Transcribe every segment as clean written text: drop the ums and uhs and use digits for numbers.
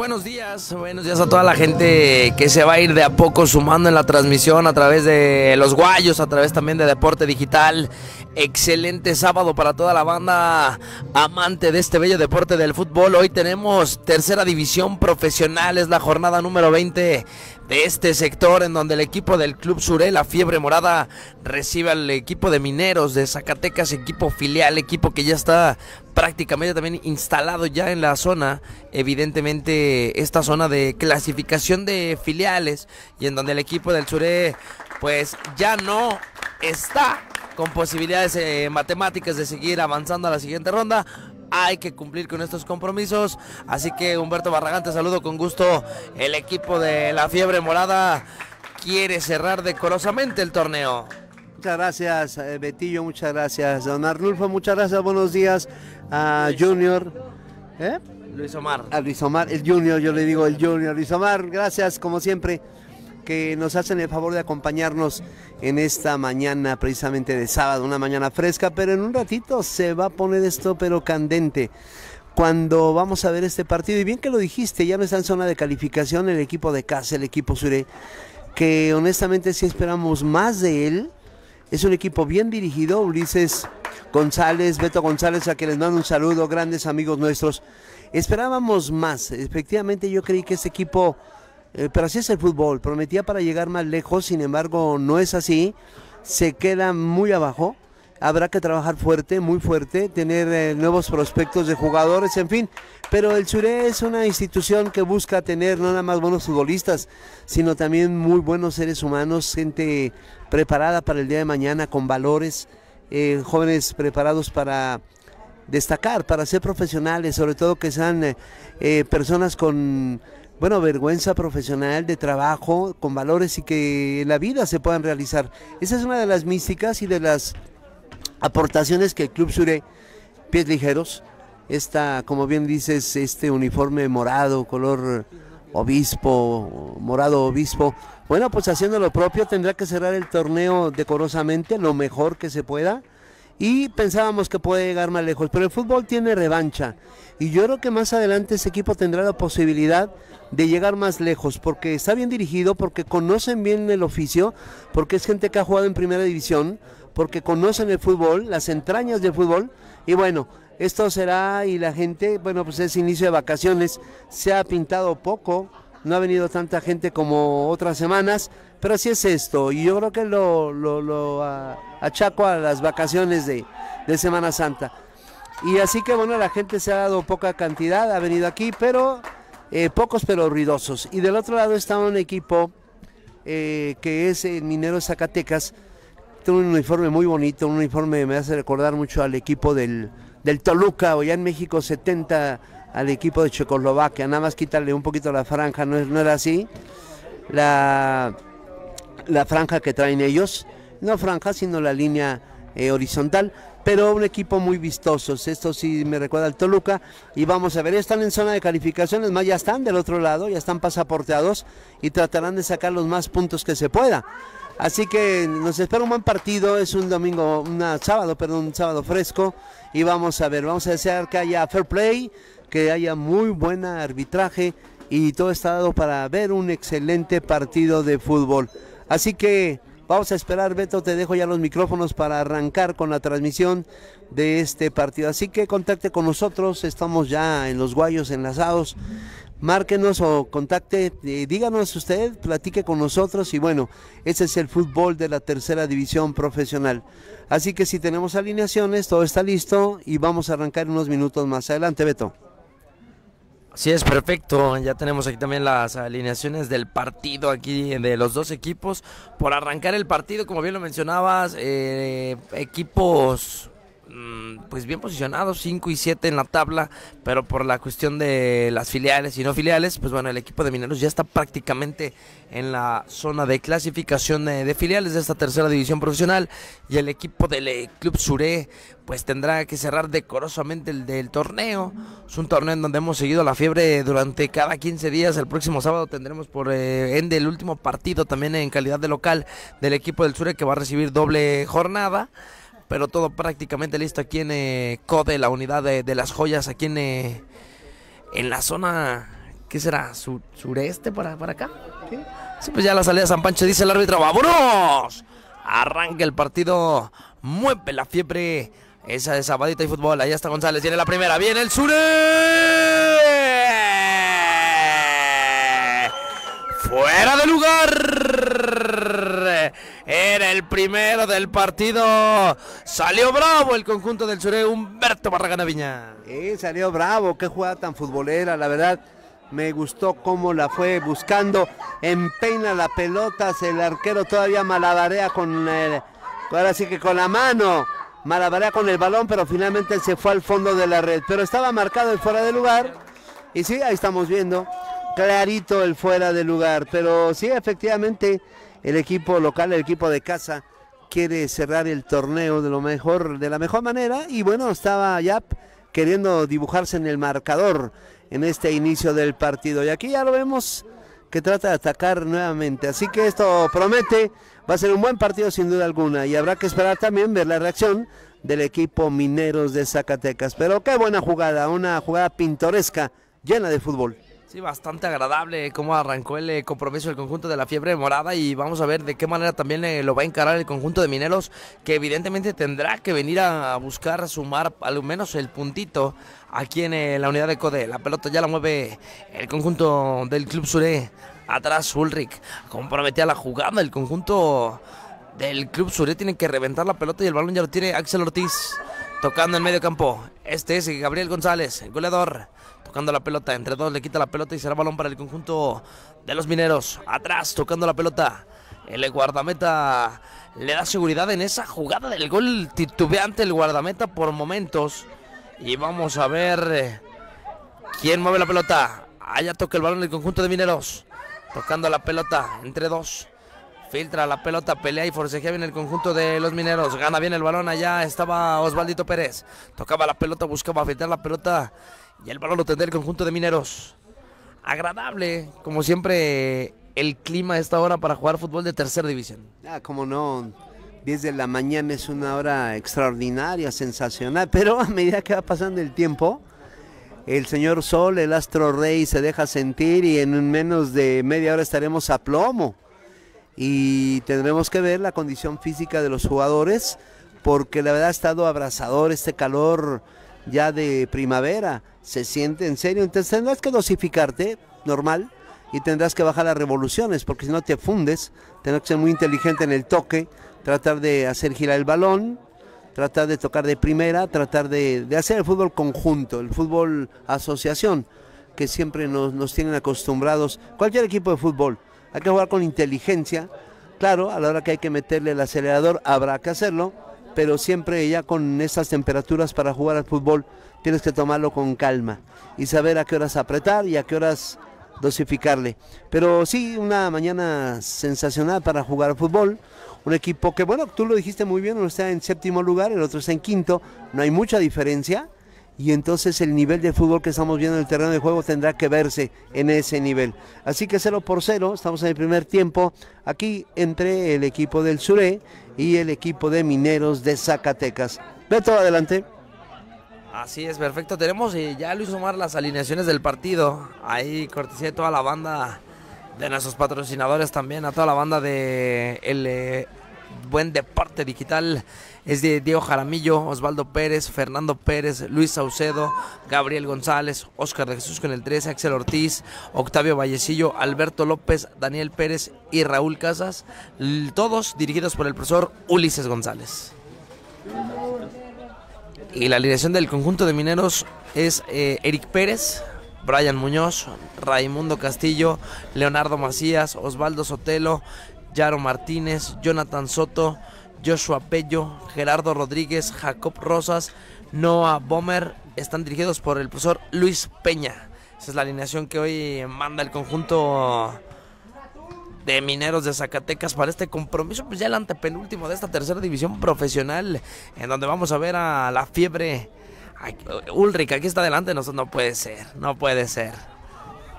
Buenos días a toda la gente que se va a ir de a poco sumando en la transmisión a través de Los Guayos, a través también de Deporte Digital. Excelente sábado para toda la banda amante de este bello deporte del fútbol. Hoy tenemos tercera división profesional, es la jornada número 20 de este sector, en donde el equipo del Club Suré, la Fiebre Morada, recibe al equipo de Mineros de Zacatecas, equipo filial, equipo que ya está prácticamente también instalado ya en la zona, evidentemente esta zona de clasificación de filiales, y en donde el equipo del Suré pues ya no está con posibilidades matemáticas de seguir avanzando a la siguiente ronda. Hay que cumplir con estos compromisos, así que Humberto Barragán, te saludo con gusto. El equipo de la Fiebre Morada quiere cerrar decorosamente el torneo. Muchas gracias, Betillo, muchas gracias, don Arnulfo, muchas gracias, buenos días a Luis Junior, Luis Omar. A Luis Omar, el Junior, yo le digo el Junior. Luis Omar, gracias como siempre, que nos hacen el favor de acompañarnos en esta mañana precisamente de sábado, una mañana fresca, pero en un ratito se va a poner esto pero candente, cuando vamos a ver este partido. Y bien que lo dijiste, ya no está en zona de calificación el equipo de casa, el equipo Suré, que honestamente sí esperamos más de él. Es un equipo bien dirigido, Ulises González, Beto González, a quienes mando un saludo, grandes amigos nuestros. Esperábamos más, efectivamente yo creí que este equipo... pero así es el fútbol, prometía para llegar más lejos, sin embargo no es así, se queda muy abajo, habrá que trabajar fuerte, muy fuerte, tener nuevos prospectos de jugadores, en fin, pero el Suré es una institución que busca tener no nada más buenos futbolistas, sino también muy buenos seres humanos, gente preparada para el día de mañana, con valores, jóvenes preparados para destacar, para ser profesionales, sobre todo que sean personas con... bueno, vergüenza profesional, de trabajo, con valores, y que en la vida se puedan realizar. Esa es una de las místicas y de las aportaciones que el Club Suré, pies ligeros, esta, como bien dices, este uniforme morado, color obispo, morado obispo, bueno, pues haciendo lo propio, tendrá que cerrar el torneo decorosamente, lo mejor que se pueda, y pensábamos que puede llegar más lejos, pero el fútbol tiene revancha, y yo creo que más adelante ese equipo tendrá la posibilidad de llegar más lejos, porque está bien dirigido, porque conocen bien el oficio, porque es gente que ha jugado en primera división, porque conocen el fútbol, las entrañas del fútbol, y bueno, esto será, y la gente, bueno, pues es inicio de vacaciones, se ha pintado poco, no ha venido tanta gente como otras semanas, pero así es esto, y yo creo que lo achaco a las vacaciones de Semana Santa, y así que bueno, la gente se ha dado poca cantidad, ha venido aquí, pero... pocos pero ruidosos. Y del otro lado está un equipo que es el Mineros Zacatecas, tiene un uniforme muy bonito, un uniforme me hace recordar mucho al equipo del Toluca, o ya en México 70, al equipo de Checoslovaquia, nada más quitarle un poquito la franja, no era así, la franja que traen ellos, no franja sino la línea horizontal, pero un equipo muy vistoso, esto sí me recuerda al Toluca, y vamos a ver, están en zona de calificaciones, más ya están del otro lado, ya están pasaporteados, y tratarán de sacar los más puntos que se pueda, así que nos espera un buen partido, es un domingo, un sábado fresco, y vamos a ver, vamos a desear que haya fair play, que haya muy buen arbitraje, y todo está dado para ver un excelente partido de fútbol, así que... vamos a esperar, Beto, te dejo ya los micrófonos para arrancar con la transmisión de este partido. Así que contacte con nosotros, estamos ya en Los Guayos enlazados. Márquenos o contacte, díganos usted, platique con nosotros. Y bueno, ese es el fútbol de la tercera división profesional. Así que si tenemos alineaciones, todo está listo y vamos a arrancar unos minutos más. Adelante, Beto. Así es, perfecto, ya tenemos aquí también las alineaciones del partido aquí de los dos equipos. Por arrancar el partido, como bien lo mencionabas, equipos pues bien posicionados, 5 y 7 en la tabla, pero por la cuestión de las filiales y no filiales, pues bueno, el equipo de Mineros ya está prácticamente en la zona de clasificación de filiales de esta tercera división profesional, y el equipo del Club Suré pues tendrá que cerrar decorosamente el del torneo. Es un torneo en donde hemos seguido la fiebre durante cada 15 días, el próximo sábado tendremos por ende el último partido también en calidad de local del equipo del Suré, que va a recibir doble jornada, pero todo prácticamente listo aquí en CODE, la unidad de Las Joyas, aquí en la zona ¿qué será? ¿Sureste para acá? ¿Sí? Sí, pues ya la salida de San Pancho, dice el árbitro. ¡Vámonos! Arranca el partido. Mueve la fiebre esa de sabadita y fútbol. Ahí está González. Viene la primera. Viene el Suré. ¡Fuera de lugar! Era el primero del partido. Salió bravo el conjunto del Suré. Humberto Barragán Viña. Salió bravo. Qué jugada tan futbolera, la verdad. Me gustó cómo la fue buscando, empeina la pelota, el arquero todavía malabarea con el, ahora sí que con la mano, malabarea con el balón, pero finalmente se fue al fondo de la red, pero estaba marcado el fuera de lugar, y sí, ahí estamos viendo, clarito el fuera de lugar, pero sí, efectivamente, el equipo local, el equipo de casa, quiere cerrar el torneo de la mejor manera, y bueno, estaba ya queriendo dibujarse en el marcador, en este inicio del partido, y aquí ya lo vemos que trata de atacar nuevamente, así que esto promete, va a ser un buen partido sin duda alguna, y habrá que esperar también ver la reacción del equipo Mineros de Zacatecas, pero qué buena jugada, una jugada pintoresca, llena de fútbol. Sí, bastante agradable cómo arrancó el compromiso del conjunto de la Fiebre Morada y vamos a ver de qué manera también lo va a encarar el conjunto de Mineros, que evidentemente tendrá que venir a buscar sumar al menos el puntito aquí en la unidad de CODE. La pelota ya la mueve el conjunto del Club Suré. Atrás Ulrich comprometía la jugada, el conjunto del Club Suré tiene que reventar la pelota y el balón ya lo tiene Axel Ortiz tocando en medio campo. Este es Gabriel González, el goleador. Tocando la pelota, entre dos le quita la pelota y será balón para el conjunto de los Mineros. Atrás, tocando la pelota. El guardameta le da seguridad en esa jugada del gol, titubeante el guardameta por momentos. Y vamos a ver quién mueve la pelota. Allá toca el balón el conjunto de Mineros. Tocando la pelota, entre dos. Filtra la pelota, pelea y forcejea bien el conjunto de los Mineros. Gana bien el balón, allá estaba Osvaldito Pérez. Tocaba la pelota, buscaba filtrar la pelota. Y el balón lo tendrá el conjunto de Mineros. Agradable, como siempre, el clima a esta hora para jugar fútbol de tercera división. Ah, como no, 10 de la mañana es una hora extraordinaria, sensacional. Pero a medida que va pasando el tiempo, el señor Sol, el astro rey, se deja sentir y en menos de media hora estaremos a plomo. Y tendremos que ver la condición física de los jugadores, porque la verdad ha estado abrasador este calor ya de primavera. Se siente en serio, entonces tendrás que dosificarte, normal, y tendrás que bajar las revoluciones, porque si no te fundes, tendrás que ser muy inteligente en el toque, tratar de hacer girar el balón, tratar de tocar de primera, tratar de hacer el fútbol conjunto, el fútbol asociación, que siempre nos tienen acostumbrados, cualquier equipo de fútbol, hay que jugar con inteligencia, claro, a la hora que hay que meterle el acelerador habrá que hacerlo, pero siempre ya con estas temperaturas para jugar al fútbol tienes que tomarlo con calma y saber a qué horas apretar y a qué horas dosificarle. Pero sí, una mañana sensacional para jugar al fútbol. Un equipo que, bueno, tú lo dijiste muy bien, uno está en séptimo lugar, el otro está en quinto, no hay mucha diferencia y entonces el nivel de fútbol que estamos viendo en el terreno de juego tendrá que verse en ese nivel. Así que 0-0, estamos en el primer tiempo aquí entre el equipo del Suré y el equipo de Mineros de Zacatecas. Beto, adelante. Así es, perfecto. Tenemos ya, Luis Omar, las alineaciones del partido. Ahí cortesía de toda la banda de nuestros patrocinadores también, a toda la banda de el buen Deporte Digital. Es de Diego Jaramillo, Osvaldo Pérez, Fernando Pérez, Luis Saucedo, Gabriel González, Óscar de Jesús con el 13, Axel Ortiz, Octavio Vallecillo, Alberto López, Daniel Pérez y Raúl Casas, todos dirigidos por el profesor Ulises González. Y la alineación del conjunto de Mineros es Eric Pérez, Brian Muñoz, Raimundo Castillo, Leonardo Macías, Osvaldo Sotelo, Yaro Martínez, Jonathan Soto, Joshua Bello, Gerardo Rodríguez, Jacob Rosas, Noah Bomer, están dirigidos por el profesor Luis Peña. Esa es la alineación que hoy manda el conjunto de Mineros de Zacatecas para este compromiso, pues ya el antepenúltimo de esta tercera división profesional, en donde vamos a ver a la Fiebre. Ay, Ulrich, aquí está delante, no puede ser, no puede ser.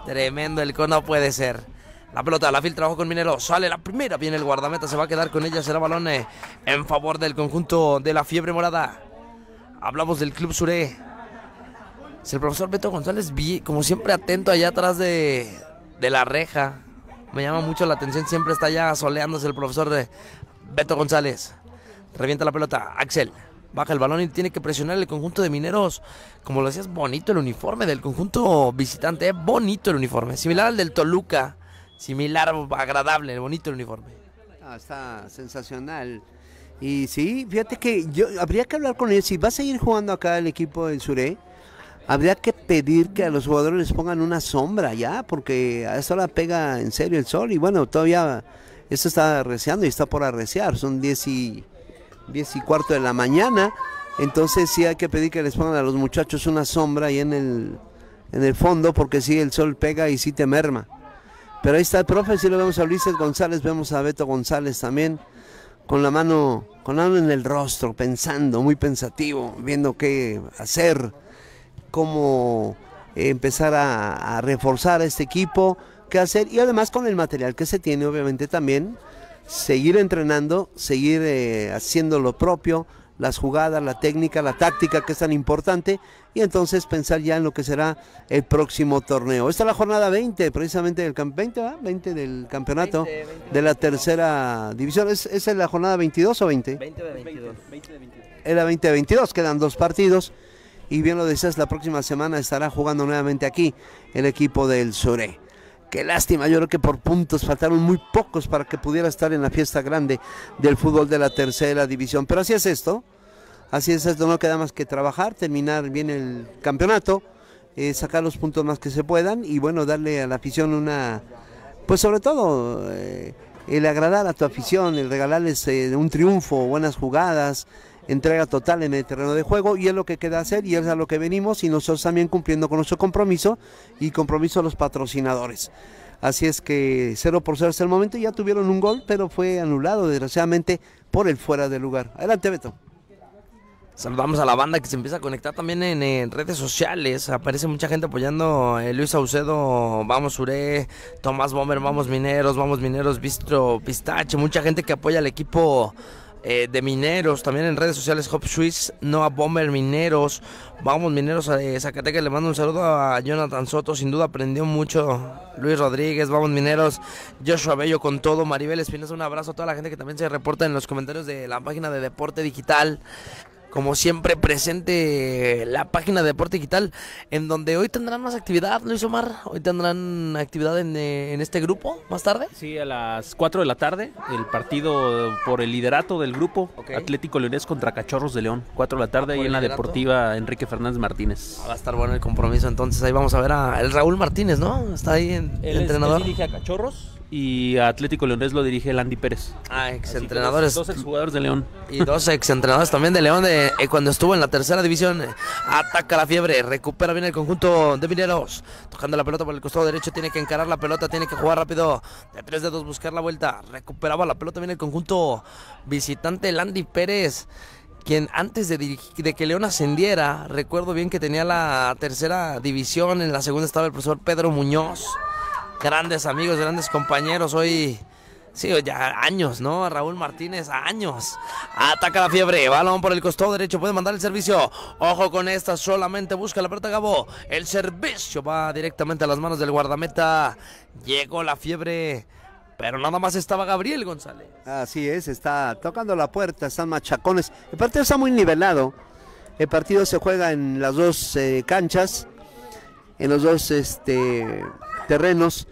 Tremendo el no puede ser. La pelota la filtra abajo con Mineros, sale la primera, viene el guardameta, se va a quedar con ella, será balón en favor del conjunto de la Fiebre Morada. Hablamos del Club Suré. Es el profesor Beto González, como siempre atento allá atrás de la reja. Me llama mucho la atención, siempre está allá soleándose el profesor de Beto González. Revienta la pelota, Axel. Baja el balón y tiene que presionar el conjunto de Mineros. Como lo decías, bonito el uniforme del conjunto visitante, ¿eh? Bonito el uniforme. Similar al del Toluca. Similar, agradable, bonito el uniforme. Ah, está sensacional. Y sí, fíjate que yo habría que hablar con él. Si va a seguir jugando acá el equipo del Suré, habría que pedir que a los jugadores les pongan una sombra ya, porque a esta hora pega en serio el sol. Y bueno, todavía esto está arreciando y está por arreciar. Son 10:15 de la mañana, entonces sí hay que pedir que les pongan a los muchachos una sombra ahí en el fondo, porque sí, el sol pega y sí te merma. Pero ahí está el profe, sí lo vemos a Ulises González, vemos a Beto González también, con la mano en el rostro, pensando, muy pensativo, viendo qué hacer, cómo empezar a reforzar este equipo, qué hacer, y además con el material que se tiene, obviamente también, seguir entrenando, seguir haciendo lo propio, las jugadas, la técnica, la táctica que es tan importante, y entonces pensar ya en lo que será el próximo torneo. Esta es la jornada 20, precisamente del 20 del campeonato, 20 de la tercera división. ¿Es la jornada 22 o 20? 20 de 22. Es la 20 de 22, quedan 2 partidos, y bien lo decías, la próxima semana estará jugando nuevamente aquí el equipo del Suré. Qué lástima, yo creo que por puntos faltaron muy pocos para que pudiera estar en la fiesta grande del fútbol de la tercera división. Pero así es esto, no queda más que trabajar, terminar bien el campeonato, sacar los puntos más que se puedan y bueno, darle a la afición una, pues sobre todo el agradar a tu afición, el regalarles un triunfo, buenas jugadas, entrega total en el terreno de juego, y es lo que queda hacer y es a lo que venimos, y nosotros también cumpliendo con nuestro compromiso y compromiso a los patrocinadores. Así es que 0-0 hasta el momento, ya tuvieron un gol, pero fue anulado desgraciadamente por el fuera de lugar. Adelante, Beto. Saludamos a la banda que se empieza a conectar también en redes sociales. Aparece mucha gente apoyando. Luis Saucedo, vamos Suré. Tomás Bomer, vamos Mineros, Bistro Pistache. Mucha gente que apoya al equipo de Mineros, también en redes sociales. Hop Swiss, Noah Bomer, Mineros, vamos Mineros de Zacatecas. Le mando un saludo a Jonathan Soto, sin duda aprendió mucho. Luis Rodríguez, vamos Mineros. Joshua Bello con todo, Maribel Espinosa, un abrazo a toda la gente que también se reporta en los comentarios de la página de Deporte Digital. Como siempre presente la página de Deporte Digital, en donde hoy tendrán más actividad, Luis Omar. Hoy tendrán actividad en este grupo, más tarde. Sí, a las 4 de la tarde, el partido por el liderato del grupo, okay. Atlético Leonés contra Cachorros de León, 4 de la tarde, ahí en la Deportiva Enrique Fernández Martínez. Va a estar bueno el compromiso, entonces ahí vamos a ver a el Raúl Martínez, ¿no? Está ahí el entrenador. Él dirige a Cachorros. Y a Atlético Leonés lo dirige Landy Pérez. Ah, exentrenadores. Dos exjugadores de León. Y dos exentrenadores también de León cuando estuvo en la tercera división. Ataca la fiebre, recupera bien el conjunto de Mineros. Tocando la pelota por el costado derecho, tiene que encarar la pelota, tiene que jugar rápido. De 3 dedos buscar la vuelta. Recuperaba la pelota bien el conjunto visitante, Landy Pérez, quien antes de que León ascendiera, recuerdo bien que tenía la tercera división. En la segunda estaba el profesor Pedro Muñoz. Grandes amigos, grandes compañeros, hoy, sí, ya años, ¿no? Raúl Martínez, años. Ataca la fiebre, balón por el costado derecho, puede mandar el servicio. Ojo con esta, solamente busca la pelota, Gabo. El servicio va directamente a las manos del guardameta. Llegó la fiebre, pero nada más estaba Gabriel González. Así es, está tocando la puerta, están machacones. El partido está muy nivelado. El partido se juega en las dos canchas, en los dos, terrenos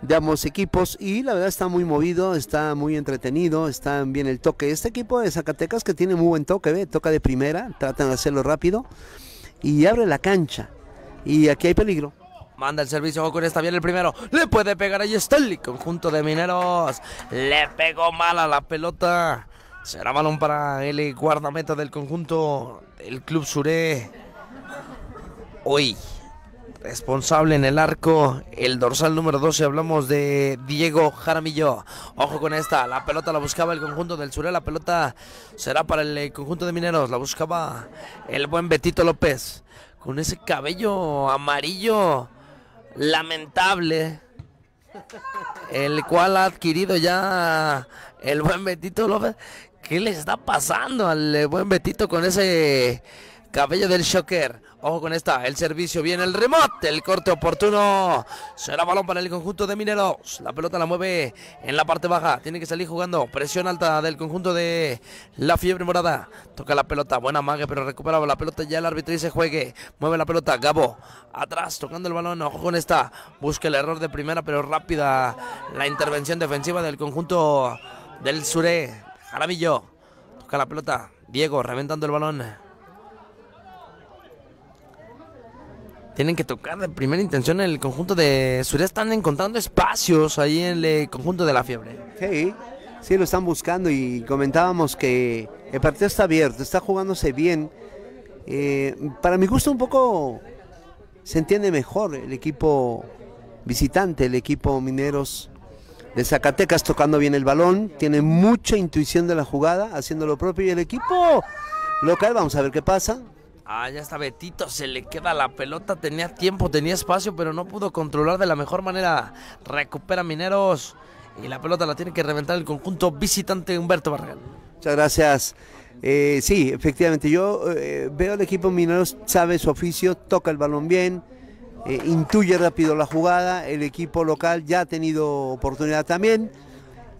de ambos equipos, y la verdad está muy movido, está muy entretenido, está bien el toque. Este equipo de Zacatecas que tiene muy buen toque, ¿ve? Toca de primera, tratan de hacerlo rápido y abre la cancha, y aquí hay peligro. Manda el servicio, con esta bien el primero, le puede pegar, ahí está el conjunto de Mineros, le pegó mal a la pelota, será balón para el guardameta del conjunto del Club Suré. Hoy responsable en el arco, el dorsal número 12, hablamos de Diego Jaramillo. Ojo con esta, la pelota la buscaba el conjunto del Suré, la pelota será para el conjunto de Mineros, la buscaba el buen Betito López, con ese cabello amarillo lamentable, el cual ha adquirido ya el buen Betito López. ¿Qué le está pasando al buen Betito con ese Cabello del Shocker. Ojo con esta. El servicio viene. El remate. El corte oportuno. Será balón para el conjunto de Mineros. La pelota la mueve en la parte baja. Tiene que salir jugando. Presión alta del conjunto de la Fiebre Morada. Toca la pelota. Buena magia, pero recuperaba la pelota. Ya el árbitro dice juegue. Mueve la pelota. Gabo. Atrás. Tocando el balón. Ojo con esta. Busca el error de primera, pero rápida la intervención defensiva del conjunto del Suré. Jaramillo. Toca la pelota. Diego reventando el balón. Tienen que tocar de primera intención el conjunto de Suré. Están encontrando espacios ahí en el conjunto de la Fiebre. Sí, sí lo están buscando y comentábamos que el partido está abierto, está jugándose bien. Para mi gusto un poco se entiende mejor el equipo visitante, el equipo Mineros de Zacatecas, tocando bien el balón. Tiene mucha intuición de la jugada, haciendo lo propio. Y el equipo local, vamos a ver qué pasa. Ah, ya está Betito, se le queda la pelota, tenía tiempo, tenía espacio, pero no pudo controlar de la mejor manera. Recupera Mineros y la pelota la tiene que reventar el conjunto visitante Humberto Barragán. Muchas gracias. Sí, efectivamente, yo veo el equipo Mineros, sabe su oficio, toca el balón bien, intuye rápido la jugada, el equipo local ya ha tenido oportunidad también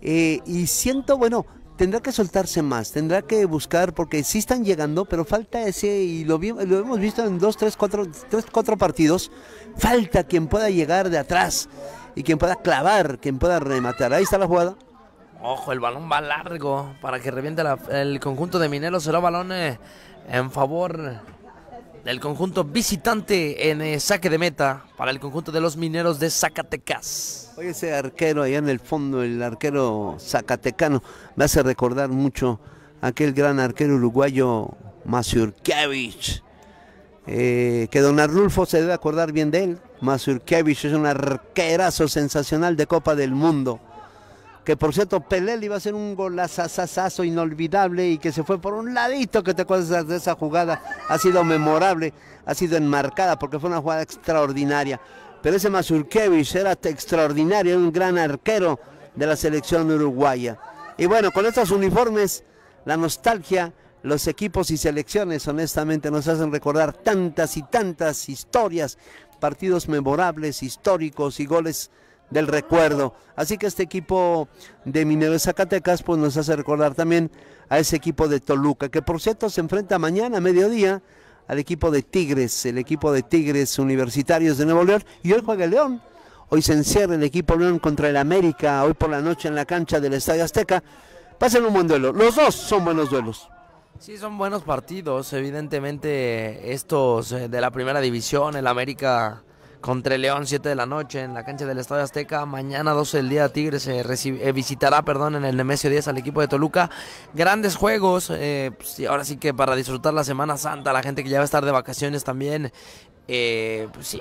y siento, bueno, tendrá que soltarse más, tendrá que buscar, porque sí están llegando, pero falta ese, y lo hemos visto en tres, cuatro partidos, falta quien pueda llegar de atrás, y quien pueda clavar, quien pueda rematar. Ahí está la jugada. Ojo, el balón va largo, para que reviente el conjunto de Mineros. Será balón en favor del conjunto visitante en saque de meta, para el conjunto de los Mineros de Zacatecas. Oye, ese arquero allá en el fondo, el arquero zacatecano, me hace recordar mucho a aquel gran arquero uruguayo Mazurkiewicz, que don Arnulfo se debe acordar bien de él. Mazurkiewicz es un arquerazo sensacional de Copa del Mundo, que por cierto Pelé le iba a hacer un golazazazazo inolvidable y que se fue por un ladito, que te acuerdas de esa jugada, ha sido memorable, ha sido enmarcada porque fue una jugada extraordinaria. Pero ese Mazurkiewicz era extraordinario, un gran arquero de la selección uruguaya. Y bueno, con estos uniformes, la nostalgia, los equipos y selecciones honestamente nos hacen recordar tantas y tantas historias, partidos memorables, históricos y goles del recuerdo. Así que este equipo de Mineros de Zacatecas pues nos hace recordar también a ese equipo de Toluca, que por cierto se enfrenta mañana a mediodía al equipo de Tigres, el equipo de Tigres Universitarios de Nuevo León. Y hoy juega el León, hoy se encierra el equipo León contra el América, hoy por la noche en la cancha del Estadio Azteca. Va a ser un buen duelo, los dos son buenos duelos. Sí, son buenos partidos, evidentemente estos de la primera división, el América contra el León, 7 de la noche en la cancha del Estadio Azteca. Mañana 12 del día Tigres visitará, perdón, en el Nemesio 10 al equipo de Toluca. Grandes juegos, pues, y ahora sí que para disfrutar la Semana Santa, la gente que ya va a estar de vacaciones también, pues sí,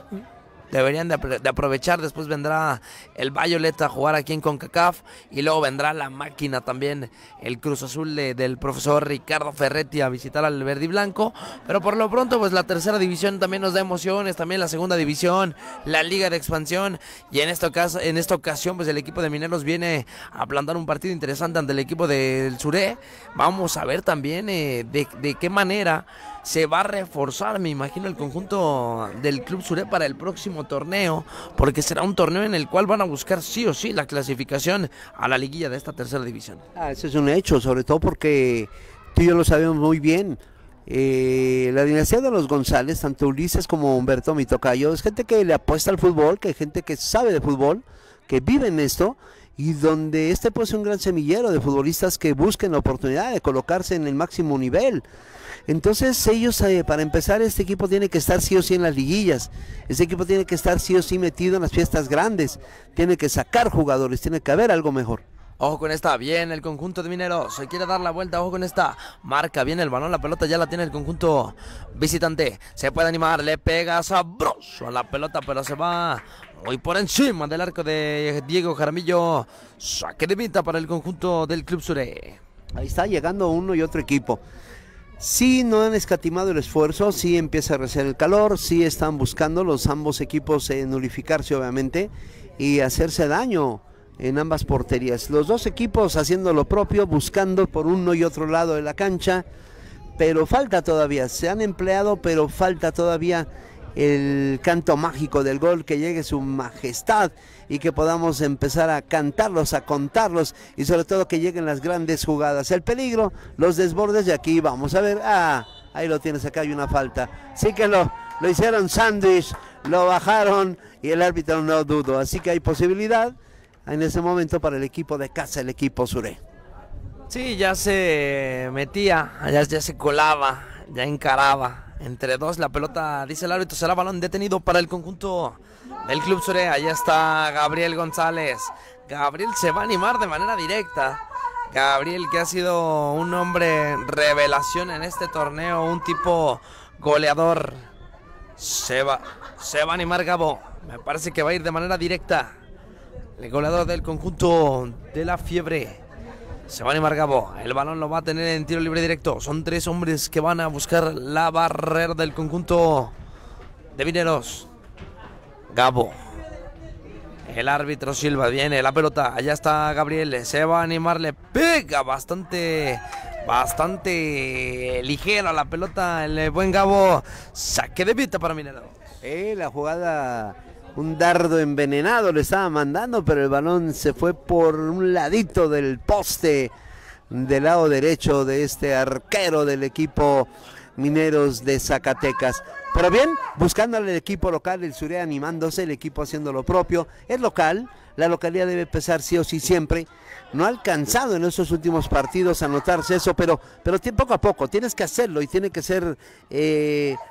deberían de aprovechar. Después vendrá el Bayoleta a jugar aquí en CONCACAF y luego vendrá la máquina también, el Cruz Azul del profesor Ricardo Ferretti, a visitar al verde y blanco. Pero por lo pronto pues la tercera división también nos da emociones, también la segunda división, la liga de expansión, y en esta ocasión pues el equipo de Mineros viene a plantar un partido interesante ante el equipo del Suré. Vamos a ver también de qué manera se va a reforzar, me imagino, el conjunto del Club Suré para el próximo torneo, porque será un torneo en el cual van a buscar sí o sí la clasificación a la liguilla de esta tercera división. Ah, ese es un hecho, sobre todo porque tú y yo lo sabemos muy bien. La dinastía de los González, tanto Ulises como Humberto, mi tocayo, es gente que le apuesta al fútbol, que es gente que sabe de fútbol, que vive en esto, y donde este puede ser un gran semillero de futbolistas que busquen la oportunidad de colocarse en el máximo nivel. Entonces ellos, para empezar, este equipo tiene que estar sí o sí en las liguillas, este equipo tiene que estar sí o sí metido en las fiestas grandes, tiene que sacar jugadores, tiene que haber algo mejor. Ojo con esta, bien el conjunto de Mineros, se quiere dar la vuelta, ojo con esta, marca bien el balón, la pelota ya la tiene el conjunto visitante, se puede animar, le pega sabroso a la pelota, pero se va hoy por encima del arco de Diego Jaramillo. Saque de meta para el conjunto del Club Suré. Ahí está llegando uno y otro equipo. Sí, no han escatimado el esfuerzo, sí empieza a recer el calor, sí están buscando los ambos equipos nulificarse obviamente y hacerse daño en ambas porterías. Los dos equipos haciendo lo propio, buscando por uno y otro lado de la cancha, pero falta todavía, se han empleado, pero falta todavía el canto mágico del gol, que llegue su majestad y que podamos empezar a cantarlos, a contarlos, y sobre todo que lleguen las grandes jugadas, el peligro, los desbordes. Y aquí vamos a ver, ahí lo tienes, acá hay una falta, sí que lo hicieron sándwich, lo bajaron y el árbitro no dudó, así que hay posibilidad en ese momento para el equipo de casa, el equipo Suré. Sí, ya se metía, ya se colaba, ya encaraba. Entre dos, la pelota, dice el árbitro, será balón detenido para el conjunto del Club Suré. Allá está Gabriel González. Gabriel se va a animar de manera directa. Gabriel, que ha sido un hombre revelación en este torneo, un tipo goleador. Se va a animar Gabo. Me parece que va a ir de manera directa. El goleador del conjunto de la Fiebre. Se va a animar Gabo, el balón lo va a tener en tiro libre directo. Son tres hombres que van a buscar la barrera del conjunto de Mineros. Gabo, el árbitro Silva, viene la pelota, allá está Gabriel, se va a animar, le pega bastante ligera la pelota, el buen Gabo. Saque de pita para Mineros. La jugada, un dardo envenenado le estaba mandando, pero el balón se fue por un ladito del poste del lado derecho de este arquero del equipo Mineros de Zacatecas. Pero bien, buscando al equipo local, el Suré animándose, el equipo haciendo lo propio. Es local, la localidad debe pesar sí o sí siempre. No ha alcanzado en estos últimos partidos a notarse eso, pero poco a poco tienes que hacerlo y tiene que ser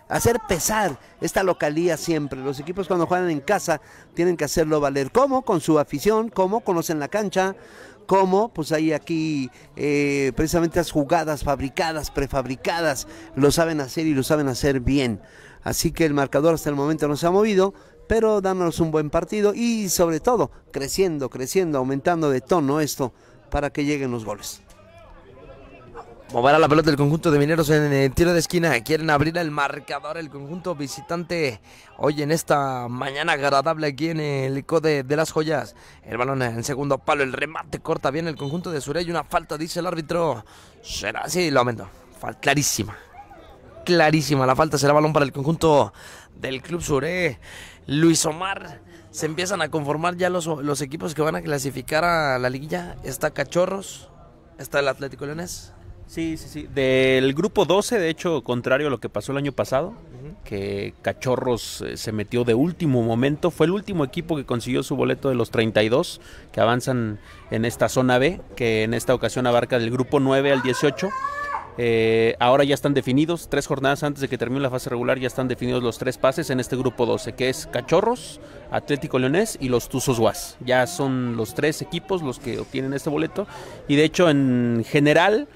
hacer pesar esta localía siempre. Los equipos cuando juegan en casa tienen que hacerlo valer. ¿Cómo? Con su afición, ¿cómo? Conocen la cancha, ¿cómo? Pues ahí aquí precisamente las jugadas fabricadas, prefabricadas, lo saben hacer y lo saben hacer bien. Así que el marcador hasta el momento no se ha movido, pero dándonos un buen partido y sobre todo creciendo, aumentando de tono esto para que lleguen los goles. Moverá la pelota el conjunto de Mineros en el tiro de esquina. Quieren abrir el marcador el conjunto visitante hoy en esta mañana agradable aquí en el CODE de Las Joyas. El balón en segundo palo, el remate corta bien el conjunto de Suré y una falta, dice el árbitro. Será así, lo aumento. Falta clarísima la falta, será balón para el conjunto del Club Suré. Luis Omar, se empiezan a conformar ya los equipos que van a clasificar a la liguilla. Está Cachorros, está el Atlético Leonés. Sí, del grupo 12, de hecho, contrario a lo que pasó el año pasado, que Cachorros se metió de último momento, fue el último equipo que consiguió su boleto de los 32 que avanzan en esta zona B, que en esta ocasión abarca del grupo 9 al 18. Ahora ya están definidos, 3 jornadas antes de que termine la fase regular ya están definidos los 3 pases en este grupo 12, que es Cachorros, Atlético Leonés y los Tuzos Guas. Ya son los 3 equipos los que obtienen este boleto y de hecho en general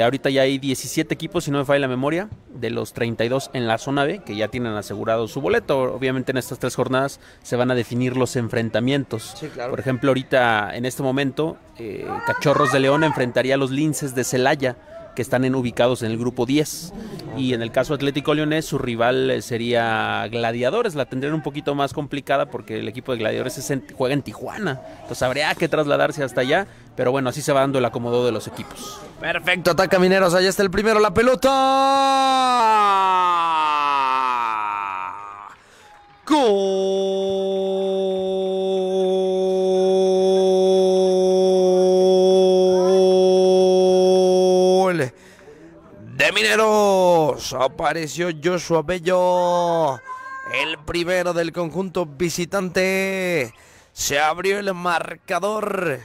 ahorita ya hay 17 equipos, si no me falla la memoria, de los 32 en la zona B que ya tienen asegurado su boleto. Obviamente en estas 3 jornadas se van a definir los enfrentamientos. Sí, claro. Por ejemplo, ahorita en este momento Cachorros de León enfrentaría a los Linces de Celaya, que están ubicados en el grupo 10, y en el caso Atlético Leonés su rival sería Gladiadores. La tendrían un poquito más complicada porque el equipo de Gladiadores juega en Tijuana, entonces habría que trasladarse hasta allá, pero bueno, así se va dando el acomodo de los equipos. Perfecto, ataca Mineros, allá está el primero, la pelota. ¡Gol! De Mineros, apareció Joshua Bello, el primero del conjunto visitante. Se abrió el marcador,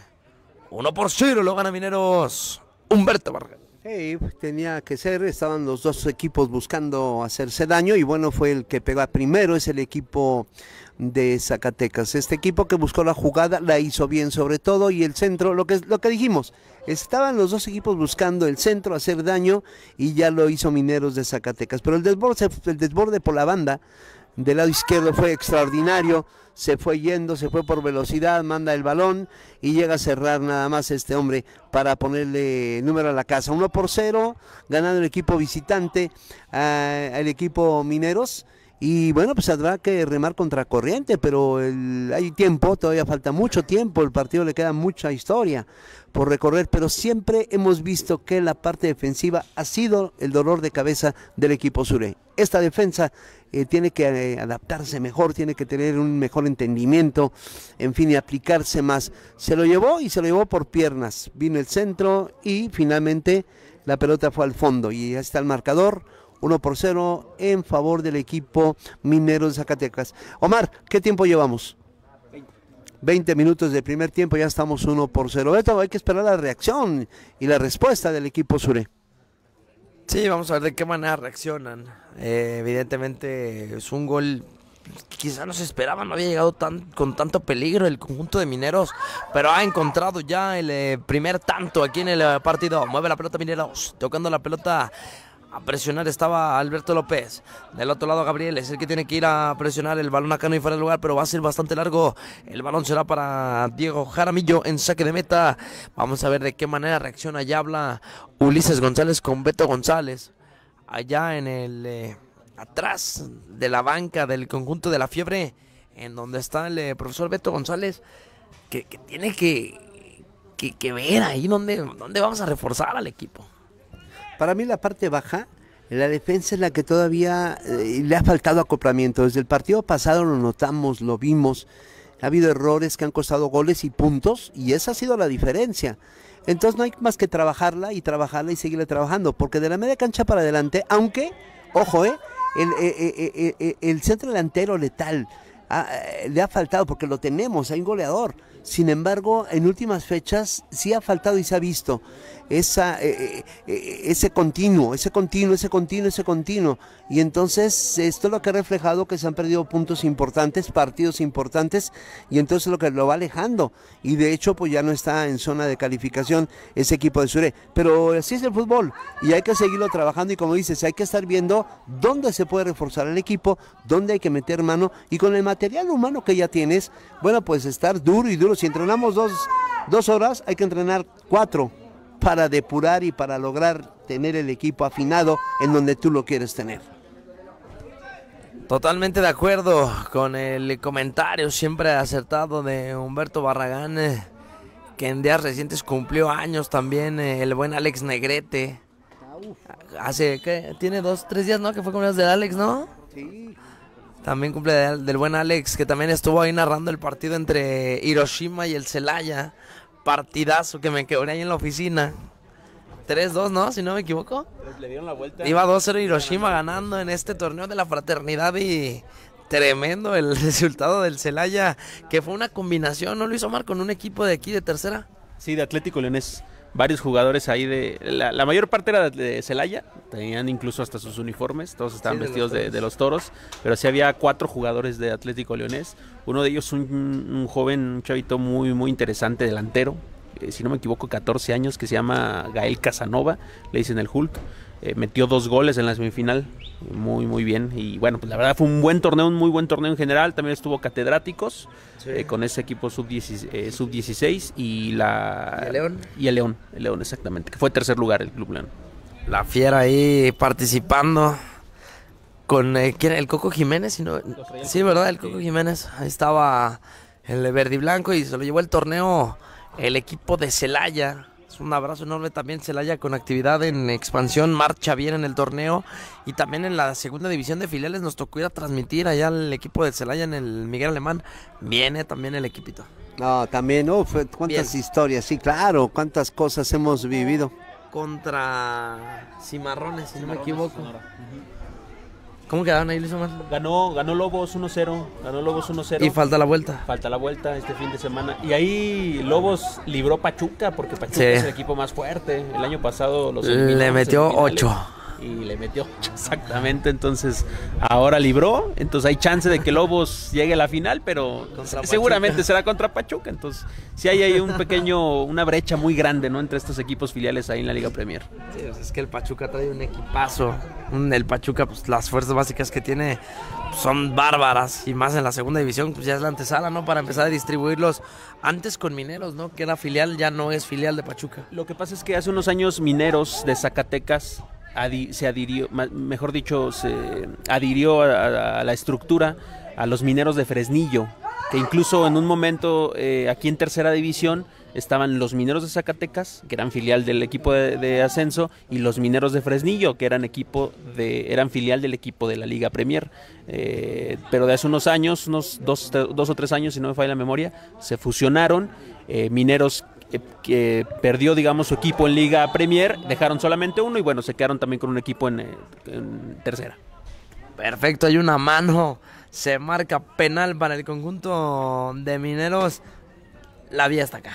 1-0 lo gana Mineros. Humberto Barragán. Hey, tenía que ser, estaban los dos equipos buscando hacerse daño y bueno, fue el que pegó primero, es el equipo de Zacatecas. Este equipo que buscó la jugada, la hizo bien sobre todo, y el centro, lo que dijimos, estaban los dos equipos buscando el centro, hacer daño, y ya lo hizo Mineros de Zacatecas. Pero el desborde por la banda del lado izquierdo fue extraordinario, se fue yendo, se fue por velocidad, manda el balón y llega a cerrar nada más este hombre para ponerle número a la casa. 1-0, ganando el equipo visitante al equipo Mineros. Y bueno, pues habrá que remar contra corriente, pero hay tiempo, todavía falta mucho tiempo, el partido le queda mucha historia por recorrer, pero siempre hemos visto que la parte defensiva ha sido el dolor de cabeza del equipo Suré. Esta defensa tiene que adaptarse mejor, tiene que tener un mejor entendimiento, en fin, y aplicarse más. Se lo llevó y se lo llevó por piernas, vino el centro y finalmente la pelota fue al fondo y ahí está el marcador. 1-0 en favor del equipo Mineros de Zacatecas. Omar, ¿qué tiempo llevamos? 20 minutos de primer tiempo, ya estamos 1-0. Beto, hay que esperar la reacción y la respuesta del equipo Suré. Sí, vamos a ver de qué manera reaccionan. Evidentemente es un gol, quizá no se esperaba, no había llegado con tanto peligro el conjunto de Mineros, pero ha encontrado ya el primer tanto aquí en el partido. Mueve la pelota Mineros, tocando la pelota. A presionar estaba Alberto López. Del otro lado Gabriel es el que tiene que ir a presionar. El balón acá no hay fuera de lugar, pero va a ser bastante largo. El balón será para Diego Jaramillo en saque de meta. Vamos a ver de qué manera reacciona. Ya habla Ulises González con Beto González. Allá en el atrás de la banca del conjunto de la Fiebre, en donde está el profesor Beto González, que tiene que ver ahí donde vamos a reforzar al equipo. Para mí la parte baja, la defensa es la que todavía le ha faltado acoplamiento. Desde el partido pasado lo notamos, lo vimos. Ha habido errores que han costado goles y puntos y esa ha sido la diferencia. Entonces no hay más que trabajarla y seguirle trabajando. Porque de la media cancha para adelante, aunque, ojo, el centro delantero letal le ha faltado porque lo tenemos, hay un goleador. Sin embargo, en últimas fechas sí ha faltado y se ha visto ese continuo. Y entonces esto es lo que ha reflejado que se han perdido puntos importantes, partidos importantes, y entonces lo que lo va alejando. Y de hecho, pues ya no está en zona de calificación ese equipo de Suré. Pero así es el fútbol y hay que seguirlo trabajando y como dices, hay que estar viendo dónde se puede reforzar el equipo, dónde hay que meter mano y con el material humano que ya tienes, bueno, pues estar duro y duro. Si entrenamos dos horas, hay que entrenar 4 para depurar y para lograr tener el equipo afinado en donde tú lo quieres tener. Totalmente de acuerdo con el comentario siempre acertado de Humberto Barragán, que en días recientes cumplió años también el buen Alex Negrete. Hace, ¿qué? Tiene 2, 3 días, ¿no? Que fue cumpleaños del Alex, ¿no? Sí. También cumple del buen Alex, que también estuvo ahí narrando el partido entre Hiroshima y el Celaya. Partidazo que me quebré ahí en la oficina. 3-2, ¿no? Si no me equivoco. Le dieron la vuelta. Iba 2-0 Hiroshima ganando en este torneo de la fraternidad y tremendo el resultado del Celaya, que fue una combinación, ¿no, Luis Omar? Con un equipo de aquí de tercera. Sí, de Atlético Leonés. Varios jugadores ahí de... La mayor parte era de Celaya, tenían incluso hasta sus uniformes, todos estaban vestidos de los Toros, pero sí había 4 jugadores de Atlético Leonés, uno de ellos un joven, un chavito muy interesante, delantero, si no me equivoco, 14 años, que se llama Gael Casanova, le dicen el Hulk, metió 2 goles en la semifinal, muy bien, y bueno, pues la verdad fue un buen torneo, un muy buen torneo en general, también estuvo Catedráticos, sí, con ese equipo sub-16 y el León, exactamente, que fue tercer lugar el Club León. La Fiera ahí participando con el Coco Jiménez, si no, sí, ¿verdad? El Coco Jiménez, ahí estaba el verde y blanco y se lo llevó el torneo el equipo de Celaya. Un abrazo enorme también. Celaya con actividad en expansión, marcha bien en el torneo y también en la segunda división de filiales nos tocó ir a transmitir allá el equipo de Celaya en el Miguel Alemán. Viene también el equipito. No, también, uff, cuántas bien. Historias, sí, claro, cuántas cosas hemos vivido. Contra Cimarrones, si no me equivoco. ¿Cómo quedaron ahí, Luis Omar? Ganó Lobos 1-0. Ganó Lobos 1-0. Y falta la vuelta. Falta la vuelta este fin de semana. Y ahí Lobos libró Pachuca, porque Pachuca sí es el equipo más fuerte. El año pasado los le metió 8. Y le metió 8, exactamente. Entonces, ahora libró. Entonces, hay chance de que Lobos llegue a la final, pero seguramente será contra Pachuca. Entonces, sí hay una brecha muy grande, ¿no? Entre estos equipos filiales ahí en la Liga Premier. Sí, pues es que el Pachuca trae un equipazo. El Pachuca, pues las fuerzas básicas que tiene son bárbaras. Y más en la segunda división, pues ya es la antesala, ¿no? Para empezar a distribuirlos antes con Mineros, ¿no? Que era filial, ya no es filial de Pachuca. Lo que pasa es que hace unos años Mineros de Zacatecas se adhirió a la estructura, a los Mineros de Fresnillo, que incluso en un momento aquí en tercera división estaban los Mineros de Zacatecas, que eran filial del equipo de ascenso, y los Mineros de Fresnillo, que eran filial del equipo de la Liga Premier. Pero de hace unos años, unos dos o tres años, si no me falla la memoria, se fusionaron. Mineros que perdió, digamos, su equipo en Liga Premier, dejaron solamente uno y bueno, se quedaron también con un equipo en tercera. Perfecto, hay una mano, se marca penal para el conjunto de Mineros. La vía está acá.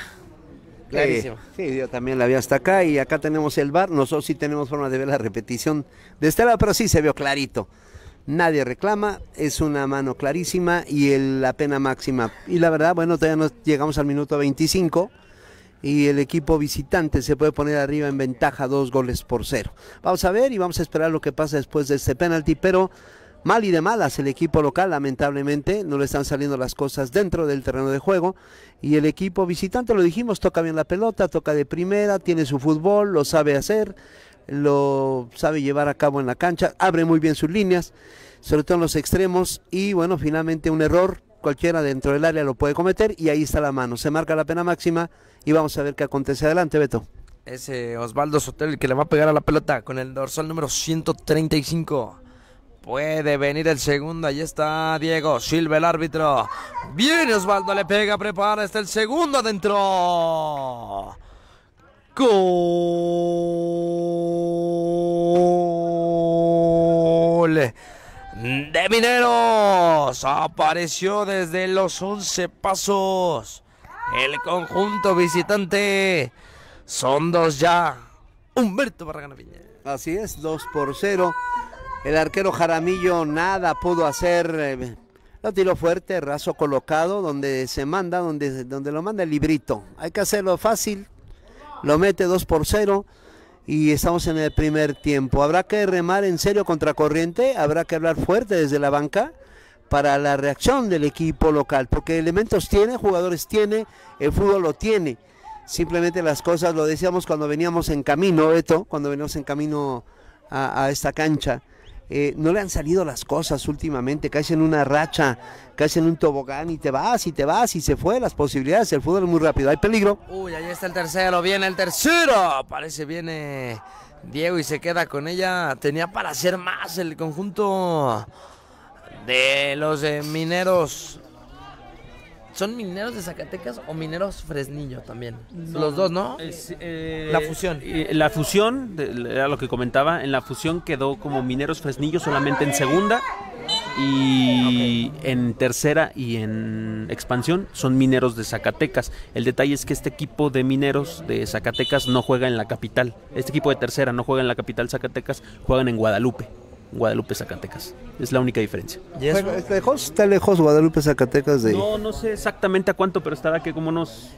Clarísimo. Sí, yo también la vía hasta acá y acá tenemos el VAR. Nosotros sí tenemos forma de ver la repetición de este lado, pero sí se vio clarito. Nadie reclama, es una mano clarísima y la pena máxima. Y la verdad, bueno, todavía no llegamos al minuto 25 y el equipo visitante se puede poner arriba en ventaja 2 goles por 0. Vamos a ver y vamos a esperar lo que pasa después de este penalti, pero mal y de malas el equipo local, lamentablemente no le están saliendo las cosas dentro del terreno de juego y el equipo visitante, lo dijimos, toca bien la pelota, toca de primera, tiene su fútbol, lo sabe hacer, lo sabe llevar a cabo en la cancha, abre muy bien sus líneas, sobre todo en los extremos y bueno, finalmente un error, cualquiera dentro del área lo puede cometer y ahí está la mano, se marca la pena máxima y vamos a ver qué acontece. Adelante, Beto. Ese Osvaldo Sotelo que le va a pegar a la pelota con el dorsal número 135. Puede venir el segundo, ahí está Diego, silba el árbitro. Viene Osvaldo, le pega, prepara, está el segundo adentro. Gol de Mineros, apareció desde los 11 pasos el conjunto visitante, son 2 ya, Humberto Barragán. Así es, 2 por 0, el arquero Jaramillo nada pudo hacer, lo tiró fuerte, raso colocado, donde se manda, donde lo manda el librito, hay que hacerlo fácil, lo mete 2 por 0. Y estamos en el primer tiempo. Habrá que remar en serio contracorriente, habrá que hablar fuerte desde la banca para la reacción del equipo local, porque elementos tiene, jugadores tiene, el fútbol lo tiene. Simplemente las cosas, lo decíamos cuando veníamos en camino, Beto, cuando veníamos en camino a esta cancha. No le han salido las cosas últimamente, caes en una racha, caes en un tobogán y te vas y se fue las posibilidades, el fútbol es muy rápido, hay peligro. Uy, ahí está el tercero, viene el tercero, parece viene Diego y se queda con ella, tenía para hacer más el conjunto de los Mineros. ¿Son Mineros de Zacatecas o Mineros Fresnillo también? No, los dos, ¿no? La fusión. La fusión, era lo que comentaba, en la fusión quedó como Mineros Fresnillo solamente en segunda y okay, en tercera y en expansión son Mineros de Zacatecas. El detalle es que este equipo de Mineros de Zacatecas no juega en la capital. Este equipo de tercera no juega en la capital Zacatecas, juegan en Guadalupe. Guadalupe Zacatecas, es la única diferencia. Bueno, ¿Está lejos Guadalupe Zacatecas de ahí? No sé exactamente a cuánto, pero estará que como unos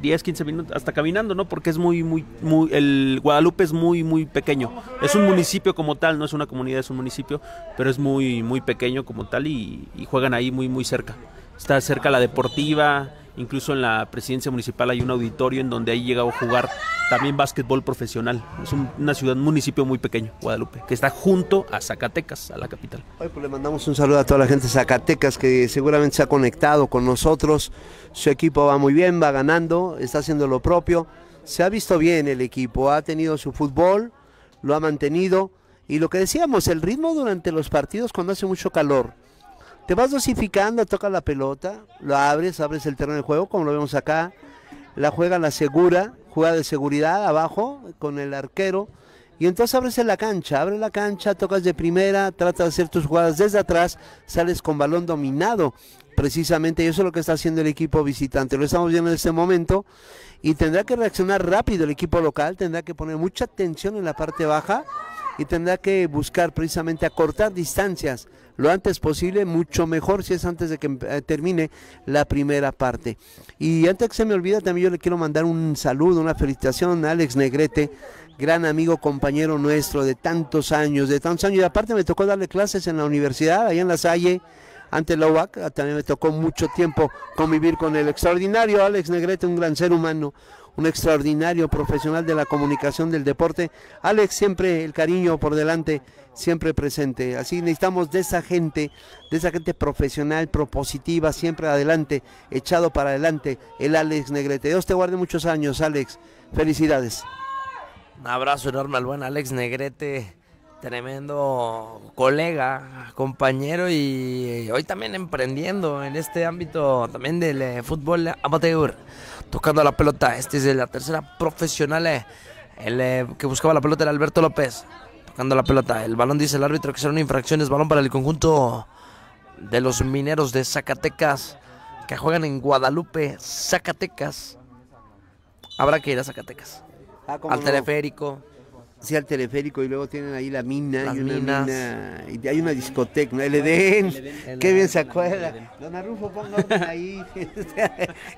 10, 15 minutos, hasta caminando, ¿no? Porque es muy el Guadalupe es muy pequeño. Es un municipio como tal, no es una comunidad, es un municipio, pero es muy pequeño como tal y juegan ahí muy cerca. Está cerca la Deportiva, incluso en la presidencia municipal hay un auditorio en donde ahí llegado a jugar también básquetbol profesional. Es una ciudad, un municipio muy pequeño, Guadalupe, que está junto a Zacatecas, a la capital. Hoy pues le mandamos un saludo a toda la gente de Zacatecas que seguramente se ha conectado con nosotros. Su equipo va muy bien, va ganando, está haciendo lo propio. Se ha visto bien el equipo, ha tenido su fútbol, lo ha mantenido. Y lo que decíamos, el ritmo durante los partidos cuando hace mucho calor. Te vas dosificando, tocas la pelota, lo abres el terreno de juego, como lo vemos acá, la juega la segura, juega de seguridad abajo con el arquero, y entonces abres la cancha, tocas de primera, tratas de hacer tus jugadas desde atrás, sales con balón dominado, precisamente, y eso es lo que está haciendo el equipo visitante, lo estamos viendo en este momento, y tendrá que reaccionar rápido el equipo local, tendrá que poner mucha tensión en la parte baja, y tendrá que buscar precisamente acortar distancias lo antes posible, mucho mejor si es antes de que termine la primera parte. Y antes que se me olvide, también yo le quiero mandar un saludo, una felicitación a Alex Negrete, gran amigo, compañero nuestro de tantos años. Y aparte me tocó darle clases en la universidad, allá en La Salle, ante la UAC, también me tocó mucho tiempo convivir con el extraordinario Alex Negrete, un gran ser humano, un extraordinario profesional de la comunicación del deporte. Alex, siempre el cariño por delante, siempre presente. Así necesitamos de esa gente profesional, propositiva, siempre adelante, echado para adelante, el Alex Negrete. Dios te guarde muchos años, Alex. Felicidades. Un abrazo enorme al buen Alex Negrete, tremendo colega, compañero, y hoy también emprendiendo en este ámbito también del fútbol amateur, tocando la pelota. Este es la tercera profesional, el que buscaba la pelota era Alberto López, tocando la pelota. El balón, dice el árbitro, que será una infracción, es balón para el conjunto de los Mineros de Zacatecas, que juegan en Guadalupe, Zacatecas. Habrá que ir a Zacatecas. Al teleférico. Sí, al teleférico, y luego tienen ahí la mina. Las minas. Y hay una discoteca, ¿no? El Edén. Qué bien se acuerda. Don Arrufo, ponga orden ahí.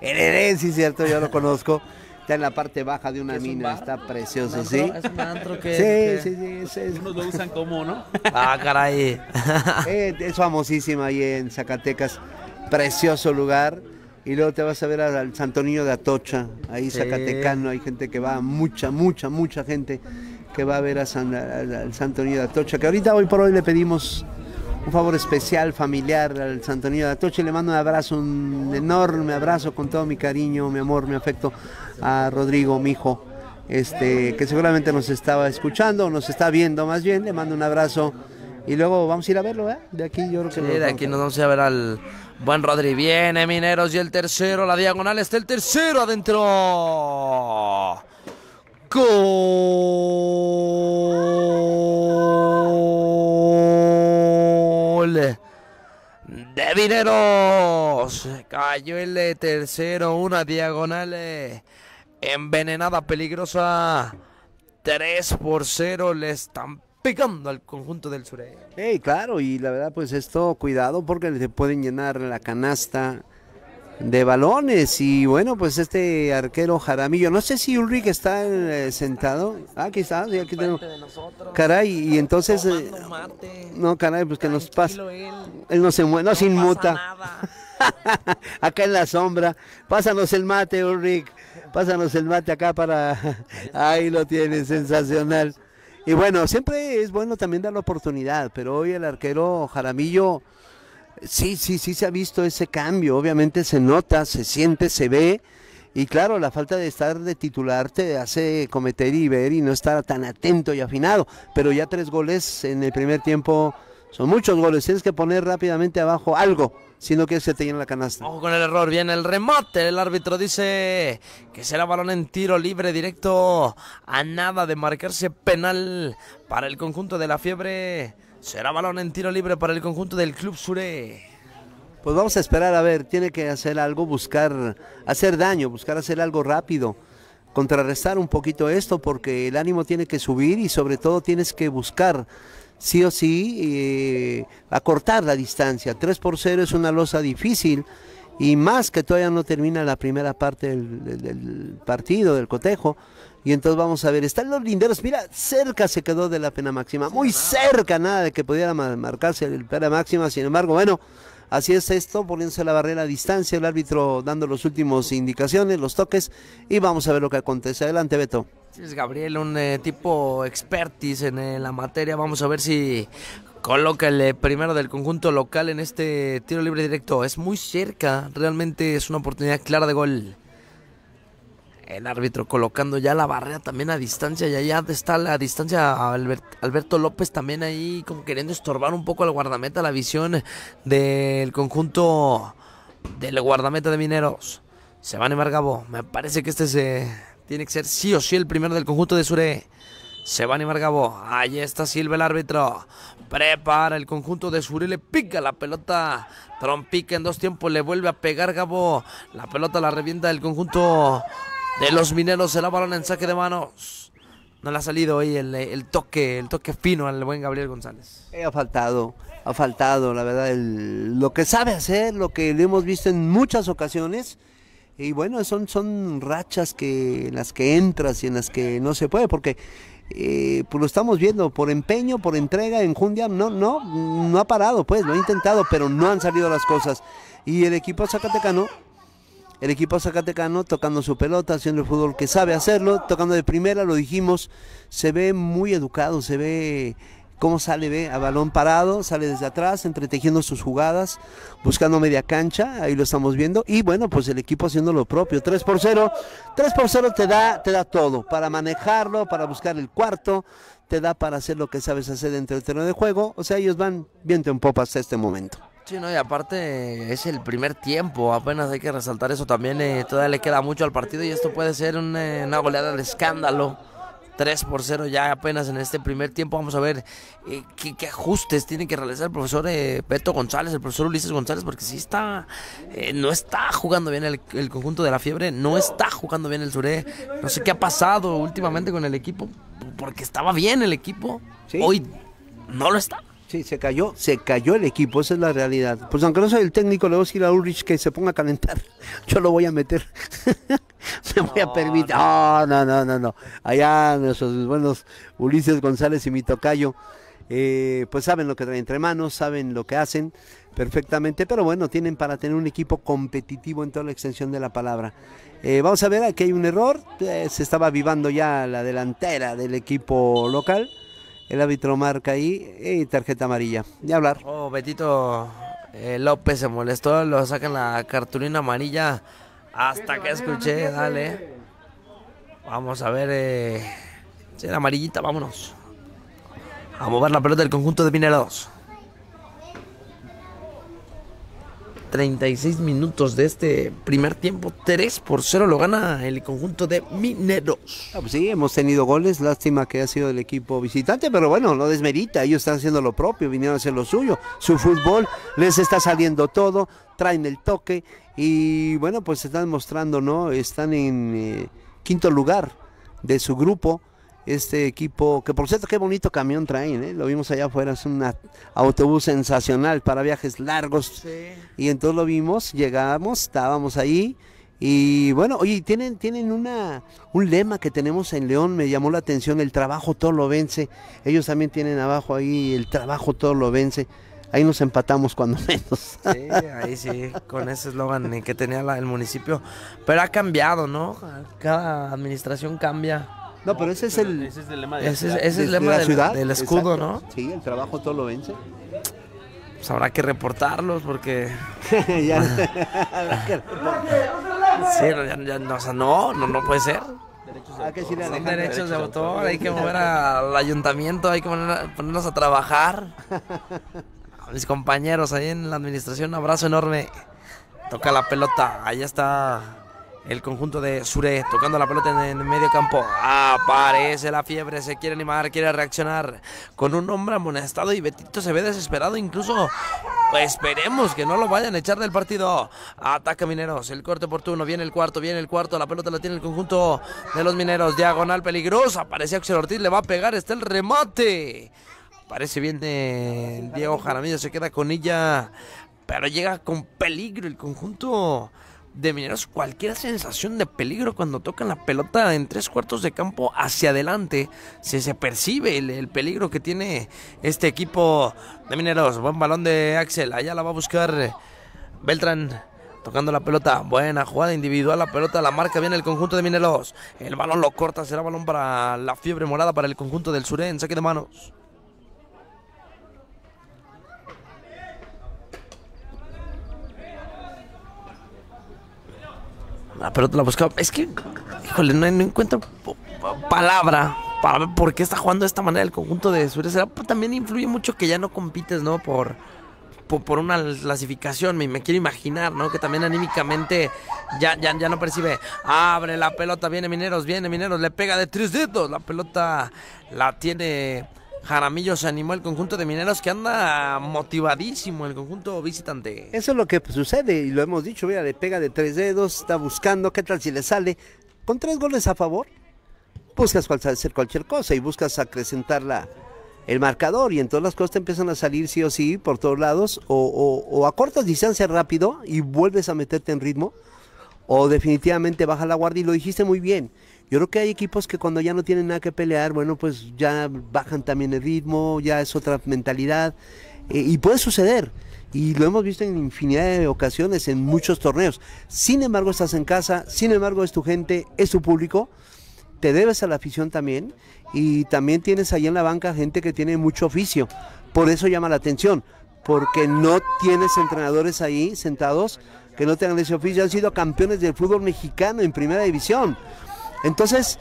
El Edén, sí, cierto, yo lo conozco. Está en la parte baja de una mina, está precioso, ¿sí? Es un antro que... Sí, sí, sí. Unos lo usan como, ¿no? Ah, caray. Es famosísima ahí en Zacatecas. Precioso lugar. Y luego te vas a ver al Santonillo de Atocha, ahí sí. Zacatecano, hay gente que va, mucha gente que va a ver al Santonillo de Atocha, que ahorita hoy por hoy le pedimos un favor especial, familiar, al Santonillo de Atocha, y le mando un abrazo, un enorme abrazo con todo mi cariño, mi amor, mi afecto a Rodrigo, mi hijo, que seguramente nos estaba escuchando, nos está viendo más bien, le mando un abrazo. Y luego vamos a ir a verlo, ¿eh? De aquí yo creo que... Sí, de aquí nos vamos a ver al buen Rodri. Viene Mineros y el tercero, la diagonal, está el tercero adentro. ¡Gol! De Mineros. Cayó el tercero, una diagonal envenenada, peligrosa. 3-0 le estampó. Pegando al conjunto del Suré. Hey, claro, y la verdad, pues esto, cuidado, porque se pueden llenar la canasta de balones. Y bueno, pues este arquero Jaramillo, no sé si Ulrich está sentado. Ah, aquí está, sí, aquí tenemos. Caray, y entonces... no, caray, pues que nos pasa. Él no se mueve, no se inmuta. Acá en la sombra. Pásanos el mate, Ulrich. Pásanos el mate acá para... Ahí lo tienes, sensacional. Y bueno, siempre es bueno también dar la oportunidad, pero hoy el arquero Jaramillo, sí se ha visto ese cambio, obviamente se nota, se siente, se ve, y claro, la falta de estar de titular te hace cometer y ver y no estar tan atento y afinado, pero ya 3 goles en el primer tiempo, son muchos goles, tienes que poner rápidamente abajo algo, si no quieres que te llene la canasta. Ojo con el error, viene el remate, el árbitro dice que será balón en tiro libre directo, a nada de marcarse penal para el conjunto de la Fiebre, será balón en tiro libre para el conjunto del Club Suré. Pues vamos a esperar, a ver, tiene que hacer algo, buscar hacer daño, buscar hacer algo rápido, contrarrestar un poquito esto, porque el ánimo tiene que subir y sobre todo tienes que buscar sí o sí, acortar la distancia. 3-0 es una losa difícil, y más que todavía no termina la primera parte del partido, del cotejo, y entonces vamos a ver, están los linderos, mira, cerca se quedó de la pena máxima, muy cerca, nada de que pudiera marcarse la pena máxima, sin embargo, bueno, así es esto, poniéndose la barrera a distancia, el árbitro dando los últimos indicaciones, los toques, y vamos a ver lo que acontece. Adelante, Beto. Es Gabriel, un tipo expertis en la materia. Vamos a ver si coloca el primero del conjunto local en este tiro libre directo. Es muy cerca, realmente es una oportunidad clara de gol. El árbitro colocando ya la barrera también a distancia, y allá está la distancia Alberto López también ahí como queriendo estorbar un poco al guardameta, la visión del conjunto del guardameta de Mineros. Se va a animar Gabo, me parece que este se... tiene que ser sí o sí el primero del conjunto de Suré. Se va a animar Gabo. Ahí está Silva, el árbitro. Prepara el conjunto de Suré. Le pica la pelota. Trompica en 2 tiempos. Le vuelve a pegar Gabo. La pelota la revienta el conjunto de los Mineros. Será balón en saque de manos. No le ha salido hoy el toque fino al buen Gabriel González. Ha faltado, la verdad, lo que sabe hacer, lo que le hemos visto en muchas ocasiones. Y bueno, son rachas en las que entras y en las que no se puede, porque pues lo estamos viendo, por empeño, por entrega, enjundia, no ha parado, pues lo ha intentado, pero no han salido las cosas. Y el equipo zacatecano el equipo zacatecano tocando su pelota, haciendo el fútbol que sabe hacerlo, tocando de primera, lo dijimos, se ve muy educado, se ve cómo sale, ve a balón parado, sale desde atrás, entretejiendo sus jugadas, buscando media cancha, ahí lo estamos viendo, y bueno, pues el equipo haciendo lo propio, 3 por 0 te da todo, para manejarlo, para buscar el cuarto, te da para hacer lo que sabes hacer dentro del terreno de juego, o sea, ellos van viento en popa hasta este momento. Sí, no, y aparte es el primer tiempo, apenas hay que resaltar eso también, todavía le queda mucho al partido y esto puede ser una goleada de escándalo, 3 por 0 ya apenas en este primer tiempo, vamos a ver qué ajustes tiene que realizar el profesor Beto González, el profesor Ulises González, porque sí está, no está jugando bien el conjunto de la Fiebre, no está jugando bien el Suré, no sé qué ha pasado últimamente con el equipo, porque estaba bien el equipo, ¿sí? Hoy no lo está. Sí, se cayó el equipo, esa es la realidad. Pues aunque no soy el técnico, le voy a decir a Ulrich que se ponga a calentar. Yo lo voy a meter. Me voy a permitir. No. Allá nuestros buenos Ulises González y mi tocayo, pues saben lo que traen entre manos, saben lo que hacen perfectamente, pero bueno, tienen para tener un equipo competitivo en toda la extensión de la palabra. Vamos a ver, aquí hay un error, se estaba avivando ya la delantera del equipo local. El árbitro marca ahí y tarjeta amarilla. Ni hablar. Oh, Betito López se molestó, lo sacan la cartulina amarilla hasta que escuché, dale. Vamos a ver, si era amarillita, vámonos. A mover la pelota del conjunto de Mineros. 36 minutos de este primer tiempo, 3 por 0 lo gana el conjunto de Mineros. Ah, pues sí, hemos tenido goles, lástima que ha sido el equipo visitante, pero bueno, no desmerita, ellos están haciendo lo propio, vinieron a hacer lo suyo, su fútbol, les está saliendo todo, traen el toque y bueno, pues se están mostrando, ¿no? Están en quinto lugar de su grupo. Este equipo, que por cierto, qué bonito camión traen, ¿eh? Lo vimos allá afuera, es un autobús sensacional para viajes largos. Sí. Y entonces lo vimos, llegamos, estábamos ahí y bueno, oye, tienen un lema que tenemos en León, me llamó la atención, el trabajo todo lo vence. Ellos también tienen abajo ahí, el trabajo todo lo vence. Ahí nos empatamos cuando menos. Sí, ahí sí, con ese eslogan que tenía el municipio, pero ha cambiado, ¿no? Cada administración cambia. No, pero ese es el lema del escudo, ¿no? Sí, el trabajo todo lo vence. Pues habrá que reportarlos porque... no puede ser. Son derechos de autor, hay que mover al ayuntamiento, hay que ponernos a trabajar. A mis compañeros ahí en la administración, un abrazo enorme. Toca la pelota, allá está... El conjunto de Suré tocando la pelota en el medio campo. Aparece la Fiebre, se quiere animar, quiere reaccionar con un hombre amonestado y Betito se ve desesperado. Incluso esperemos que no lo vayan a echar del partido. Ataca Mineros, el corte oportuno, viene el cuarto. La pelota la tiene el conjunto de los Mineros. Diagonal peligrosa, aparece Axel Ortiz, le va a pegar, está el remate. Parece bien de Diego Jaramillo, se queda con ella, pero llega con peligro el conjunto de Mineros. Cualquier sensación de peligro cuando tocan la pelota en 3/4 de campo hacia adelante, se percibe el peligro que tiene este equipo de Mineros. Buen balón de Axel, allá la va a buscar Beltrán, tocando la pelota, buena jugada individual, la pelota la marca bien el conjunto de Mineros, el balón lo corta, será balón para la Fiebre Morada, para el conjunto del Suré en saque de manos. La pelota la buscaba. Es que, híjole, no encuentro palabra para ver por qué está jugando de esta manera el conjunto de Suré. También influye mucho que ya no compites, ¿no? Por una clasificación, me quiero imaginar, ¿no? Que también anímicamente ya no percibe. Abre la pelota, viene Mineros, le pega de tres dedos. La pelota la tiene Jaramillo, se animó el conjunto de Mineros, que anda motivadísimo el conjunto visitante. Eso es lo que sucede y lo hemos dicho, mira, le pega de tres dedos, está buscando, qué tal si le sale. Con 3 goles a favor, buscas hacer cualquier cosa y buscas acrecentar el marcador y en todas las cosas te empiezan a salir sí o sí por todos lados, o a cortas distancias rápido y vuelves a meterte en ritmo, o definitivamente baja la guardia, y lo dijiste muy bien. Yo creo que hay equipos que cuando ya no tienen nada que pelear, bueno, pues ya bajan también el ritmo, ya es otra mentalidad, y puede suceder. y lo hemos visto en infinidad de ocasiones en muchos torneos. Sin embargo, estás en casa, sin embargo, es tu gente, es tu público, te debes a la afición también, y también tienes ahí en la banca gente que tiene mucho oficio. Por eso llama la atención, porque no tienes entrenadores ahí sentados que no tengan ese oficio, han sido campeones del fútbol mexicano en primera división. Entonces,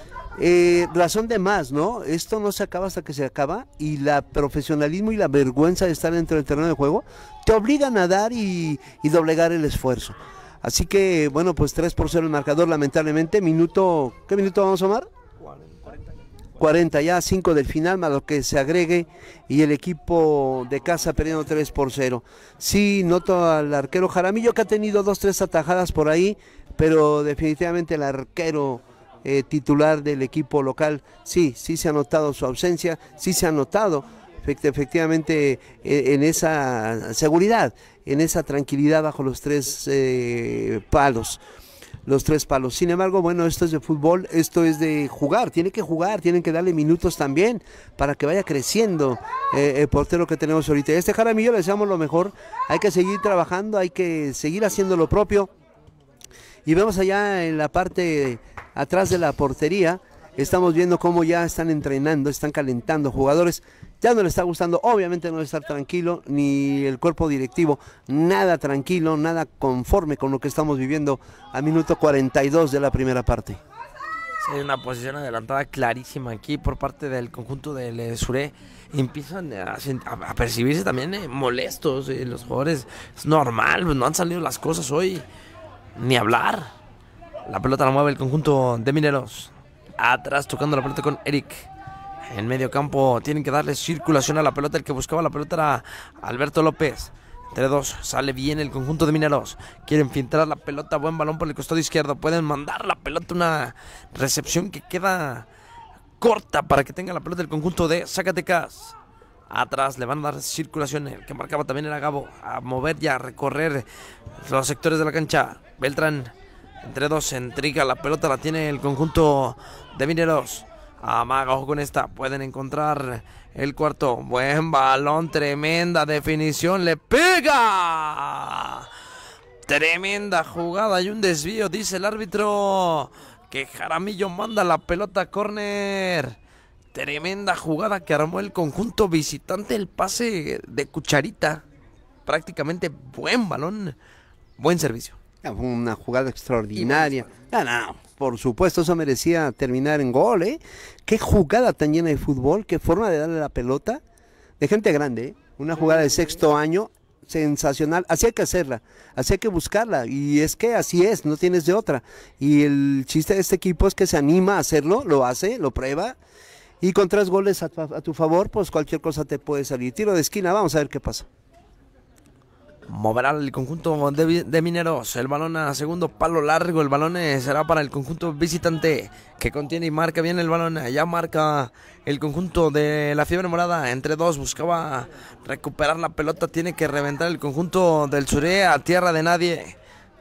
razón de más, ¿no? Esto no se acaba hasta que se acaba, y el profesionalismo y la vergüenza de estar dentro del terreno de juego te obligan a dar y doblegar el esfuerzo. Así que, bueno, pues 3-0 el marcador, lamentablemente. Minuto, ¿qué minuto vamos a tomar? 40 ya, 5 del final, más lo que se agregue, y el equipo de casa perdiendo 3-0. Sí, noto al arquero Jaramillo, que ha tenido 2-3 atajadas por ahí, pero definitivamente el arquero titular del equipo local, sí se ha notado su ausencia, sí se ha notado efectivamente en esa seguridad, en esa tranquilidad bajo los tres palos. Sin embargo, bueno, esto es de fútbol, esto es de jugar, tiene que jugar, tienen que darle minutos también para que vaya creciendo el portero que tenemos ahorita. Este Jaramillo le deseamos lo mejor, hay que seguir trabajando, hay que seguir haciendo lo propio. Y vemos allá en la parte atrás de la portería, estamos viendo cómo ya están entrenando, están calentando jugadores. Ya no le está gustando, obviamente no va a estar tranquilo, ni el cuerpo directivo, nada tranquilo, nada conforme con lo que estamos viviendo a minuto 42 de la primera parte. Sí, hay una posición adelantada clarísima aquí por parte del conjunto del Suré. Empiezan a percibirse también molestos los jugadores. Es normal, no han salido las cosas hoy, ni hablar. La pelota la mueve el conjunto de Mineros. Atrás tocando la pelota con Eric. En medio campo tienen que darle circulación a la pelota. El que buscaba la pelota era Alberto López. Entre dos, sale bien el conjunto de Mineros. Quieren filtrar la pelota, buen balón por el costado izquierdo. Pueden mandar la pelota, una recepción que queda corta para que tenga la pelota el conjunto de Zacatecas. Atrás le van a dar circulación. El que marcaba también era Gabo. A mover y a recorrer los sectores de la cancha. Beltrán, entre dos, se intriga la pelota. La tiene el conjunto de Mineros. Amaga, ojo con esta, pueden encontrar el cuarto, buen balón, tremenda definición, le pega, tremenda jugada y un desvío, dice el árbitro que Jaramillo manda la pelota a córner. Tremenda jugada que armó el conjunto visitante, el pase de cucharita, prácticamente buen balón, buen servicio. Una jugada extraordinaria. No, por supuesto, eso merecía terminar en gol, ¿eh? Qué jugada tan llena de fútbol, qué forma de darle la pelota. De gente grande, ¿eh? Una jugada de sexto año, sensacional. Así hay que hacerla, así hay que buscarla. Y es que así es, no tienes de otra. Y el chiste de este equipo es que se anima a hacerlo, lo hace, lo prueba. Y con 3 goles a tu favor, pues cualquier cosa te puede salir. Tiro de esquina, vamos a ver qué pasa. Moverá el conjunto de Mineros, el balón a segundo palo largo, el balón será para el conjunto visitante que contiene y marca bien el balón, ya marca el conjunto de la Fiebre Morada, entre dos, buscaba recuperar la pelota, tiene que reventar el conjunto del Suré a tierra de nadie,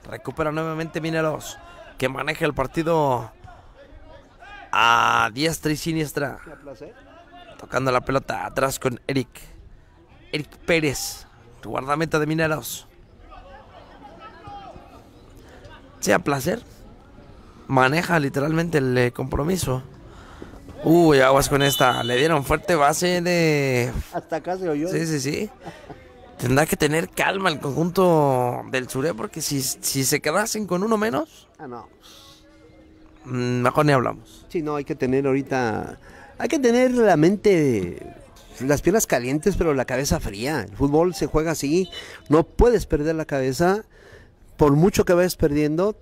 recupera nuevamente Mineros, que maneja el partido a diestra y siniestra, tocando la pelota atrás con Eric Pérez. Guardameta de Mineros. Sea placer. Maneja literalmente el compromiso. Uy, aguas con esta. Le dieron fuerte base de... Hasta acá se oyó. Sí. Tendrá que tener calma el conjunto del Suré, porque si se quedasen con uno menos... no. Mejor ni hablamos. Sí, no, hay que tener ahorita... Hay que tener la mente... Las piernas calientes, pero la cabeza fría. El fútbol se juega así. No puedes perder la cabeza. Por mucho que vayas perdiendo,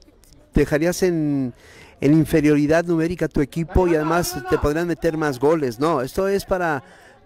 dejarías en inferioridad numérica a tu equipo y además te podrían meter más goles. No, esto es para...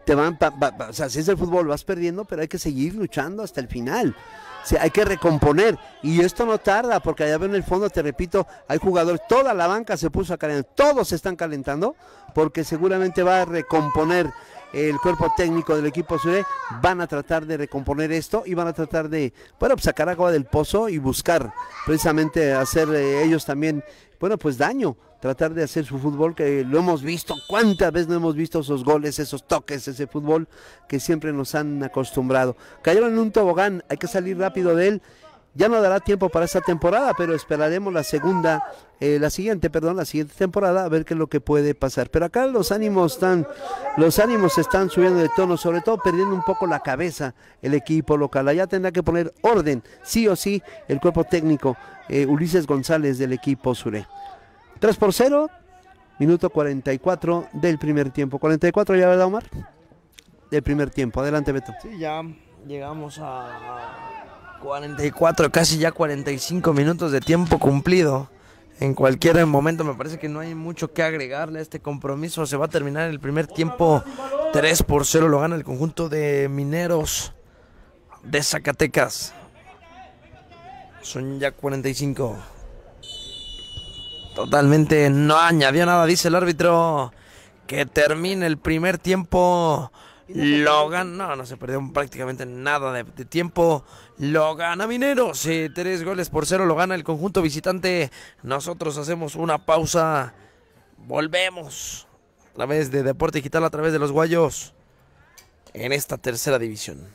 o sea, si es el fútbol, vas perdiendo, pero hay que seguir luchando hasta el final. O sea, hay que recomponer. Y esto no tarda, porque allá en el fondo, te repito, hay jugadores. Toda la banca se puso a calentar. Todos se están calentando, porque seguramente va a recomponer el cuerpo técnico del equipo Suré, van a tratar de recomponer esto y van a tratar de, bueno, pues sacar agua del pozo y buscar precisamente hacer ellos también, bueno, pues daño, tratar de hacer su fútbol, que lo hemos visto, cuántas veces no hemos visto esos goles, esos toques, ese fútbol que siempre nos han acostumbrado. Cayeron en un tobogán, hay que salir rápido de él. Ya no dará tiempo para esta temporada, pero esperaremos la segunda, la siguiente temporada, a ver qué es lo que puede pasar. Pero acá los ánimos están subiendo de tono, sobre todo perdiendo un poco la cabeza el equipo local. Allá tendrá que poner orden, sí o sí, el cuerpo técnico Ulises González del equipo Suré. 3-0, minuto 44 del primer tiempo. 44 ya, ¿verdad, Omar? Del primer tiempo. Adelante, Beto. Sí, ya llegamos a 44, casi ya 45 minutos de tiempo cumplido. En cualquier momento me parece que no hay mucho que agregarle a este compromiso. Se va a terminar el primer tiempo. 3-0 lo gana el conjunto de Mineros de Zacatecas. Son ya 45. Totalmente no añadió nada, dice el árbitro. Que termine el primer tiempo. Lo gana, no se perdió prácticamente nada de tiempo. Lo gana Mineros, 3-0 lo gana el conjunto visitante. Nosotros hacemos una pausa, volvemos a través de Deporte Digital, a través de los Guayos, en esta tercera división.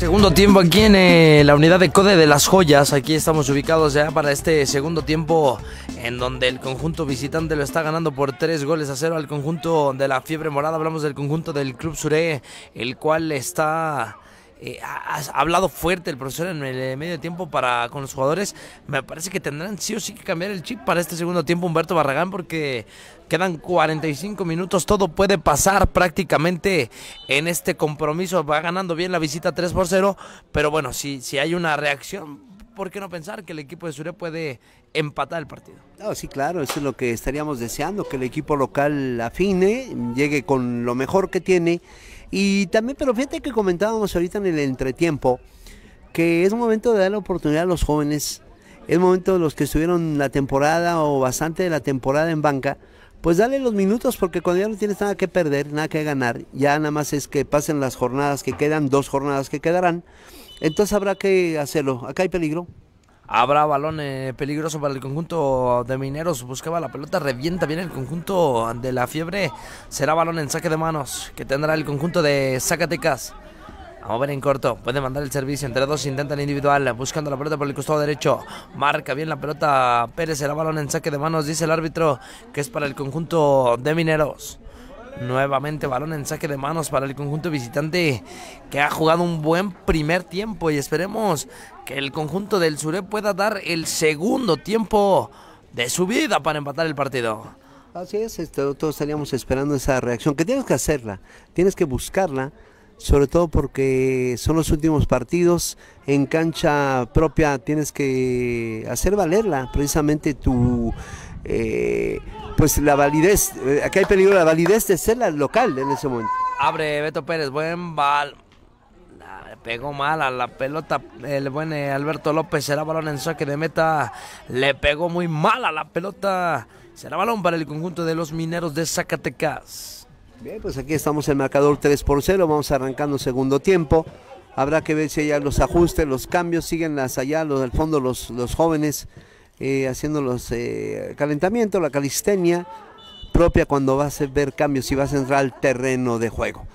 Segundo tiempo aquí en la unidad de CODE de Las Joyas. Aquí estamos ubicados ya para este segundo tiempo, en donde el conjunto visitante lo está ganando por 3-0 al conjunto de la Fiebre Morada. Hablamos del conjunto del Club Suré, el cual está... Ha hablado fuerte el profesor en el medio tiempo con los jugadores. Me parece que tendrán sí o sí que cambiar el chip para este segundo tiempo, Humberto Barragán, porque quedan 45 minutos, todo puede pasar prácticamente en este compromiso. Va ganando bien la visita 3-0, pero bueno, si hay una reacción, ¿por qué no pensar que el equipo de Suré puede empatar el partido? No, sí, claro, eso es lo que estaríamos deseando, que el equipo local afine, llegue con lo mejor que tiene. Y también, pero fíjate que comentábamos ahorita en el entretiempo, que es un momento de dar la oportunidad a los jóvenes, es momento de los que estuvieron la temporada o bastante de la temporada en banca, pues dale los minutos, porque cuando ya no tienes nada que perder, nada que ganar, ya nada más es que pasen las jornadas que quedan, 2 jornadas que quedarán, entonces habrá que hacerlo. Acá hay peligro. Habrá balón peligroso para el conjunto de Mineros. Buscaba la pelota, revienta bien el conjunto de la Fiebre. Será balón en saque de manos que tendrá el conjunto de Zacatecas. Vamos a ver en corto. Puede mandar el servicio. Entre dos intenta el individual. Buscando la pelota por el costado derecho. Marca bien la pelota Pérez. Será balón en saque de manos. Dice el árbitro que es para el conjunto de Mineros. Nuevamente balón en saque de manos para el conjunto visitante, que ha jugado un buen primer tiempo, y esperemos que el conjunto del Suré pueda dar el segundo tiempo de su vida para empatar el partido. Así es, todos estaríamos esperando esa reacción, que tienes que hacerla, tienes que buscarla, sobre todo porque son los últimos partidos en cancha propia, tienes que hacer valerla, precisamente tu... pues la validez, acá hay peligro, la validez de ser la local en ese momento. Abre Beto Pérez, buen bal. Pegó mal a la pelota el buen Alberto López, será balón en saque de meta. Le pegó muy mal a la pelota. Será balón para el conjunto de los Mineros de Zacatecas. Bien, pues aquí estamos en el marcador 3-0, vamos arrancando segundo tiempo. Habrá que ver si ya los ajustes, los cambios, siguen allá, los del fondo, los jóvenes. Haciendo los calentamientos, la calistenia propia cuando vas a ver cambios y vas a entrar al terreno de juego.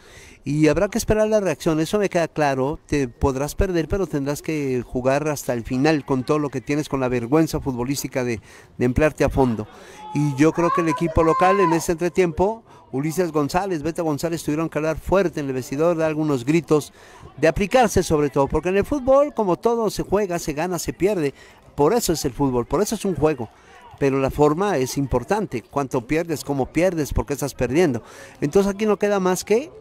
Y habrá que esperar la reacción, eso me queda claro, te podrás perder, pero tendrás que jugar hasta el final con todo lo que tienes, con la vergüenza futbolística de emplearte a fondo. Y yo creo que el equipo local en este entretiempo, Ulises González, Beto González tuvieron que hablar fuerte en el vestidor, dar algunos gritos, de aplicarse sobre todo, porque en el fútbol, como todo, se juega, se gana, se pierde. Por eso es el fútbol, por eso es un juego, pero la forma es importante, cuánto pierdes, cómo pierdes, por qué estás perdiendo. Entonces aquí no queda más que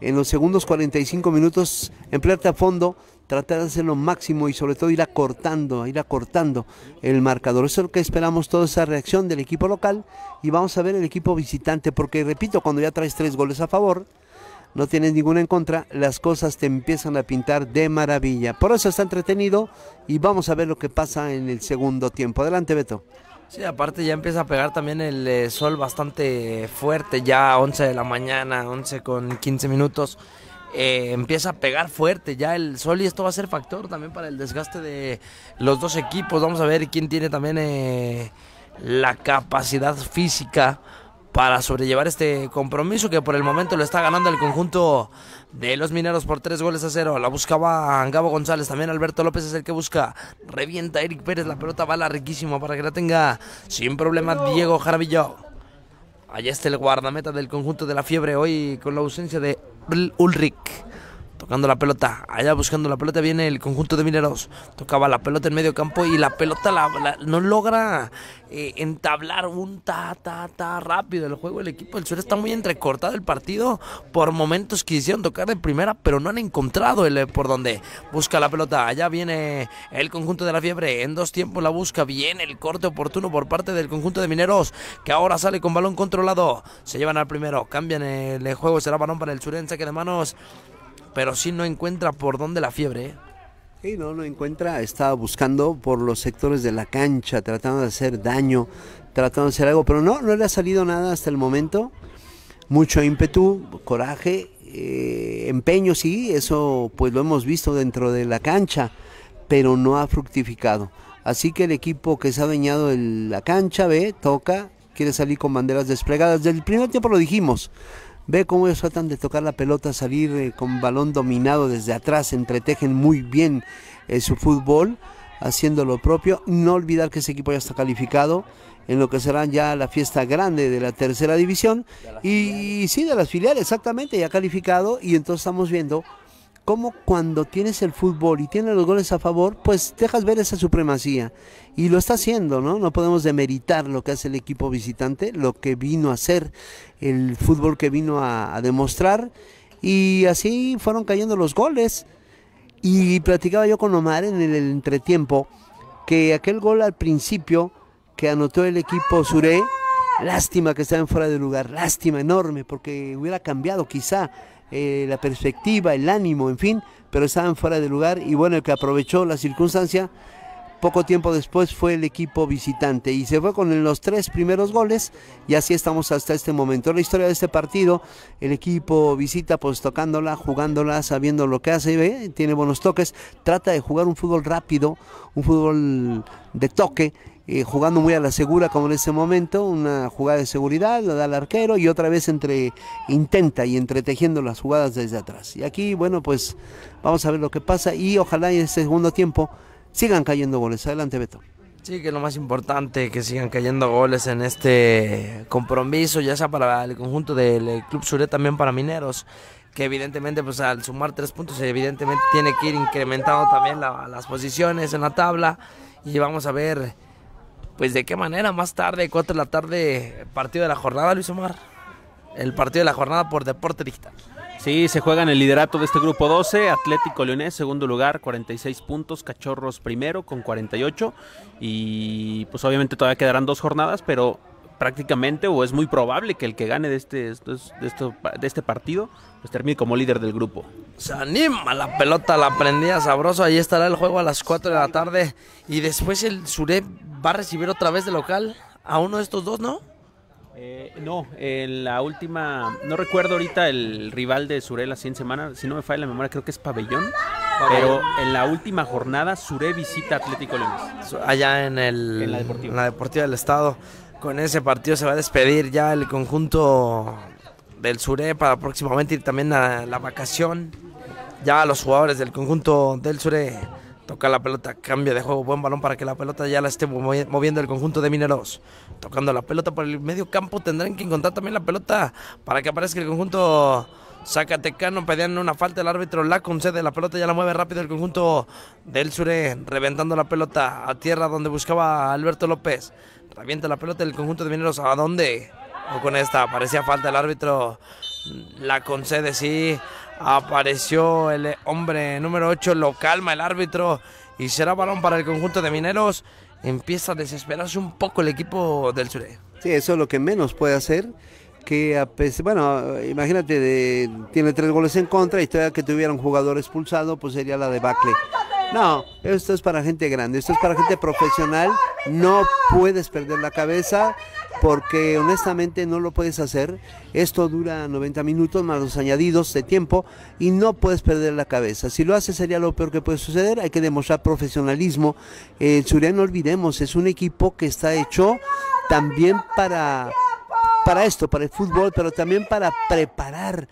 en los segundos 45 minutos emplearte a fondo, tratar de hacer lo máximo y sobre todo ir acortando el marcador. Eso es lo que esperamos, toda esa reacción del equipo local, y vamos a ver el equipo visitante, porque repito, cuando ya traes 3 goles a favor, no tienes ninguna en contra, las cosas te empiezan a pintar de maravilla. Por eso está entretenido y vamos a ver lo que pasa en el segundo tiempo. Adelante, Beto. Sí, aparte ya empieza a pegar también el sol bastante fuerte, ya a 11 de la mañana, 11:15. Empieza a pegar fuerte ya el sol, y esto va a ser factor también para el desgaste de los dos equipos. Vamos a ver quién tiene también la capacidad física para sobrellevar este compromiso, que por el momento lo está ganando el conjunto de los Mineros por 3-0. La buscaba Gabo González, también Alberto López es el que busca. Revienta Eric Pérez, la pelota va larguísima para que la tenga sin problema Diego Jaramillo. Allá está el guardameta del conjunto de la Fiebre, hoy con la ausencia de Ulrich. Tocando la pelota, allá buscando la pelota viene el conjunto de Mineros. Tocaba la pelota en medio campo y la pelota no logra entablar un rápido el juego. El equipo del Sur está muy entrecortado el partido. Por momentos quisieron tocar de primera, pero no han encontrado el por donde. Busca la pelota, allá viene el conjunto de la Fiebre. En 2 tiempos la busca, viene el corte oportuno por parte del conjunto de Mineros, que ahora sale con balón controlado. Se llevan al primero, cambian el juego, será balón para el Sur en saque de manos. Pero sí no encuentra por dónde la Fiebre. Sí, no encuentra, estaba buscando por los sectores de la cancha, tratando de hacer daño, tratando de hacer algo, pero no le ha salido nada hasta el momento. Mucho ímpetu, coraje, empeño, sí, eso pues lo hemos visto dentro de la cancha, pero no ha fructificado. Así que el equipo que se ha adueñado de la cancha, toca, quiere salir con banderas desplegadas. Del primer tiempo lo dijimos. Ve cómo ellos tratan de tocar la pelota, salir con balón dominado desde atrás, entretejen muy bien su fútbol, haciendo lo propio. No olvidar que ese equipo ya está calificado en lo que será ya la fiesta grande de la tercera división. Y sí, de las filiales, exactamente, ya calificado. Y entonces estamos viendo cómo cuando tienes el fútbol y tienes los goles a favor, pues dejas ver esa supremacía. Y lo está haciendo, ¿no? No podemos demeritar lo que hace el equipo visitante, lo que vino a hacer, el fútbol que vino a demostrar. Y así fueron cayendo los goles. Y platicaba yo con Omar en el entretiempo que aquel gol al principio que anotó el equipo Suré, lástima que estaban fuera de lugar, lástima enorme, porque hubiera cambiado quizá la perspectiva, el ánimo, en fin, pero estaban fuera de lugar. Y bueno, el que aprovechó la circunstancia poco tiempo después fue el equipo visitante y se fue con los 3 primeros goles, y así estamos hasta este momento. La historia de este partido, el equipo visita pues tocándola, jugándola, sabiendo lo que hace, ¿ve? Tiene buenos toques, trata de jugar un fútbol rápido, un fútbol de toque, jugando muy a la segura como en ese momento, una jugada de seguridad, la da el arquero y otra vez intenta y entretejiendo las jugadas desde atrás. Y aquí, bueno, pues vamos a ver lo que pasa y ojalá en este segundo tiempo sigan cayendo goles. Adelante, Beto. Sí, que lo más importante, que sigan cayendo goles en este compromiso, ya sea para el conjunto del Club Suré, también para Mineros, que evidentemente pues al sumar 3 puntos evidentemente tiene que ir incrementando también las posiciones en la tabla. Y vamos a ver pues de qué manera más tarde, 4 de la tarde, partido de la jornada, Luis Omar. El partido de la jornada por Deporte Digital. Sí, se juega en el liderato de este grupo 12, Atlético Leonés, segundo lugar, 46 puntos, Cachorros primero con 48, y pues obviamente todavía quedarán 2 jornadas, pero prácticamente, o es muy probable que el que gane de este partido, pues termine como líder del grupo. Se anima la pelota, la prendida sabroso, ahí estará el juego a las 4 de la tarde, y después el Suré va a recibir otra vez de local a uno de estos dos, ¿no? No, en la última, no recuerdo ahorita el rival de Suré la siguiente semana, si no me falla la memoria creo que es Pabellón, pero en la última jornada Suré visita Atlético Leonés. Allá en la Deportiva del Estado. Con ese partido se va a despedir ya el conjunto del Suré para próximamente ir también a la vacación. Ya los jugadores del conjunto del Suré, toca la pelota, cambio de juego, buen balón para que la pelota ya la esté moviendo el conjunto de Mineros. Tocando la pelota por el medio campo, tendrán que encontrar también la pelota para que aparezca el conjunto zacatecano. Pedían una falta, el árbitro la concede, la pelota ya la mueve rápido el conjunto del Suré, reventando la pelota a tierra donde buscaba Alberto López. Revienta la pelota el conjunto de Mineros, ¿a dónde? O con esta, parecía falta, el árbitro la concede, sí. Apareció el hombre número 8, lo calma el árbitro y será balón para el conjunto de Mineros. Empieza a desesperarse un poco el equipo del Suré. Sí, eso es lo que menos puede hacer. Que bueno, imagínate, tiene 3 goles en contra y todavía que tuviera un jugador expulsado, pues sería la debacle. No, esto es para gente grande, esto es para gente profesional. No puedes perder la cabeza porque honestamente no lo puedes hacer. Esto dura 90 minutos más los añadidos de tiempo y no puedes perder la cabeza. Si lo haces sería lo peor que puede suceder. Hay que demostrar profesionalismo. El Suré, no olvidemos, es un equipo que está hecho también para esto, para el fútbol, pero también para preparar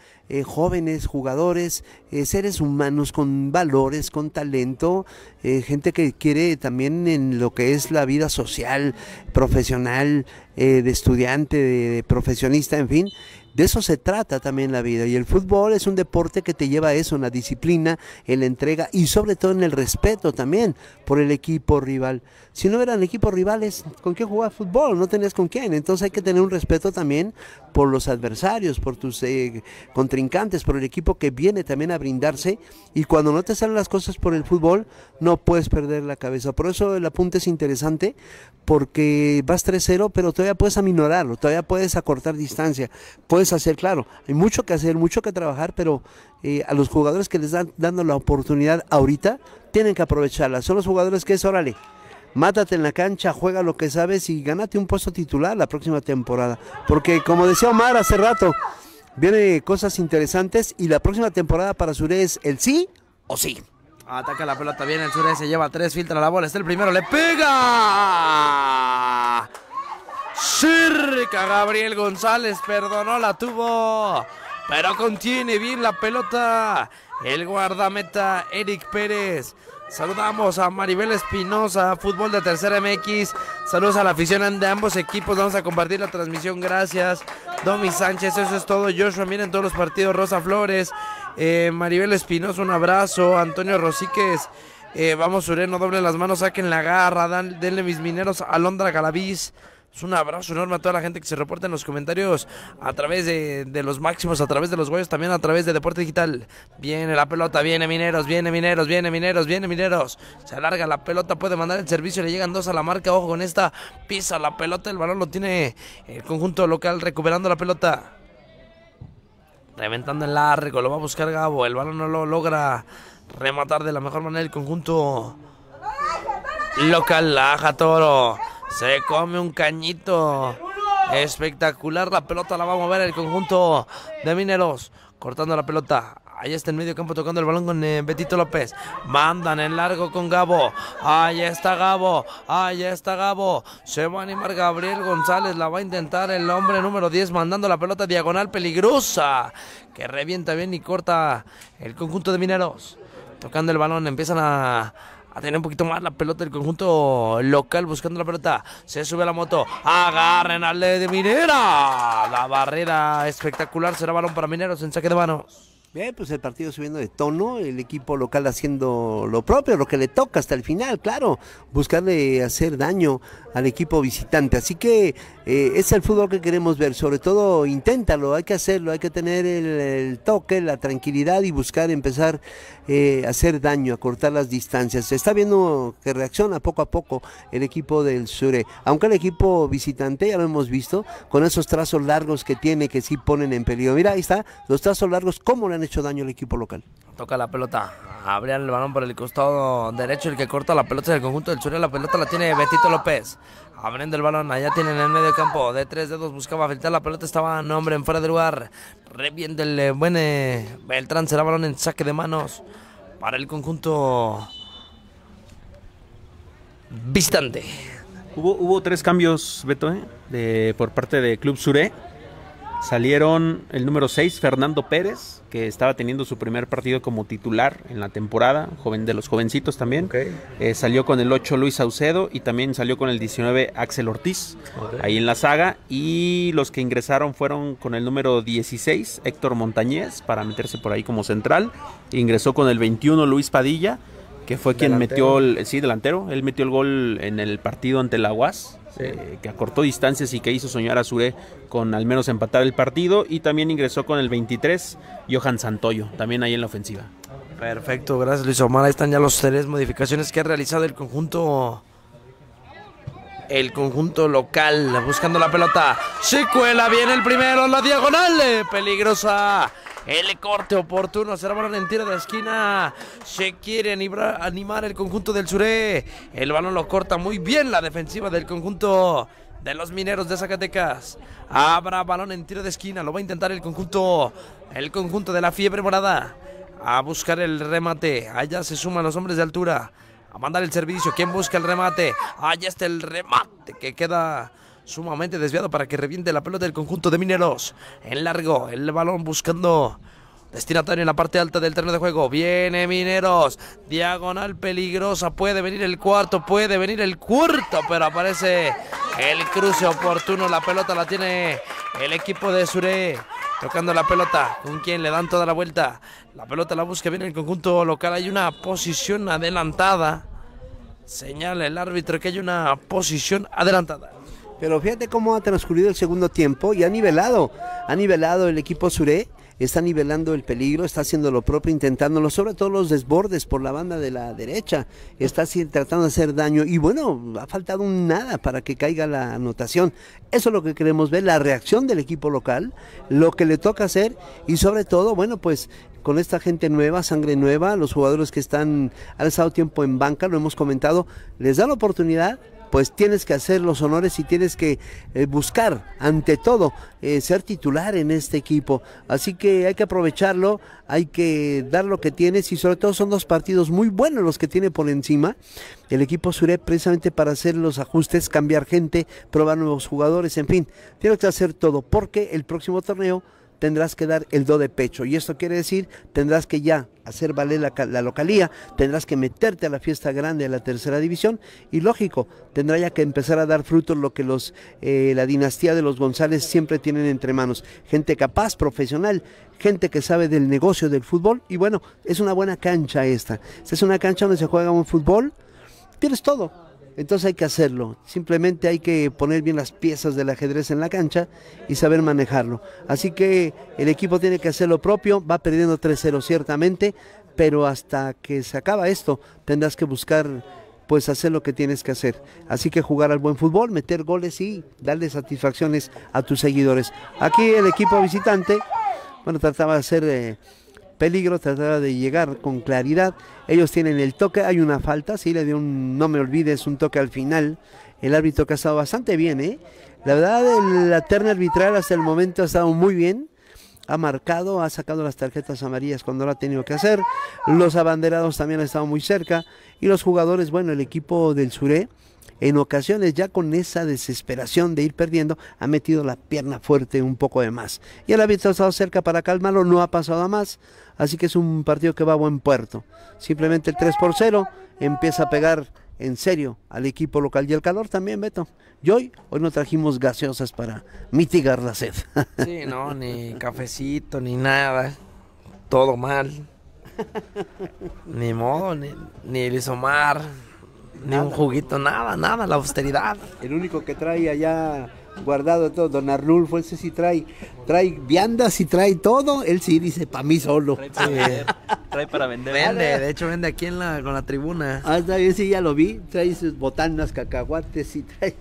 jóvenes, jugadores, seres humanos con valores, con talento, gente que quiere también en lo que es la vida social, profesional, de estudiante, de profesionista, en fin. De eso se trata también la vida, y el fútbol es un deporte que te lleva a eso, en la disciplina, en la entrega y sobre todo en el respeto también por el equipo rival. Si no eran equipos rivales, ¿con quién jugabas fútbol? No tenías con quién. Entonces hay que tener un respeto también por los adversarios, por tus contrincantes, por el equipo que viene también a brindarse, y cuando no te salen las cosas por el fútbol, no puedes perder la cabeza. Por eso el apunte es interesante, porque vas 3-0, pero todavía puedes aminorarlo, todavía puedes acortar distancia, puedes hacer, claro, hay mucho que hacer, mucho que trabajar, pero a los jugadores que les dan dando la oportunidad ahorita, tienen que aprovecharla. Son los jugadores que es, órale, mátate en la cancha, juega lo que sabes y gánate un puesto titular la próxima temporada. Porque como decía Omar hace rato, vienen cosas interesantes y la próxima temporada para Suré es el sí o sí. Ataca la pelota bien el Suré, se lleva 3, filtra la bola, está el primero, le pega. cerca Gabriel González, perdonó, la tuvo, pero contiene bien la pelota el guardameta Eric Pérez. Saludamos a Maribel Espinosa, Fútbol de Tercera MX. Saludos a la afición de ambos equipos. Vamos a compartir la transmisión, gracias. Domi Sánchez, eso es todo. Joshua, miren todos los partidos. Rosa Flores, Maribel Espinosa, un abrazo. Antonio Rosiques, vamos Suré, no doble las manos, saquen la garra. Denle mis mineros. Alondra Galaviz, es un abrazo enorme a toda la gente que se reporta en los comentarios a través de los máximos, a través de los güeyes, también a través de Deporte Digital. Viene la pelota, viene Mineros, viene Mineros, viene Mineros, viene Mineros. Se alarga la pelota, puede mandar el servicio, le llegan dos a la marca. Ojo con esta, pisa la pelota, el balón lo tiene el conjunto local recuperando la pelota. Reventando el largo, lo va a buscar Gabo, el balón no lo logra rematar de la mejor manera el conjunto local. Aja Toro se come un cañito espectacular. La pelota la va a mover el conjunto de Mineros, cortando la pelota. Ahí está en medio campo tocando el balón con Betito López. Mandan en largo con Gabo. Ahí está Gabo. Ahí está Gabo. Se va a animar Gabriel González. La va a intentar el hombre número 10. Mandando la pelota diagonal peligrosa, que revienta bien y corta el conjunto de Mineros. Tocando el balón. Empiezan a tener un poquito más la pelota el conjunto local, buscando la pelota, se sube a la moto, agarren al de Minera, la barrera espectacular, será balón para Mineros en saque de manos. Bien, pues el partido subiendo de tono, el equipo local haciendo lo propio, lo que le toca hasta el final, claro, buscarle hacer daño al equipo visitante. Así que es el fútbol que queremos ver, sobre todo inténtalo, hay que hacerlo, hay que tener el toque, la tranquilidad y buscar empezar a hacer daño, a cortar las distancias. Se está viendo que reacciona poco a poco el equipo del Suré, aunque el equipo visitante, ya lo hemos visto, con esos trazos largos que tiene, que sí ponen en peligro. Mira, ahí está, los trazos largos, cómo le han hecho daño al equipo local. Toca la pelota, abrían el balón por el costado derecho, el que corta la pelota es el conjunto del Suré, la pelota la tiene Betito López, abriendo el balón, allá tienen en el medio campo, de tres dedos buscaba filtrar la pelota, estaba no, hombre en fuera de lugar, revienta el buen Beltrán, será balón en saque de manos para el conjunto visitante. Hubo tres cambios, Beto, por parte de Club Suré. Salieron el número 6, Fernando Pérez, que estaba teniendo su primer partido como titular en la temporada, joven de los jovencitos también. Okay. Salió con el 8, Luis Saucedo, y también salió con el 19, Axel Ortiz, okay, ahí en la saga. Y los que ingresaron fueron con el número 16, Héctor Montañez, para meterse por ahí como central. Ingresó con el 21, Luis Padilla, que fue quien metió el... Sí, delantero. Él metió el gol en el partido ante la UAS. Sí. Que acortó distancias y que hizo soñar a Suré con al menos empatar el partido. Y también ingresó con el 23, Johan Santoyo, también ahí en la ofensiva. Perfecto, gracias Luis Omar. Ahí están ya las tres modificaciones que ha realizado el conjunto local, buscando la pelota. Se cuela bien el primero, la diagonal peligrosa. El corte oportuno, será balón en tiro de esquina. Se quiere animar el conjunto del Suré. El balón lo corta muy bien la defensiva del conjunto de los Mineros de Zacatecas. Habrá balón en tiro de esquina, lo va a intentar el conjunto de la Fiebre Morada. A buscar el remate, allá se suman los hombres de altura. A mandar el servicio, ¿quién busca el remate? Allá está el remate que queda sumamente desviado para que reviente la pelota del conjunto de Mineros. En largo, el balón buscando destinatario en la parte alta del terreno de juego. Viene Mineros, diagonal peligrosa, puede venir el cuarto, pero aparece el cruce oportuno. La pelota la tiene el equipo de Suré, tocando la pelota, con quien le dan toda la vuelta. La pelota la busca bien el conjunto local, hay una posición adelantada. Señala el árbitro que hay una posición adelantada. Pero fíjate cómo ha transcurrido el segundo tiempo y ha nivelado el equipo Suré, está nivelando el peligro, está haciendo lo propio, intentándolo, sobre todo los desbordes por la banda de la derecha, está tratando de hacer daño y bueno, ha faltado un nada para que caiga la anotación. Eso es lo que queremos ver, la reacción del equipo local, lo que le toca hacer y sobre todo, bueno, pues con esta gente nueva, sangre nueva, los jugadores que han estado tiempo en banca, lo hemos comentado, les da la oportunidad pues tienes que hacer los honores y tienes que buscar, ante todo, ser titular en este equipo. Así que hay que aprovecharlo, hay que dar lo que tienes, y sobre todo son dos partidos muy buenos los que tiene por encima el equipo Suré, precisamente para hacer los ajustes, cambiar gente, probar nuevos jugadores, en fin, tienes que hacer todo, porque el próximo torneo tendrás que dar el do de pecho, y esto quiere decir, tendrás que ya hacer valer la localía, tendrás que meterte a la fiesta grande de la tercera división, y lógico, tendrá ya que empezar a dar frutos lo que los la dinastía de los González siempre tienen entre manos, gente capaz, profesional, gente que sabe del negocio del fútbol, y bueno, es una buena cancha esta, es una cancha donde se juega un fútbol, tienes todo, entonces hay que hacerlo, simplemente hay que poner bien las piezas del ajedrez en la cancha y saber manejarlo, así que el equipo tiene que hacer lo propio, va perdiendo 3-0 ciertamente, pero hasta que se acaba esto tendrás que buscar, pues, hacer lo que tienes que hacer, así que jugar al buen fútbol, meter goles y darle satisfacciones a tus seguidores. Aquí el equipo visitante, bueno, trataba de hacer peligro, tratar de llegar con claridad, ellos tienen el toque, hay una falta, sí, le dio un, no me olvides, un toque al final, el árbitro que ha estado bastante bien, la verdad, la terna arbitral hasta el momento ha estado muy bien, ha marcado, ha sacado las tarjetas amarillas cuando lo ha tenido que hacer, los abanderados también han estado muy cerca, y los jugadores, bueno, el equipo del Suré, en ocasiones ya con esa desesperación de ir perdiendo, ha metido la pierna fuerte un poco de más. Y el árbitro ha estado cerca para calmarlo, no ha pasado a más, así que es un partido que va a buen puerto. Simplemente el 3-0 empieza a pegar en serio al equipo local. Y el calor también, Beto. Y hoy no trajimos gaseosas para mitigar la sed. Sí, no, ni cafecito, ni nada. Todo mal. Ni modo, ni el isomar. Ni nada. Un juguito, nada, la austeridad. El único que trae allá guardado todo, don Arnulfo, ese sí trae viandas y trae todo, él sí dice, para mí solo. Trae para vender, trae para vender. Vende, de hecho vende aquí con la tribuna. Ah, yo sí ya lo vi, trae sus botanas, cacahuates y trae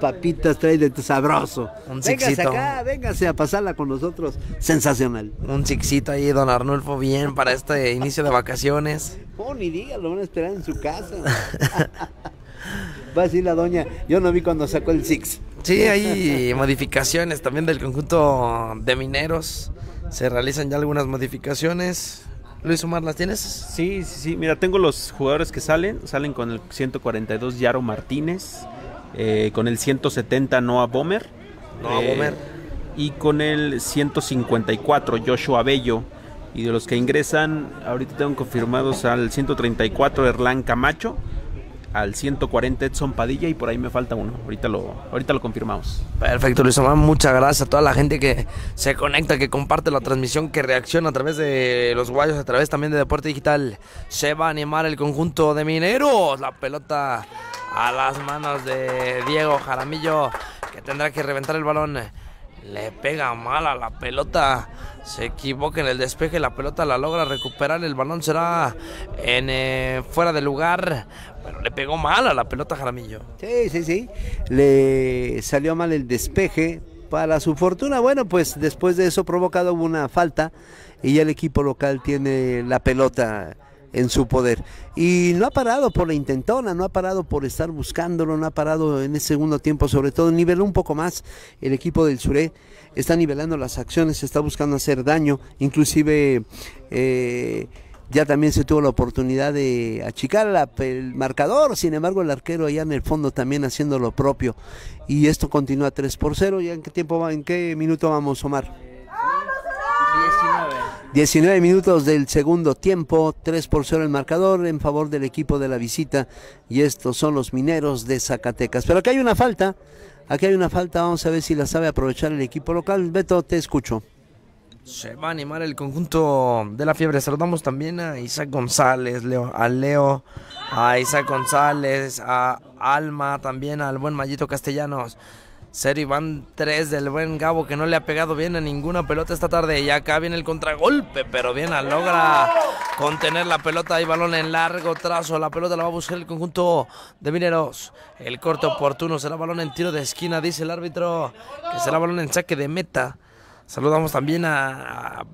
papitas, trae de sabroso. Un véngase acá, véngase a pasarla con nosotros, sensacional. Un sixito ahí, don Arnulfo, bien para este inicio de vacaciones. Oh, ni diga, lo van a esperar en su casa. Va a decir la doña, yo no vi cuando sacó el six. Sí, hay modificaciones también del conjunto de Mineros. Se realizan ya algunas modificaciones. Luis Omar, ¿las tienes? Sí. Mira, tengo los jugadores que salen con el 142 Yaro Martínez, con el 170 Noah Bomer, y con el 154 Joshua Bello. Y de los que ingresan, ahorita tengo confirmados al 134 Erlán Camacho, al 140 Edson Padilla, y por ahí me falta uno, ahorita lo confirmamos. Perfecto, Luis Omar, muchas gracias a toda la gente que se conecta, que comparte la transmisión, que reacciona a través de los guayos, a través también de Deporte Digital. Se va a animar el conjunto de Mineros, la pelota a las manos de Diego Jaramillo, que tendrá que reventar el balón. Le pega mal a la pelota, se equivoca en el despeje, la pelota la logra recuperar, el balón será fuera de lugar, pero le pegó mal a la pelota Jaramillo. Sí, le salió mal el despeje, para su fortuna, bueno, pues después de eso provocado hubo una falta y ya el equipo local tiene la pelota en su poder, y no ha parado por la intentona, no ha parado por estar buscándolo, no ha parado en el segundo tiempo, sobre todo niveló un poco más el equipo del Suré, está nivelando las acciones, está buscando hacer daño, inclusive ya también se tuvo la oportunidad de achicar el marcador, sin embargo el arquero allá en el fondo también haciendo lo propio, y esto continúa 3-0, ¿ya en qué tiempo va, en qué minuto vamos, Omar? 19 minutos del segundo tiempo, 3-0 el marcador en favor del equipo de la visita, y estos son los Mineros de Zacatecas. Pero aquí hay una falta, vamos a ver si la sabe aprovechar el equipo local. Beto, te escucho. Se va a animar el conjunto de la Fiebre. Saludamos también a Isaac González, a Alma, también al buen Mayito Castellanos. Cero y van 3 del buen Gabo, que no le ha pegado bien a ninguna pelota esta tarde. Y acá viene el contragolpe, pero bien logra contener la pelota. Hay balón en largo trazo, la pelota la va a buscar el conjunto de Mineros. El corte oportuno, será balón en tiro de esquina, dice el árbitro, que será balón en saque de meta. Saludamos también a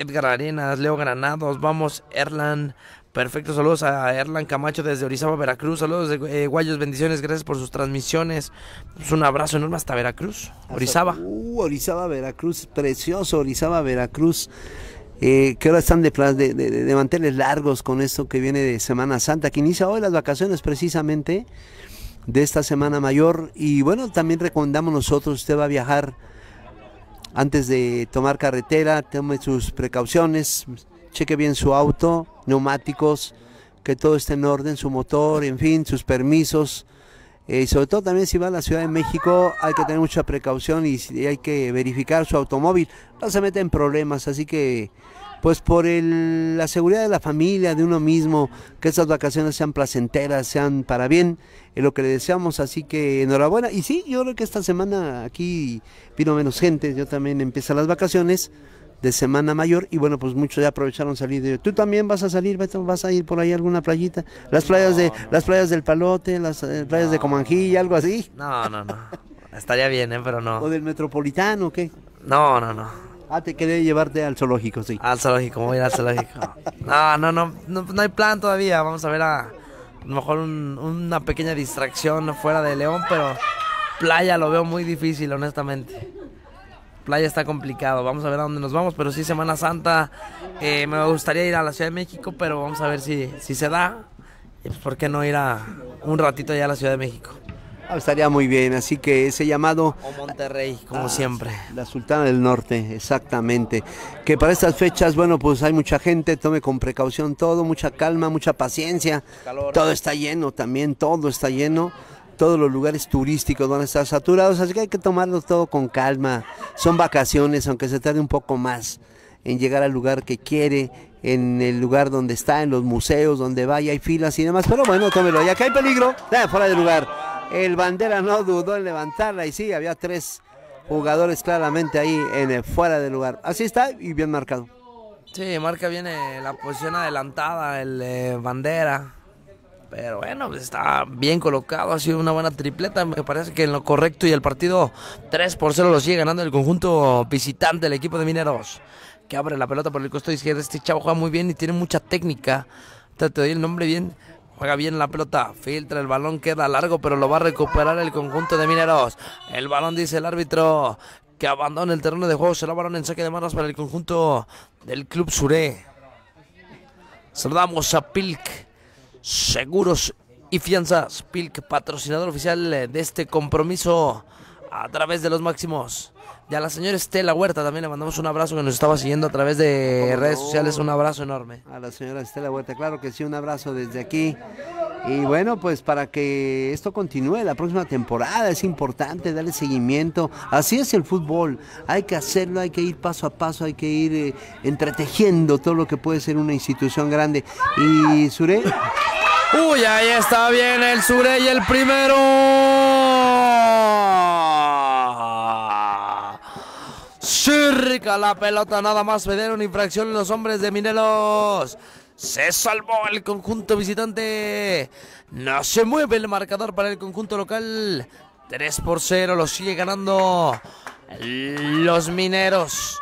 Edgar Arenas, Leo Granados, vamos Erlan Perfecto, saludos a Erlan Camacho desde Orizaba, Veracruz. Saludos de Guayos, bendiciones, gracias por sus transmisiones. Pues un abrazo enorme hasta Veracruz, Orizaba. Orizaba, Veracruz, precioso Orizaba, Veracruz. Que ahora están de manteles largos con esto que viene de Semana Santa, que inicia hoy las vacaciones precisamente de esta Semana Mayor. Y bueno, también recomendamos nosotros, usted va a viajar, antes de tomar carretera, tome sus precauciones, cheque bien su auto, neumáticos, que todo esté en orden, su motor, en fin, sus permisos. Y sobre todo también si va a la Ciudad de México hay que tener mucha precaución y hay que verificar su automóvil, no se meta en problemas, así que pues por la seguridad de la familia, de uno mismo, que estas vacaciones sean placenteras, sean para bien, es lo que le deseamos, así que enhorabuena. Y sí, yo creo que esta semana aquí vino menos gente, yo también empiezo las vacaciones de Semana Mayor y bueno, pues muchos ya aprovecharon salir de... ¿Tú también vas a salir, Beto? ¿Vas a ir por ahí a alguna playita? Las playas no, las playas del Palote, las playas de Comanjí, algo así. No. Estaría bien, pero no. ¿O del Metropolitano o qué? No. Ah, te quería llevarte al zoológico, sí. Al zoológico, voy a ir al zoológico. No hay plan todavía. Vamos a ver a lo mejor una pequeña distracción fuera de León, pero playa lo veo muy difícil, honestamente. Playa está complicado, vamos a ver a dónde nos vamos, pero sí, Semana Santa, me gustaría ir a la Ciudad de México, pero vamos a ver si se da, y pues por qué no ir a un ratito allá a la Ciudad de México. Estaría muy bien, así que ese llamado... O Monterrey, como siempre. La Sultana del Norte, exactamente. Que para estas fechas, bueno, pues hay mucha gente, tome con precaución todo, mucha calma, mucha paciencia. Calor. Todo está lleno también, todo está lleno. Todos los lugares turísticos van a estar saturados, así que hay que tomarlo todo con calma. Son vacaciones, aunque se tarde un poco más en llegar al lugar que quiere, en el lugar donde está, en los museos, donde vaya, hay filas y demás, pero bueno, tómelo. Y acá hay peligro, fuera de lugar. El bandera no dudó en levantarla y sí, había tres jugadores claramente ahí en el fuera de lugar. Así está y bien marcado. Sí, marca bien la posición adelantada, el bandera. Pero bueno, pues está bien colocado, ha sido una buena tripleta, me parece que en lo correcto y el partido 3-0 lo sigue ganando el conjunto visitante, el equipo de Mineros, que abre la pelota por el costado izquierdo. Este chavo juega muy bien y tiene mucha técnica, te doy el nombre bien, juega bien la pelota, filtra el balón, queda largo, pero lo va a recuperar el conjunto de Mineros. El balón, dice el árbitro, que abandona el terreno de juego, será balón en saque de manos para el conjunto del Club Suré. Saludamos a Pilk Seguros y Fianzas, Pilk, patrocinador oficial de este compromiso a través de los máximos. Y a la señora Estela Huerta también le mandamos un abrazo, que nos estaba siguiendo a través de redes sociales, un abrazo enorme. A la señora Estela Huerta, claro que sí, un abrazo desde aquí. Y bueno, pues para que esto continúe la próxima temporada es importante darle seguimiento. Así es el fútbol, hay que hacerlo, hay que ir paso a paso, hay que ir entretejiendo todo lo que puede ser una institución grande. Y Suré... Uy, ahí está bien el Suré y el primero. Circa la pelota, nada más me dieron una infracción los hombres de Mineros. Se salvó el conjunto visitante. No se mueve el marcador para el conjunto local. 3-0 lo sigue ganando los Mineros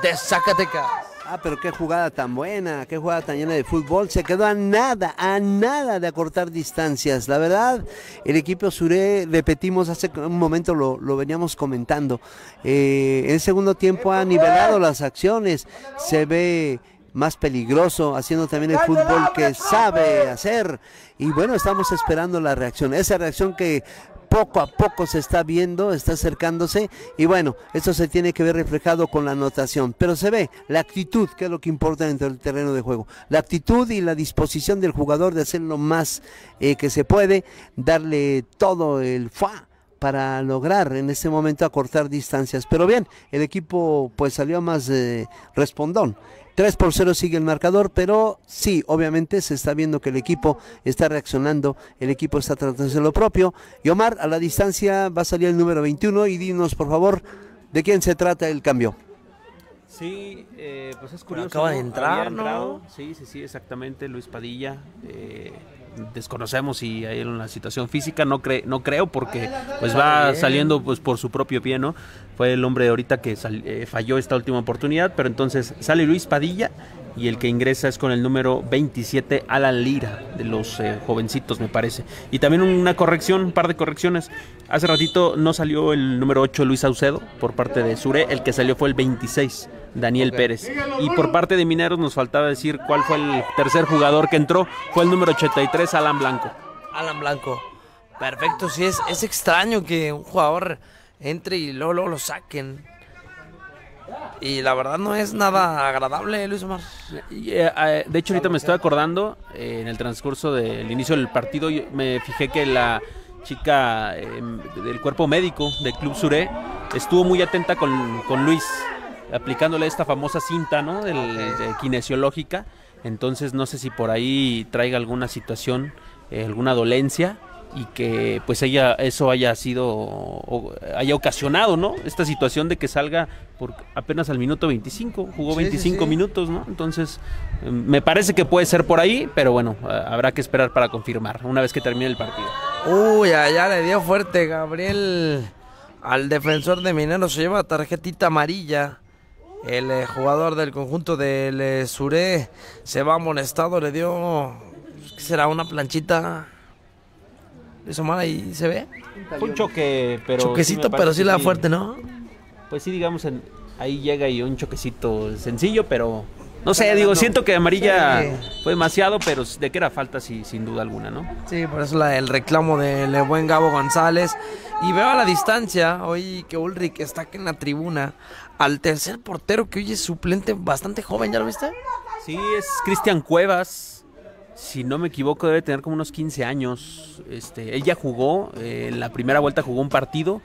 de Zacatecas. Ah, pero qué jugada tan buena, qué jugada tan llena de fútbol. Se quedó a nada de acortar distancias. La verdad, el equipo Suré, repetimos, hace un momento lo veníamos comentando. En el segundo tiempo ha nivelado las acciones. Se ve más peligroso, haciendo también el fútbol que sabe hacer. Y bueno, estamos esperando la reacción. Esa reacción que... poco a poco se está viendo, está acercándose y bueno, eso se tiene que ver reflejado con la anotación, pero se ve la actitud, que es lo que importa dentro del terreno de juego, la actitud y la disposición del jugador de hacer lo más que se puede, darle todo el fa para lograr en este momento acortar distancias, pero bien, el equipo pues salió más respondón. 3-0 sigue el marcador, pero sí, obviamente se está viendo que el equipo está reaccionando, el equipo está tratándose lo propio. Y Omar, a la distancia va a salir el número 21 y dinos por favor de quién se trata el cambio. Sí, pues es curioso. Acaba de entrar, ¿no? Sí, exactamente, Luis Padilla desconocemos si hay una situación física, no creo porque pues va saliendo pues por su propio pie, ¿no? Fue el hombre de ahorita que falló esta última oportunidad, pero entonces sale Luis Padilla y el que ingresa es con el número 27, Alan Lira, de los jovencitos, me parece. Y también una corrección, un par de correcciones. Hace ratito no salió el número 8, Luis Saucedo, por parte de Suré. El que salió fue el 26, Daniel Pérez. Y por parte de Mineros nos faltaba decir cuál fue el tercer jugador que entró. Fue el número 83, Alan Blanco. Alan Blanco. Perfecto, sí, es extraño que un jugador entre y luego lo saquen. Y la verdad no es nada agradable, Luis Omar. De hecho, ahorita me estoy acordando, en el transcurso del inicio del partido, me fijé que la chica del cuerpo médico del Club Suré estuvo muy atenta con Luis, aplicándole esta famosa cinta, ¿no?, de kinesiológica. Entonces no sé si por ahí traiga alguna situación, alguna dolencia, y que pues ella eso haya sido o haya ocasionado, ¿no?, esta situación de que salga por apenas al minuto 25, jugó 25 minutos, ¿no? Entonces me parece que puede ser por ahí, pero bueno, habrá que esperar para confirmar una vez que termine el partido. Uy, allá le dio fuerte Gabriel al defensor de Mineros, se lleva tarjetita amarilla. El jugador del conjunto del Suré se va amonestado, le dio, ¿qué será?, una planchita. Eso mal, ahí se ve. Fue un choque, pero... choquecito, sí, pero sí la fuerte, ¿no? Pues sí, digamos, ahí llega y un choquecito sencillo, pero... No sé, digo, siento que amarilla fue demasiado, pero de que era falta, sí, sin duda alguna, ¿no? Sí, por eso el reclamo del buen Gabo González. Y veo a la distancia, hoy que Ulrich está aquí en la tribuna, al tercer portero que hoy es suplente, bastante joven, ¿ya lo viste? Sí, es Cristian Cuevas. Si no me equivoco, debe tener como unos 15 años. Él ya jugó, en la primera vuelta jugó un partido,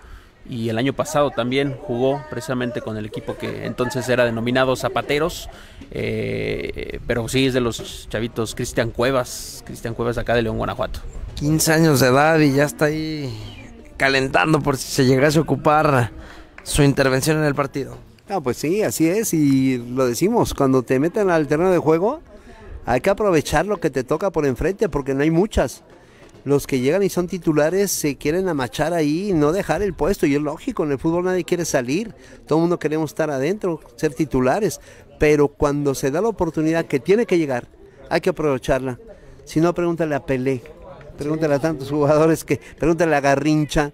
y el año pasado también jugó precisamente con el equipo que entonces era denominado Zapateros. Pero sí, es de los chavitos, Cristian Cuevas acá de León, Guanajuato. 15 años de edad y ya está ahí calentando por si se llegase a ocupar su intervención en el partido. Ah, pues sí, así es, y lo decimos, cuando te meten al terreno de juego... hay que aprovechar lo que te toca por enfrente, porque no hay muchas. Los que llegan y son titulares se quieren amachar ahí y no dejar el puesto. Y es lógico, en el fútbol nadie quiere salir. Todo el mundo queremos estar adentro, ser titulares. Pero cuando se da la oportunidad que tiene que llegar, hay que aprovecharla. Si no, pregúntale a Pelé, pregúntale a tantos jugadores, pregúntale a Garrincha,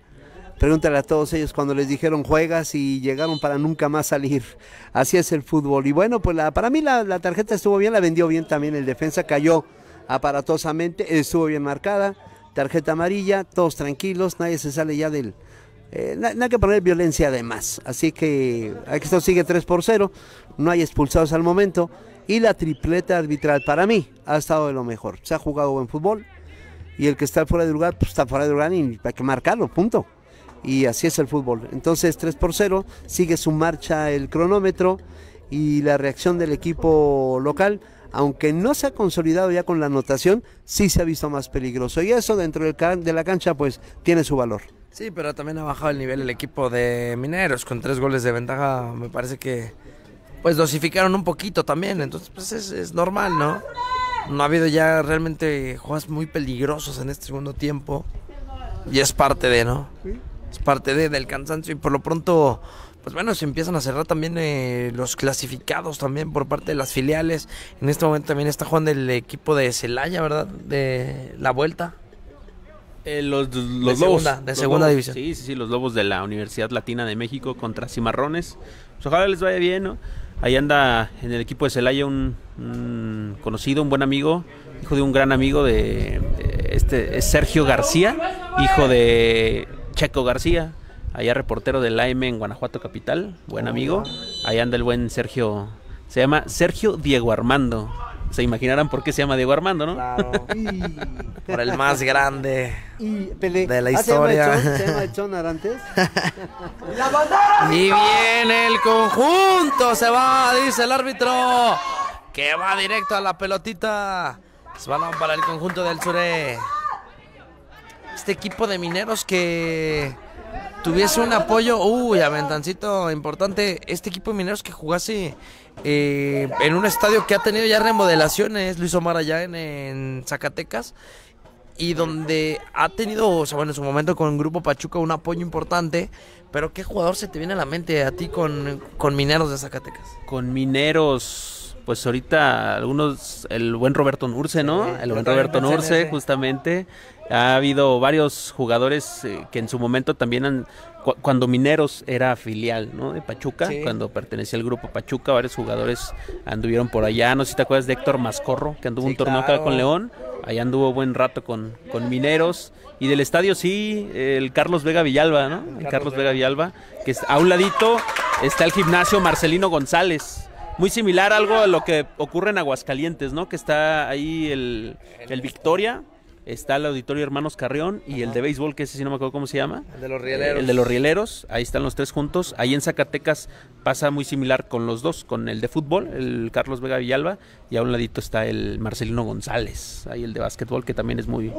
pregúntale a todos ellos cuando les dijeron juegas y llegaron para nunca más salir. Así es el fútbol. Y bueno, pues para mí la tarjeta estuvo bien, la vendió bien también el defensa, cayó aparatosamente, estuvo bien marcada, tarjeta amarilla, todos tranquilos, nadie se sale ya del... no hay que poner violencia además, así que aquí esto sigue 3-0, no hay expulsados al momento, y la tripleta arbitral para mí ha estado de lo mejor. Se ha jugado buen fútbol, y el que está fuera de lugar, pues está fuera de lugar y hay que marcarlo, punto. Y así es el fútbol. Entonces 3-0, sigue su marcha el cronómetro y la reacción del equipo local, aunque no se ha consolidado ya con la anotación, sí se ha visto más peligroso, y eso dentro de la cancha pues tiene su valor. Sí, pero también ha bajado el nivel el equipo de Mineros, con 3 goles de ventaja, me parece que pues dosificaron un poquito también, entonces pues es normal, ¿no? No ha habido ya realmente jugadas muy peligrosas en este segundo tiempo, y es parte de, ¿no? ¿Sí? Es parte del cansancio, y por lo pronto, pues bueno, se empiezan a cerrar también los clasificados también por parte de las filiales. En este momento también está jugando el equipo de Celaya, ¿verdad? De la vuelta. Los Lobos. De segunda división. Sí, los Lobos de la Universidad Latina de México contra Cimarrones. Pues ojalá les vaya bien, ¿no? Ahí anda en el equipo de Celaya un conocido, un buen amigo, hijo de un gran amigo de es Sergio García, hijo de... Checo García, allá reportero del AM en Guanajuato Capital, buen amigo. Ahí anda el buen Sergio, se llama Sergio Diego Armando. Se imaginarán por qué se llama Diego Armando, ¿no? Claro. Por el más grande de la historia. ¿Se llama Echón Arantes? Y viene el conjunto, se va, dice el árbitro, que va directo a la pelotita. Es balón para el conjunto del Suré. Este equipo de Mineros que tuviese un apoyo, aventancito importante, este equipo de Mineros que jugase en un estadio que ha tenido ya remodelaciones, Luis Omar, allá en Zacatecas, y donde ha tenido, o sea, bueno, en su momento con el Grupo Pachuca un apoyo importante, pero ¿qué jugador se te viene a la mente a ti con Mineros de Zacatecas? Con Mineros, pues ahorita algunos, el buen Roberto Nurse, ¿no? Sí, el buen Roberto Nurse, justamente. Ha habido varios jugadores que en su momento también han, cuando Mineros era filial, ¿no?, de Pachuca, sí, cuando pertenecía al Grupo Pachuca, varios jugadores anduvieron por allá. No sé si te acuerdas de Héctor Mascorro, que anduvo, sí, un torneo, claro, acá con León. Allá anduvo buen rato con Mineros. Y del estadio, sí, el Carlos Vega Villalba, ¿no? El Carlos Vega Villalba, que a un ladito está el gimnasio Marcelino González. Muy similar a algo a lo que ocurre en Aguascalientes, ¿no? Que está ahí el Victoria, está el Auditorio Hermanos Carrión y el de béisbol, que ese sí no me acuerdo cómo se llama. El de los Rieleros. El de los Rieleros, ahí están los tres juntos. Ahí en Zacatecas pasa muy similar con los dos, con el de fútbol, el Carlos Vega Villalba, y a un ladito está el Marcelino González, ahí el de básquetbol, que también es muy,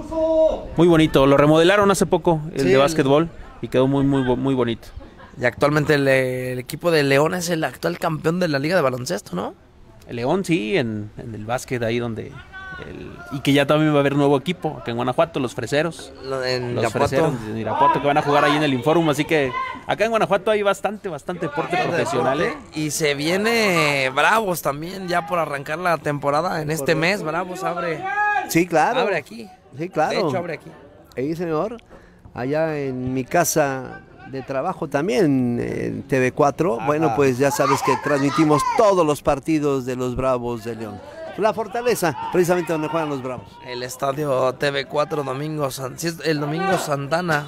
muy bonito. Lo remodelaron hace poco, el de básquetbol, y quedó muy, muy, muy bonito. Y actualmente el equipo de León es el actual campeón de la Liga de Baloncesto, ¿no? El León, sí, en el básquet, ahí donde... y que ya también va a haber nuevo equipo acá en Guanajuato, los Freseros. Los Freseros en Irapuato, que van a jugar ahí en el Inforum. Así que acá en Guanajuato hay bastante deporte profesional, ¿eh? Y se viene Bravos también, ya por arrancar la temporada en este mes. Bravos abre. Sí, claro. Abre aquí. Sí, claro. De hecho, abre aquí. Sí, señor. Allá en mi casa de trabajo también, en TV4. Ajá. Bueno, pues ya sabes que transmitimos todos los partidos de los Bravos de León. La Fortaleza, precisamente donde juegan los Bravos. El estadio TV4 Domingo Santana.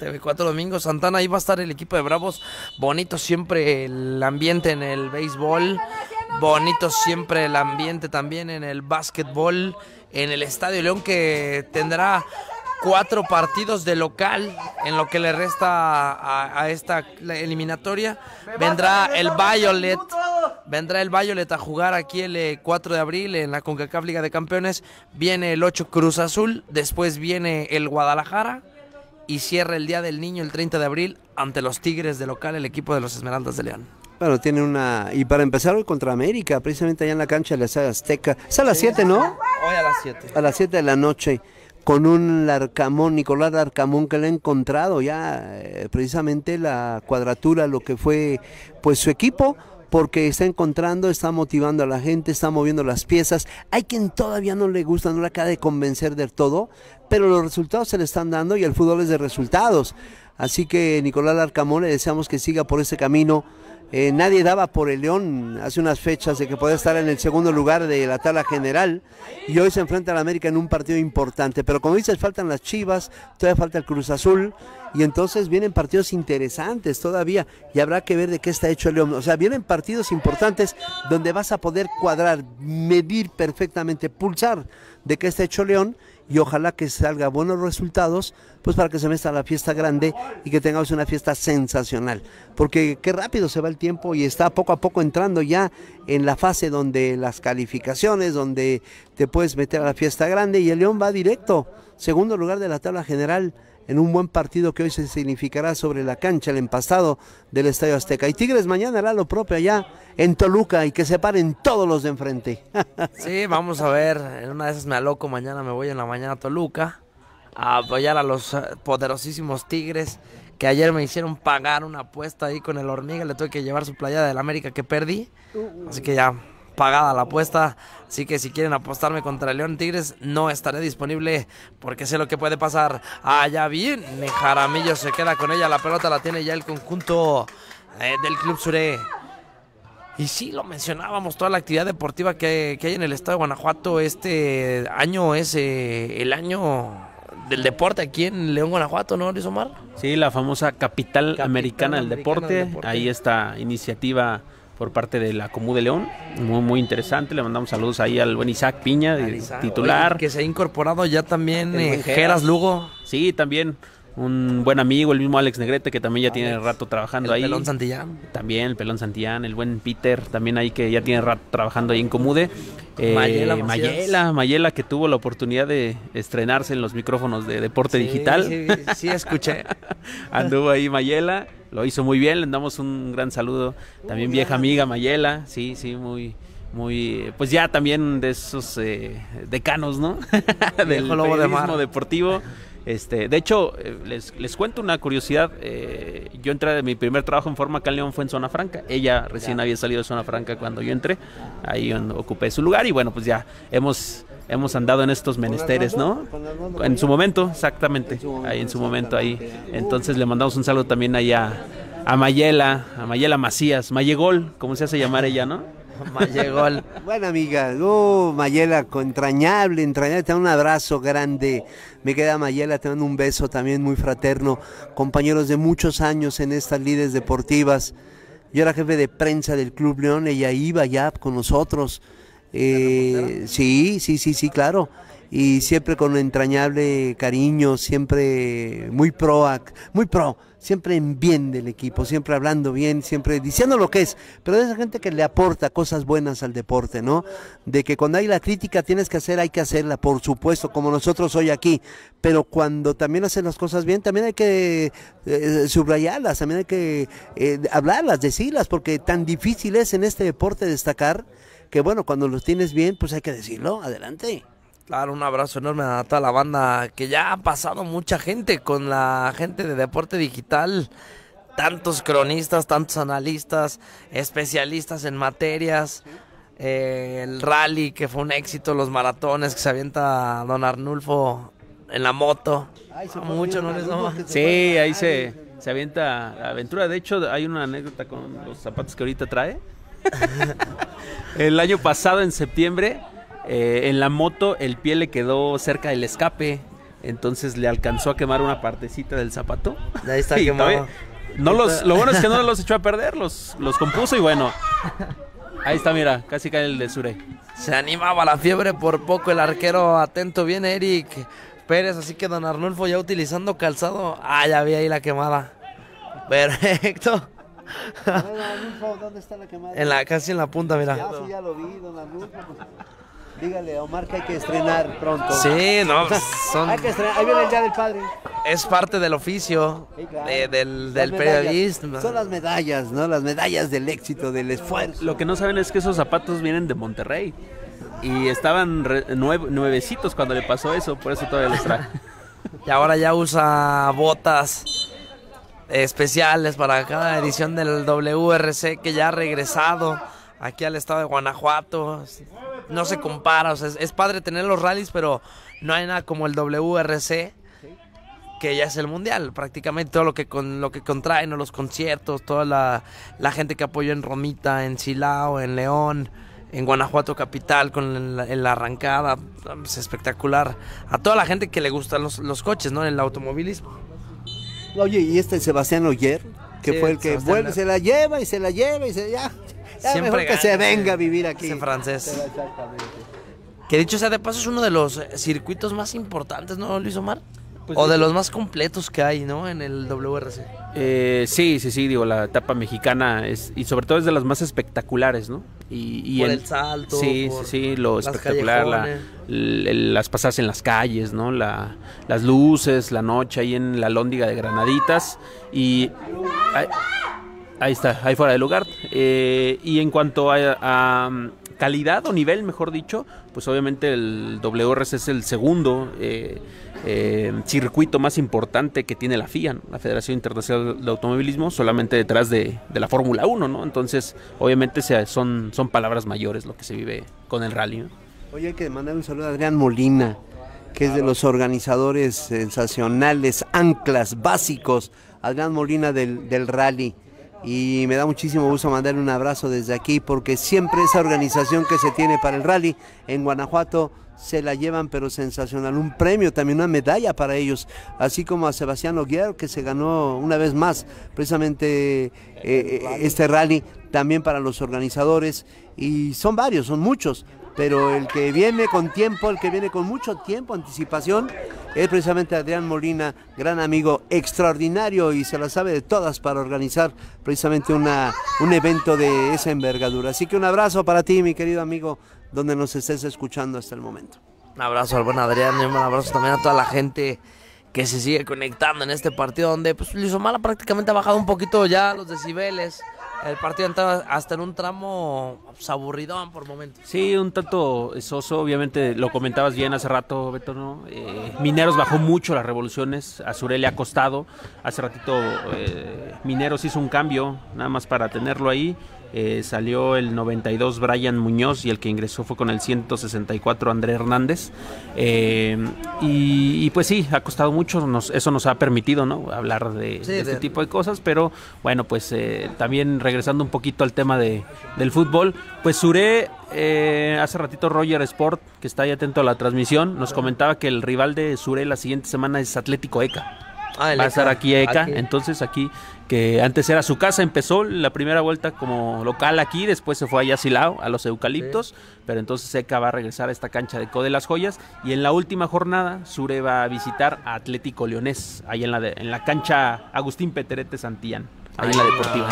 TV4 Domingo Santana, ahí va a estar el equipo de Bravos. Bonito siempre el ambiente en el béisbol. Bonito siempre el ambiente también en el básquetbol. En el Estadio León, que tendrá 4 partidos de local en lo que le resta a esta eliminatoria. Vendrá el Violet a jugar aquí el 4 de abril en la CONCACAF Liga de Campeones. Viene el 8 Cruz Azul, después viene el Guadalajara y cierra el Día del Niño el 30 de abril ante los Tigres de local, el equipo de los Esmeraldas de León. Bueno, tiene una... Y para empezar hoy contra América, precisamente allá en la cancha de la Estadio Azteca. Es a las 7, ¿no? Hoy a las 7. A las 7 de la noche. Con un Larcamón, Nicolás Larcamón, que le ha encontrado ya precisamente la cuadratura, lo que fue pues su equipo, porque está encontrando, está motivando a la gente, está moviendo las piezas. Hay quien todavía no le gusta, no le acaba de convencer del todo, pero los resultados se le están dando y el fútbol es de resultados. Así que Nicolás Larcamón, le deseamos que siga por ese camino. Nadie daba por el León hace unas fechas de que podía estar en el segundo lugar de la tabla general, y hoy se enfrenta al América en un partido importante, pero como dices, faltan las Chivas, todavía falta el Cruz Azul, y entonces vienen partidos interesantes todavía, y habrá que ver de qué está hecho el León. O sea, vienen partidos importantes donde vas a poder cuadrar, medir perfectamente, pulsar de qué está hecho el León, y ojalá que salga buenos resultados, pues para que se meta la fiesta grande y que tengamos una fiesta sensacional, porque qué rápido se va el tiempo y está poco a poco entrando ya en la fase donde las calificaciones, donde te puedes meter a la fiesta grande, y el León va directo, segundo lugar de la tabla general, en un buen partido que hoy se significará sobre la cancha, el empastado del Estadio Azteca. Y Tigres mañana hará lo propio allá en Toluca, y que se paren todos los de enfrente. Sí, vamos a ver, en una de esas me aloco, mañana me voy en la mañana a Toluca a apoyar a los poderosísimos Tigres, que ayer me hicieron pagar una apuesta ahí con el Hormiga, le tuve que llevar su playera del América que perdí, así que ya... pagada la apuesta, así que si quieren apostarme contra León Tigres, no estaré disponible porque sé lo que puede pasar. Allá viene Jaramillo, se queda con ella, la pelota la tiene ya el conjunto del Club Suré. Y sí, lo mencionábamos, toda la actividad deportiva que hay en el estado de Guanajuato. Este año es el año del deporte aquí en León, Guanajuato, ¿no, Luis Omar? Sí, la famosa capital americana del deporte. Ahí esta iniciativa por parte de la Comú de León, muy, muy interesante. Le mandamos saludos ahí al buen Isaac Piña, titular. Oye, que se ha incorporado ya también Geras Lugo. Sí, también un buen amigo, el mismo Alex Negrete, que también ya tiene rato trabajando ahí. El Pelón Santillán. También el Pelón Santillán, el buen Peter, también ahí que ya tiene rato trabajando ahí en Comude. Mayela, que tuvo la oportunidad de estrenarse en los micrófonos de Deporte Digital. Sí, escuché. Anduvo ahí Mayela. Lo hizo muy bien, le damos un gran saludo. También vieja amiga Mayela, sí, muy, muy, pues ya también de esos decanos, ¿no? Del periodismo deportivo. De hecho, les cuento una curiosidad. Yo entré, mi primer trabajo en forma acá en León fue en Zona Franca. Ella recién había salido de Zona Franca cuando yo entré. Ahí ocupé su lugar y bueno, pues ya hemos andado en estos menesteres, ¿no? En su momento, exactamente. Ahí en su momento, ahí. Entonces le mandamos un saludo también allá a Mayela, Macías, Mayegol, como se hace llamar ella, ¿no? Mayegol. Buena amiga, Mayela, entrañable, te mando un abrazo grande, me queda Mayela, te mando un beso también muy fraterno, compañeros de muchos años en estas lides deportivas. Yo era jefe de prensa del Club León, ella iba ya con nosotros, sí, claro, y siempre con entrañable cariño, siempre muy pro, siempre en bien del equipo, siempre hablando bien, siempre diciendo lo que es, pero esa gente que le aporta cosas buenas al deporte, ¿no? De que cuando hay la crítica tienes que hacer, hay que hacerla, por supuesto, como nosotros hoy aquí, pero cuando también hacen las cosas bien, también hay que subrayarlas, también hay que hablarlas, decirlas, porque tan difícil es en este deporte destacar, que bueno, cuando los tienes bien, pues hay que decirlo, adelante. Claro, un abrazo enorme a toda la banda, que ya ha pasado mucha gente con la gente de Deporte Digital, tantos cronistas, tantos analistas, especialistas en materias, el rally que fue un éxito, los maratones que se avienta don Arnulfo en la moto, mucho no les da. Sí, ahí se avienta la aventura, de hecho hay una anécdota con los zapatos que ahorita trae, el año pasado en septiembre. En la moto el pie le quedó cerca del escape, entonces le alcanzó a quemar una partecita del zapato. Ahí está quemado. Lo bueno es que no los echó a perder, los compuso y bueno, ahí está, mira, casi cae el de Suré. Se animaba la fiebre por poco, el arquero atento, viene Eric Pérez, así que don Arnulfo ya utilizando calzado. Ah, ya vi ahí la quemada. Perfecto. Don Arnulfo, ¿dónde está la quemada? Casi en la punta, mira. Ah, sí, ya lo vi, don Arnulfo. Dígale a Omar que hay que estrenar pronto. Sí, no, son... hay que estrenar. Ahí viene el día del padre. Es parte del oficio, sí, claro. del periodismo. Son las medallas, ¿no? Las medallas del éxito, del esfuerzo. Lo que no saben es que esos zapatos vienen de Monterrey. Y estaban nuevecitos cuando le pasó eso, por eso todavía los trae. Y ahora ya usa botas especiales para cada edición del WRC, que ya ha regresado aquí al estado de Guanajuato. No se compara, o sea, es padre tener los rallies, pero no hay nada como el WRC, que ya es el mundial, prácticamente todo lo que contraen, los conciertos, toda la gente que apoyó en Romita, en Silao, en León, en Guanajuato capital, con la arrancada, es espectacular. A toda la gente que le gustan los coches, ¿no? El automovilismo. Oye, y Sebastián Oyer, que sí, fue el que Sebastián vuelve, se la lleva y se la lleva y se ya... Ya siempre mejor que se venga a vivir aquí. En francés. Que dicho sea de paso, es uno de los circuitos más importantes, ¿no, Luis Omar? Pues de los más completos que hay, ¿no? En el WRC. Sí, digo, la etapa mexicana es, y sobre todo es de las más espectaculares, ¿no? Y por el salto. Sí, lo espectacular, las pasadas en las calles, ¿no? Las luces, la noche ahí en la Alhóndiga de Granaditas. Y... ahí está, ahí fuera de lugar. Y en cuanto a calidad o nivel, mejor dicho, pues obviamente el WRC es el segundo circuito más importante que tiene la FIA, ¿no? La Federación Internacional de Automovilismo, solamente detrás de la Fórmula 1, ¿no? Entonces, obviamente son palabras mayores lo que se vive con el rally, ¿no? Oye, hay que mandar un saludo a Adrián Molina, que es de los organizadores sensacionales, anclas básicos, Adrián Molina del rally. Y me da muchísimo gusto mandarle un abrazo desde aquí, porque siempre esa organización que se tiene para el rally en Guanajuato se la llevan, pero sensacional, un premio también, una medalla para ellos, así como a Sebastián Oguier, que se ganó una vez más precisamente este rally, también para los organizadores, y son varios, son muchos, pero el que viene con tiempo, el que viene con mucho tiempo, anticipación, es precisamente Adrián Molina, gran amigo, extraordinario, y se la sabe de todas para organizar precisamente un evento de esa envergadura. Así que un abrazo para ti, mi querido amigo, donde nos estés escuchando hasta el momento. Un abrazo al buen Adrián y un abrazo también a toda la gente que se sigue conectando en este partido, donde pues Luis Omar prácticamente ha bajado un poquito ya los decibeles, El partido entraba hasta en un tramo pues, aburridón por momentos. Sí, un tanto soso, obviamente lo comentabas bien hace rato, Beto, ¿no? Mineros bajó mucho las revoluciones, a Suré le ha costado. Hace ratito Mineros hizo un cambio, nada más para tenerlo ahí. Salió el 92 Brian Muñoz y el que ingresó fue con el 164 André Hernández. Y pues sí, ha costado mucho, eso nos ha permitido, ¿no?, hablar de, sí, de este tipo de cosas, pero bueno, pues también regresando un poquito al tema del fútbol, pues Suré, hace ratito Roger Sport, que está ahí atento a la transmisión, nos comentaba que el rival de Suré la siguiente semana es Atlético ECA. Ah, va a estar aquí ECA, entonces aquí, que antes era su casa, empezó la primera vuelta como local aquí, después se fue allá a Silao, a los Eucaliptos, sí. Pero entonces ECA va a regresar a esta cancha de CODE Las Joyas, y en la última jornada Suré va a visitar a Atlético Leonés, ahí en la cancha Agustín Peterete Santillán, ahí en la deportiva.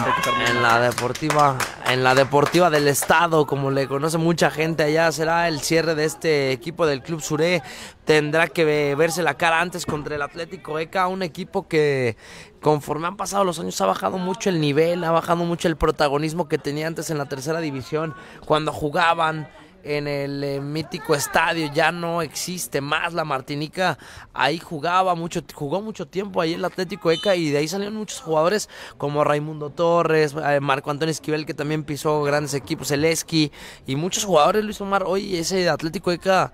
En la deportiva del estado, como le conoce mucha gente allá, será el cierre de este equipo del Club Suré. Tendrá que verse la cara antes contra el Atlético ECA, un equipo que conforme han pasado los años ha bajado mucho el nivel, ha bajado mucho el protagonismo que tenía antes en la tercera división, cuando jugaban en el mítico estadio. Ya no existe más la Martinica, ahí jugó mucho tiempo ahí el Atlético ECA, y de ahí salieron muchos jugadores como Raimundo Torres, Marco Antonio Esquivel, que también pisó grandes equipos, Zelensky, y muchos jugadores, Luis Omar. Hoy ese Atlético ECA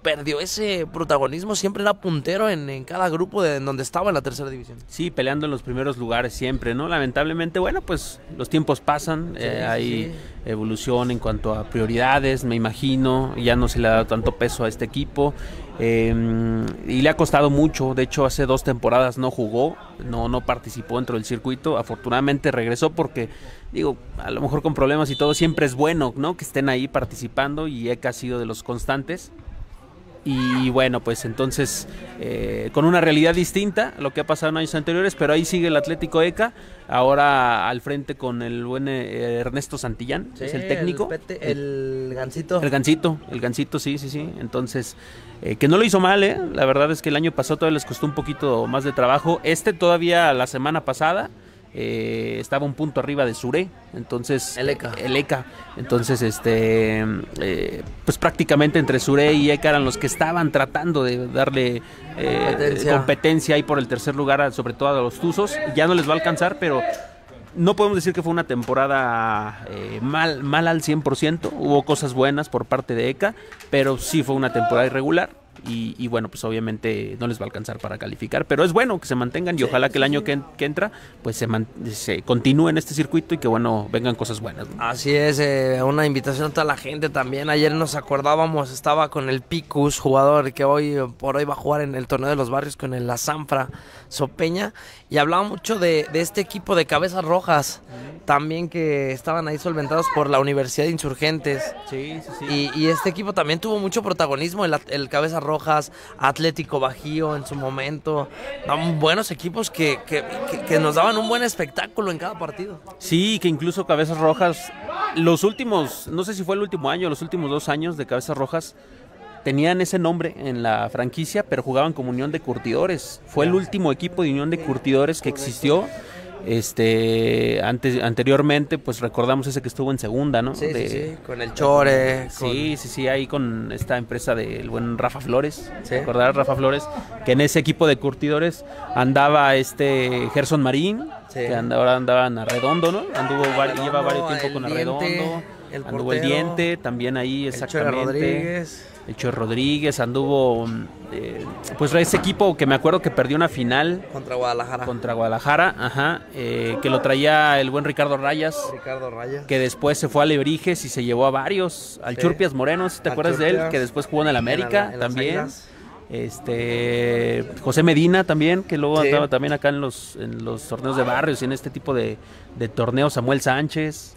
perdió ese protagonismo, siempre era puntero en cada grupo en donde estaba en la tercera división. Sí, peleando en los primeros lugares siempre, ¿no? Lamentablemente, bueno, pues los tiempos pasan, sí, hay evolución en cuanto a prioridades, me imagino, ya no se le ha dado tanto peso a este equipo. Y le ha costado mucho, de hecho hace 2 temporadas no jugó, no participó dentro del circuito, afortunadamente regresó porque, digo, a lo mejor con problemas y todo, siempre es bueno, ¿no?, que estén ahí participando, y ECA ha sido de los constantes. Y bueno, pues entonces con una realidad distinta a lo que ha pasado en años anteriores, pero ahí sigue el Atlético ECA, ahora al frente con el buen Ernesto Santillán, sí, es el técnico. El Gancito. El Gancito, sí. Entonces, que no lo hizo mal, ¿eh? La verdad es que el año pasado todavía les costó un poquito más de trabajo. Todavía la semana pasada estaba un punto arriba de Suré, entonces el ECA, entonces pues prácticamente entre Suré y ECA eran los que estaban tratando de darle competencia ahí por el tercer lugar, sobre todo a los Tuzos. Ya no les va a alcanzar, pero no podemos decir que fue una temporada mal al 100%, hubo cosas buenas por parte de ECA, pero sí fue una temporada irregular. Y bueno, pues obviamente no les va a alcanzar para calificar, pero es bueno que se mantengan, y sí, ojalá que el año que entra pues se continúe en este circuito, y que bueno, vengan cosas buenas, ¿no? Así es, una invitación a toda la gente también. Ayer nos acordábamos, estaba con el Picus, jugador que hoy por hoy va a jugar en el torneo de los barrios con el La Sanfra Sopeña, y hablaba mucho de este equipo de Cabezas Rojas también, que estaban ahí solventados por la Universidad de Insurgentes. Sí. Y este equipo también tuvo mucho protagonismo, el Cabezas Rojas, Atlético Bajío en su momento, eran buenos equipos que nos daban un buen espectáculo en cada partido. Sí, que incluso Cabezas Rojas, los últimos, no sé si fue el último año, los últimos 2 años de Cabezas Rojas, tenían ese nombre en la franquicia, pero jugaban como Unión de Curtidores. Fue el último equipo de Unión de Curtidores que existió. Anteriormente pues recordamos ese que estuvo en segunda, ¿no? Sí, con el Chore. Sí, ahí con esta empresa del buen Rafa Flores. ¿Sí? Recordar Rafa Flores, que en ese equipo de curtidores andaba Gerson Marín, sí, que ahora andaba en Arredondo, ¿no? Lleva varios tiempo con Arredondo. Anduvo el Diente, también ahí exactamente. El Chorro Rodríguez anduvo, pues ese equipo que me acuerdo que perdió una final contra Guadalajara, ajá, que lo traía el buen Ricardo Rayas, que después se fue a Lebrijes y se llevó a varios, al Churpias Moreno, si te acuerdas de él, que después jugó en el América también. José Medina también, que luego andaba también acá en los torneos de barrios y en este tipo de torneos. Samuel Sánchez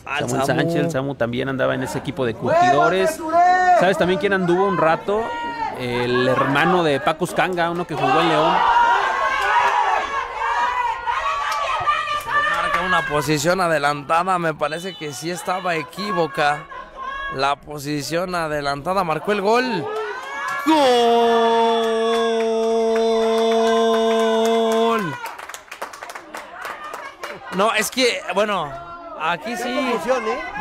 también andaba en ese equipo de curtidores. ¿Sabes también quién anduvo un rato? El hermano de Paco Uzcanga, uno que jugó en León. Se marca una posición adelantada, me parece que sí estaba equívoca. La posición adelantada marcó el gol. ¡Gol! No, es que, bueno, Aquí sí.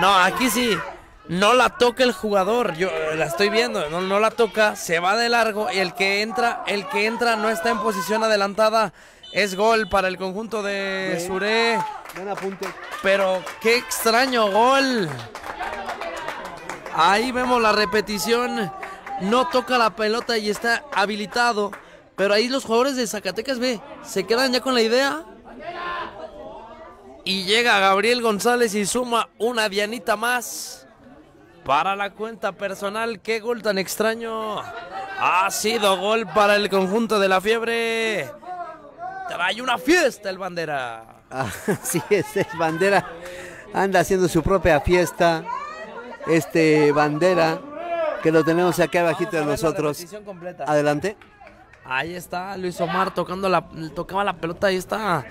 No, aquí sí. No la toca el jugador. Yo la estoy viendo. No la toca. Se va de largo. Y el que entra no está en posición adelantada. Es gol para el conjunto de Suré. Buen apunte. Pero qué extraño gol. Ahí vemos la repetición. No toca la pelota y está habilitado. Pero ahí los jugadores de Zacatecas, ve, se quedan ya con la idea. Y llega Gabriel González y suma una dianita más para la cuenta personal. Qué gol tan extraño. Ha sido gol para el conjunto de la Fiebre. Trae una fiesta el Bandera. Así es, el Bandera anda haciendo su propia fiesta. Este Bandera que lo tenemos aquí abajito de nosotros. Adelante. Ahí está Luis Omar tocaba la pelota. Ahí está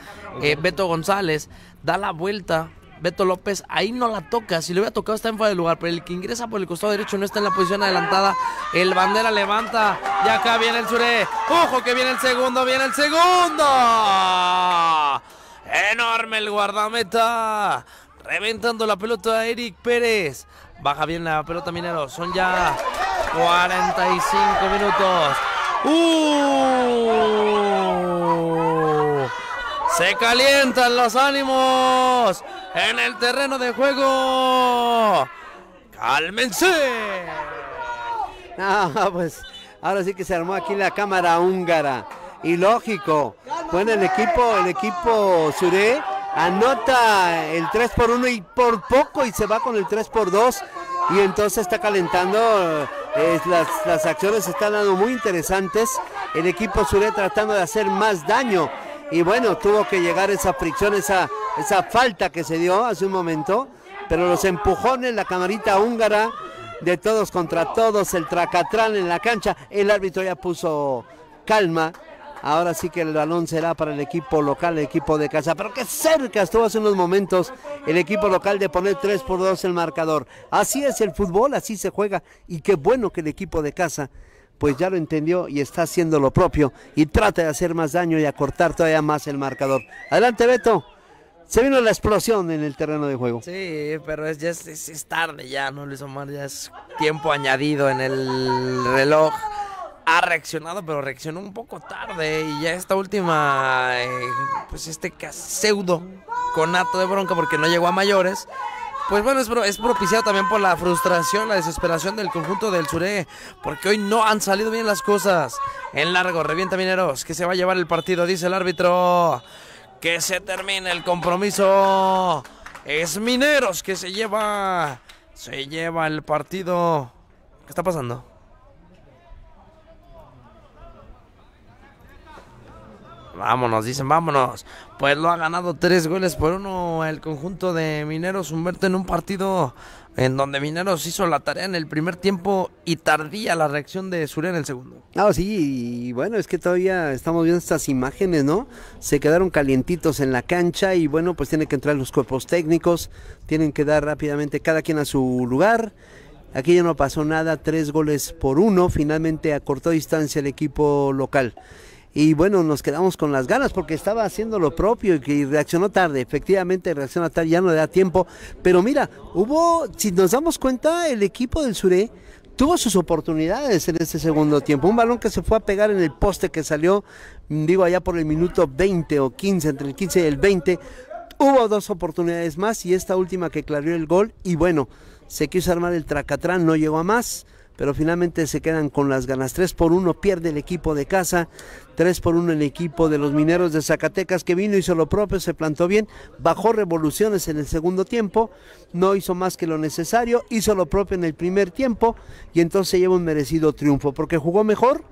Beto González. Da la vuelta. Beto López ahí no la toca. Si lo hubiera tocado está en fuera de lugar. Pero el que ingresa por el costado derecho no está en la posición adelantada. El Bandera levanta. Y acá viene el Suré. ¡Ojo que viene el segundo! ¡Viene el segundo! ¡Enorme el guardameta! Reventando la pelota a Eric Pérez. Baja bien la pelota Mineros. Son ya 45 minutos. Se calientan los ánimos en el terreno de juego. ¡Cálmense! Ah, pues ahora sí que se armó aquí la cámara húngara. Y lógico, bueno, el equipo Suré anota el 3-1 y por poco y se va con el 3-2. Y entonces está calentando. Las acciones están dando muy interesantes. El equipo Suré tratando de hacer más daño. Y bueno, tuvo que llegar esa fricción, esa falta que se dio hace un momento. Pero los empujones, la camarita húngara de todos contra todos, el tracatrán en la cancha. El árbitro ya puso calma. Ahora sí que el balón será para el equipo local, el equipo de casa. Pero qué cerca estuvo hace unos momentos el equipo local de poner 3-2 el marcador. Así es el fútbol, así se juega. Y qué bueno que el equipo de casa pues ya lo entendió y está haciendo lo propio. Y trata de hacer más daño y acortar todavía más el marcador. Adelante, Beto. Se vino la explosión en el terreno de juego. Sí, pero es tarde ya, ¿no, Luis Omar? Ya es tiempo añadido en el reloj. Ha reaccionado, pero reaccionó un poco tarde. Y ya esta última, pues este pseudo conato de bronca, porque no llegó a mayores. Pues bueno, es propiciado también por la frustración, la desesperación del conjunto del Suré, porque hoy no han salido bien las cosas. En largo, revienta Mineros, que se va a llevar el partido, dice el árbitro. Que se termine el compromiso. Es Mineros que se lleva el partido. ¿Qué está pasando? Vámonos, dicen, vámonos. Pues lo ha ganado 3-1 el conjunto de Mineros. Humberto, en un partido en donde Mineros hizo la tarea en el primer tiempo y tardía la reacción de Suré en el segundo. Ah, sí, y bueno, es que todavía estamos viendo estas imágenes, ¿no? Se quedaron calientitos en la cancha y bueno, pues tienen que entrar los cuerpos técnicos, tienen que dar rápidamente cada quien a su lugar. Aquí ya no pasó nada, 3-1. Finalmente acortó distancia el equipo local. Y bueno, nos quedamos con las ganas porque estaba haciendo lo propio y reaccionó tarde. Efectivamente, reaccionó tarde, ya no le da tiempo. Pero mira, si nos damos cuenta, el equipo del Suré tuvo sus oportunidades en este segundo tiempo. Un balón que se fue a pegar en el poste que salió, digo, allá por el minuto 20 o 15, entre el 15 y el 20. Hubo dos oportunidades más y esta última que clarió el gol. Y bueno, se quiso armar el tracatrán, no llegó a más. Pero finalmente se quedan con las ganas. 3-1 pierde el equipo de casa, 3-1 el equipo de los Mineros de Zacatecas, que vino, hizo lo propio, se plantó bien, bajó revoluciones en el segundo tiempo, no hizo más que lo necesario, hizo lo propio en el primer tiempo y entonces lleva un merecido triunfo, porque jugó mejor,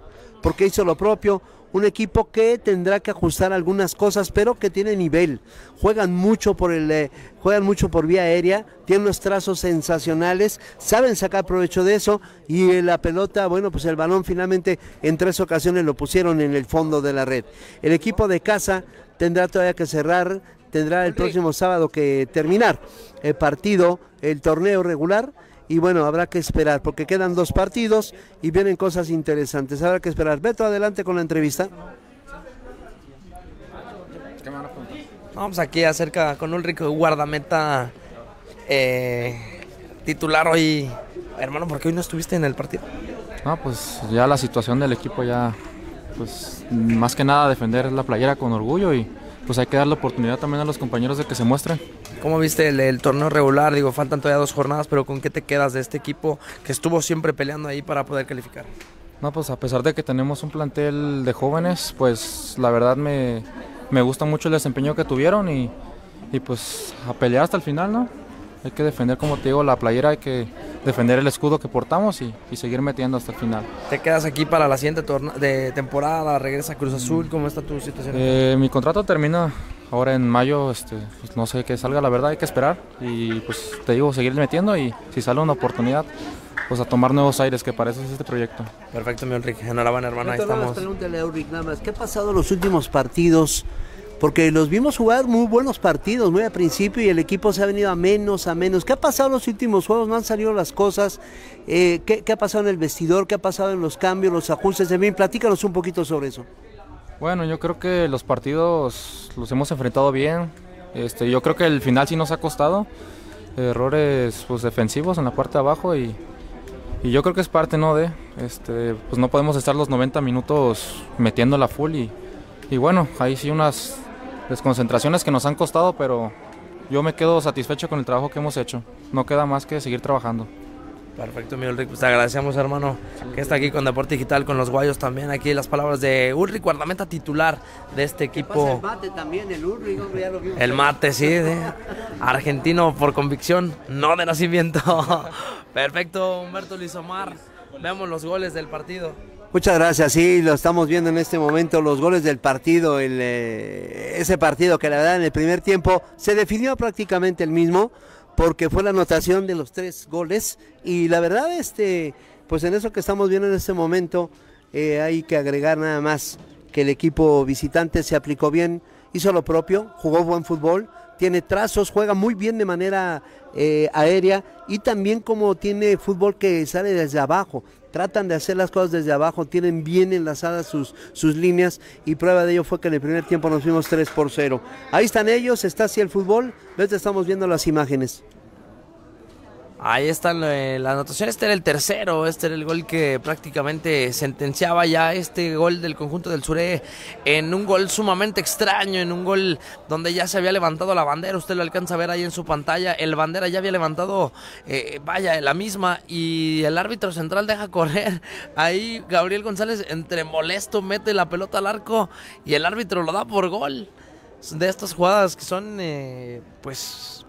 porque hizo lo propio. Un equipo que tendrá que ajustar algunas cosas, pero que tiene nivel. Juegan mucho por vía aérea, tienen unos trazos sensacionales, saben sacar provecho de eso. Y la pelota, bueno, pues el balón finalmente en 3 ocasiones lo pusieron en el fondo de la red. El equipo de casa tendrá todavía que cerrar, tendrá el próximo sábado que terminar el partido, el torneo regular. Y bueno, habrá que esperar, porque quedan 2 partidos y vienen cosas interesantes. Habrá que esperar. Beto, adelante con la entrevista. Vamos aquí acerca con Ulrich, guardameta titular hoy. Hermano, ¿por qué hoy no estuviste en el partido? No, pues ya la situación del equipo ya, pues más que nada defender la playera con orgullo y pues hay que dar la oportunidad también a los compañeros de que se muestren. ¿Cómo viste el torneo regular? Digo, faltan todavía 2 jornadas, pero ¿con qué te quedas de este equipo que estuvo siempre peleando ahí para poder calificar? No, pues a pesar de que tenemos un plantel de jóvenes, pues la verdad me gusta mucho el desempeño que tuvieron y pues a pelear hasta el final, ¿no? Hay que defender, como te digo, la playera, hay que defender el escudo que portamos y seguir metiendo hasta el final. ¿Te quedas aquí para la siguiente temporada? ¿Regresa a Cruz Azul? ¿Cómo está tu situación? Mi contrato termina ahora en mayo, pues no sé qué salga, la verdad, hay que esperar. Y pues te digo, seguir metiendo y si sale una oportunidad, pues a tomar nuevos aires, que para eso es este proyecto. Perfecto, mi Ulrich. Enhorabuena, hermano, ahí estamos. Pregúntale a Ulrich nada más, ¿qué ha pasado en los últimos partidos? Porque los vimos jugar muy buenos partidos, muy al principio, y el equipo se ha venido a menos, a menos. ¿Qué ha pasado en los últimos juegos? No han salido las cosas. ¿Qué ha pasado en el vestidor? ¿Qué ha pasado en los cambios, los ajustes? De bien, platícanos un poquito sobre eso. Bueno, yo creo que los partidos los hemos enfrentado bien. Yo creo que el final sí nos ha costado. Errores pues, defensivos en la parte de abajo y yo creo que es parte, ¿no? De, pues no podemos estar los 90 minutos metiéndola full y bueno, ahí sí unas desconcentraciones que nos han costado, pero yo me quedo satisfecho con el trabajo que hemos hecho. No queda más que seguir trabajando. Perfecto, mi Ulrich, pues te agradecemos, hermano, sí, que está aquí con Deporte Digital, con los guayos también. Aquí las palabras de Ulrich, guardameta titular de este equipo. El mate también, el Ulrich, hombre, ya lo vimos. El mate, sí, argentino por convicción, no de nacimiento. Perfecto, Humberto Luis Omar, veamos los goles del partido. Muchas gracias, sí, lo estamos viendo en este momento, los goles del partido, ese partido que la verdad en el primer tiempo se definió prácticamente el mismo, porque fue la anotación de los 3 goles, y la verdad, pues en eso que estamos viendo en este momento, hay que agregar nada más que el equipo visitante se aplicó bien, hizo lo propio, jugó buen fútbol, tiene trazos, juega muy bien de manera aérea, y también como tiene fútbol que sale desde abajo, tratan de hacer las cosas desde abajo, tienen bien enlazadas sus líneas, y prueba de ello fue que en el primer tiempo nos fuimos 3-0. Ahí están ellos, está así el fútbol, ves, estamos viendo las imágenes. Ahí están la anotación, este era el tercero, este era el gol que prácticamente sentenciaba ya este gol del conjunto del Suré, en un gol sumamente extraño, en un gol donde ya se había levantado la bandera, usted lo alcanza a ver ahí en su pantalla, el bandera ya había levantado, la misma, y el árbitro central deja correr, ahí Gabriel González entre molesto mete la pelota al arco y el árbitro lo da por gol. De estas jugadas que son pues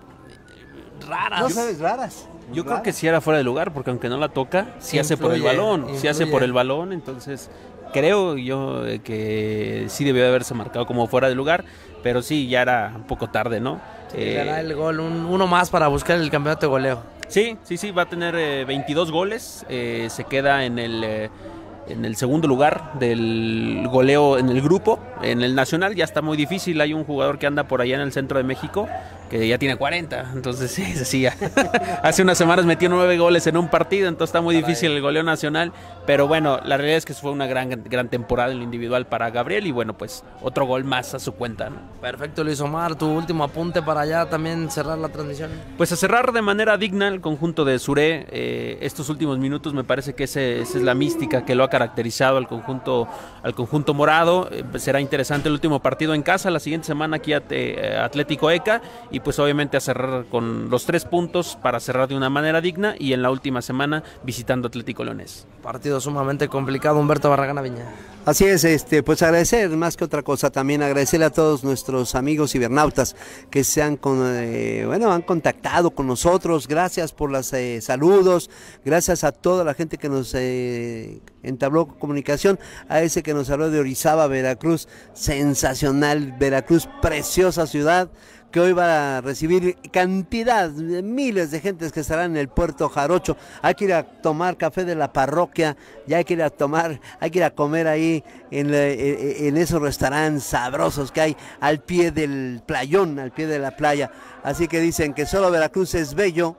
raras. No sabes, raras. Yo creo que sí era fuera de lugar, porque aunque no la toca, sí hace por el balón, sí hace por el balón, entonces creo yo que sí debió haberse marcado como fuera de lugar, pero sí, ya era un poco tarde, ¿no? Le da el gol, uno más para buscar el campeonato de goleo. Sí, sí, sí, va a tener 22 goles, se queda en el segundo lugar del goleo en el grupo. En el nacional ya está muy difícil, hay un jugador que anda por allá en el centro de México que ya tiene 40, entonces sí, hace unas semanas metió 9 goles en un partido, entonces está muy difícil el goleo nacional, pero bueno, la realidad es que fue una gran temporada en lo individual para Gabriel, y bueno, pues otro gol más a su cuenta, ¿no? Perfecto, Luis Omar, tu último apunte para allá también cerrar la transmisión. Pues a cerrar de manera digna el conjunto de Suré, estos últimos minutos me parece que esa es la mística que lo ha caracterizado al conjunto morado. Será interesante el último partido en casa, la siguiente semana aquí a Atlético ECA, y pues obviamente a cerrar con los 3 puntos para cerrar de una manera digna, y en la última semana visitando Atlético Leonés. Partido sumamente complicado, Humberto Barragán Aviña. Así es, pues agradecer más que otra cosa, también agradecerle a todos nuestros amigos cibernautas que se han contactado con nosotros, gracias por los saludos, gracias a toda la gente que nos entabló comunicación, a ese que nos habló de Orizaba, Veracruz, sensacional Veracruz, preciosa ciudad, que hoy va a recibir cantidad, miles de gentes que estarán en el puerto Jarocho. Hay que ir a tomar café de la parroquia, ya hay que ir a tomar, hay que ir a comer ahí en esos restaurantes sabrosos que hay al pie del playón, al pie de la playa. Así que dicen que solo Veracruz es bello,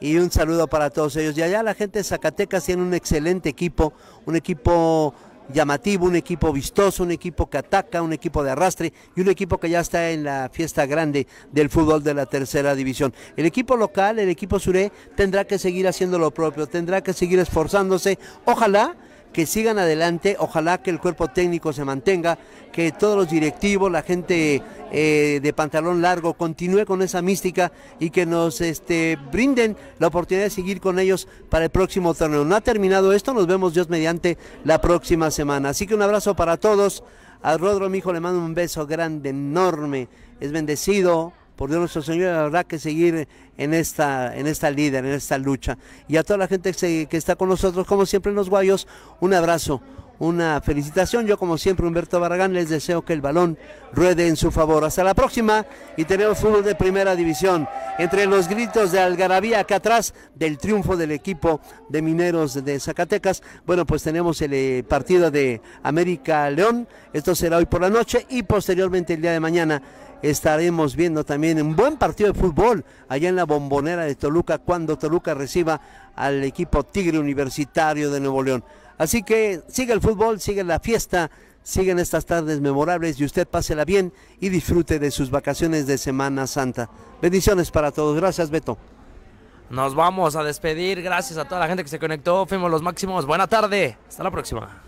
y un saludo para todos ellos. Y allá la gente de Zacatecas tiene un excelente equipo, un equipo llamativo, un equipo vistoso, un equipo que ataca, un equipo de arrastre y un equipo que ya está en la fiesta grande del fútbol de la tercera división. El equipo local, el equipo Suré, tendrá que seguir haciendo lo propio, tendrá que seguir esforzándose, ojalá que sigan adelante, ojalá que el cuerpo técnico se mantenga, que todos los directivos, la gente de pantalón largo continúe con esa mística y que nos brinden la oportunidad de seguir con ellos para el próximo torneo. No ha terminado esto, nos vemos Dios mediante la próxima semana. Así que un abrazo para todos, a Rodro, mi hijo, le mando un beso grande, enorme, es bendecido por Dios nuestro Señor, habrá que seguir en esta lucha. Y a toda la gente que está con nosotros, como siempre en Los Guayos, un abrazo, una felicitación. Yo, como siempre, Humberto Barragán, les deseo que el balón ruede en su favor. Hasta la próxima y tenemos fútbol de primera división. Entre los gritos de algarabía acá atrás del triunfo del equipo de Mineros de Zacatecas, bueno, pues tenemos el partido de América León. Esto será hoy por la noche y posteriormente el día de mañana estaremos viendo también un buen partido de fútbol allá en la Bombonera de Toluca, cuando Toluca reciba al equipo Tigre Universitario de Nuevo León. Así que sigue el fútbol, sigue la fiesta, siguen estas tardes memorables y usted pásela bien y disfrute de sus vacaciones de Semana Santa. Bendiciones para todos. Gracias, Beto. Nos vamos a despedir. Gracias a toda la gente que se conectó. Fuimos los máximos. Buena tarde. Hasta la próxima.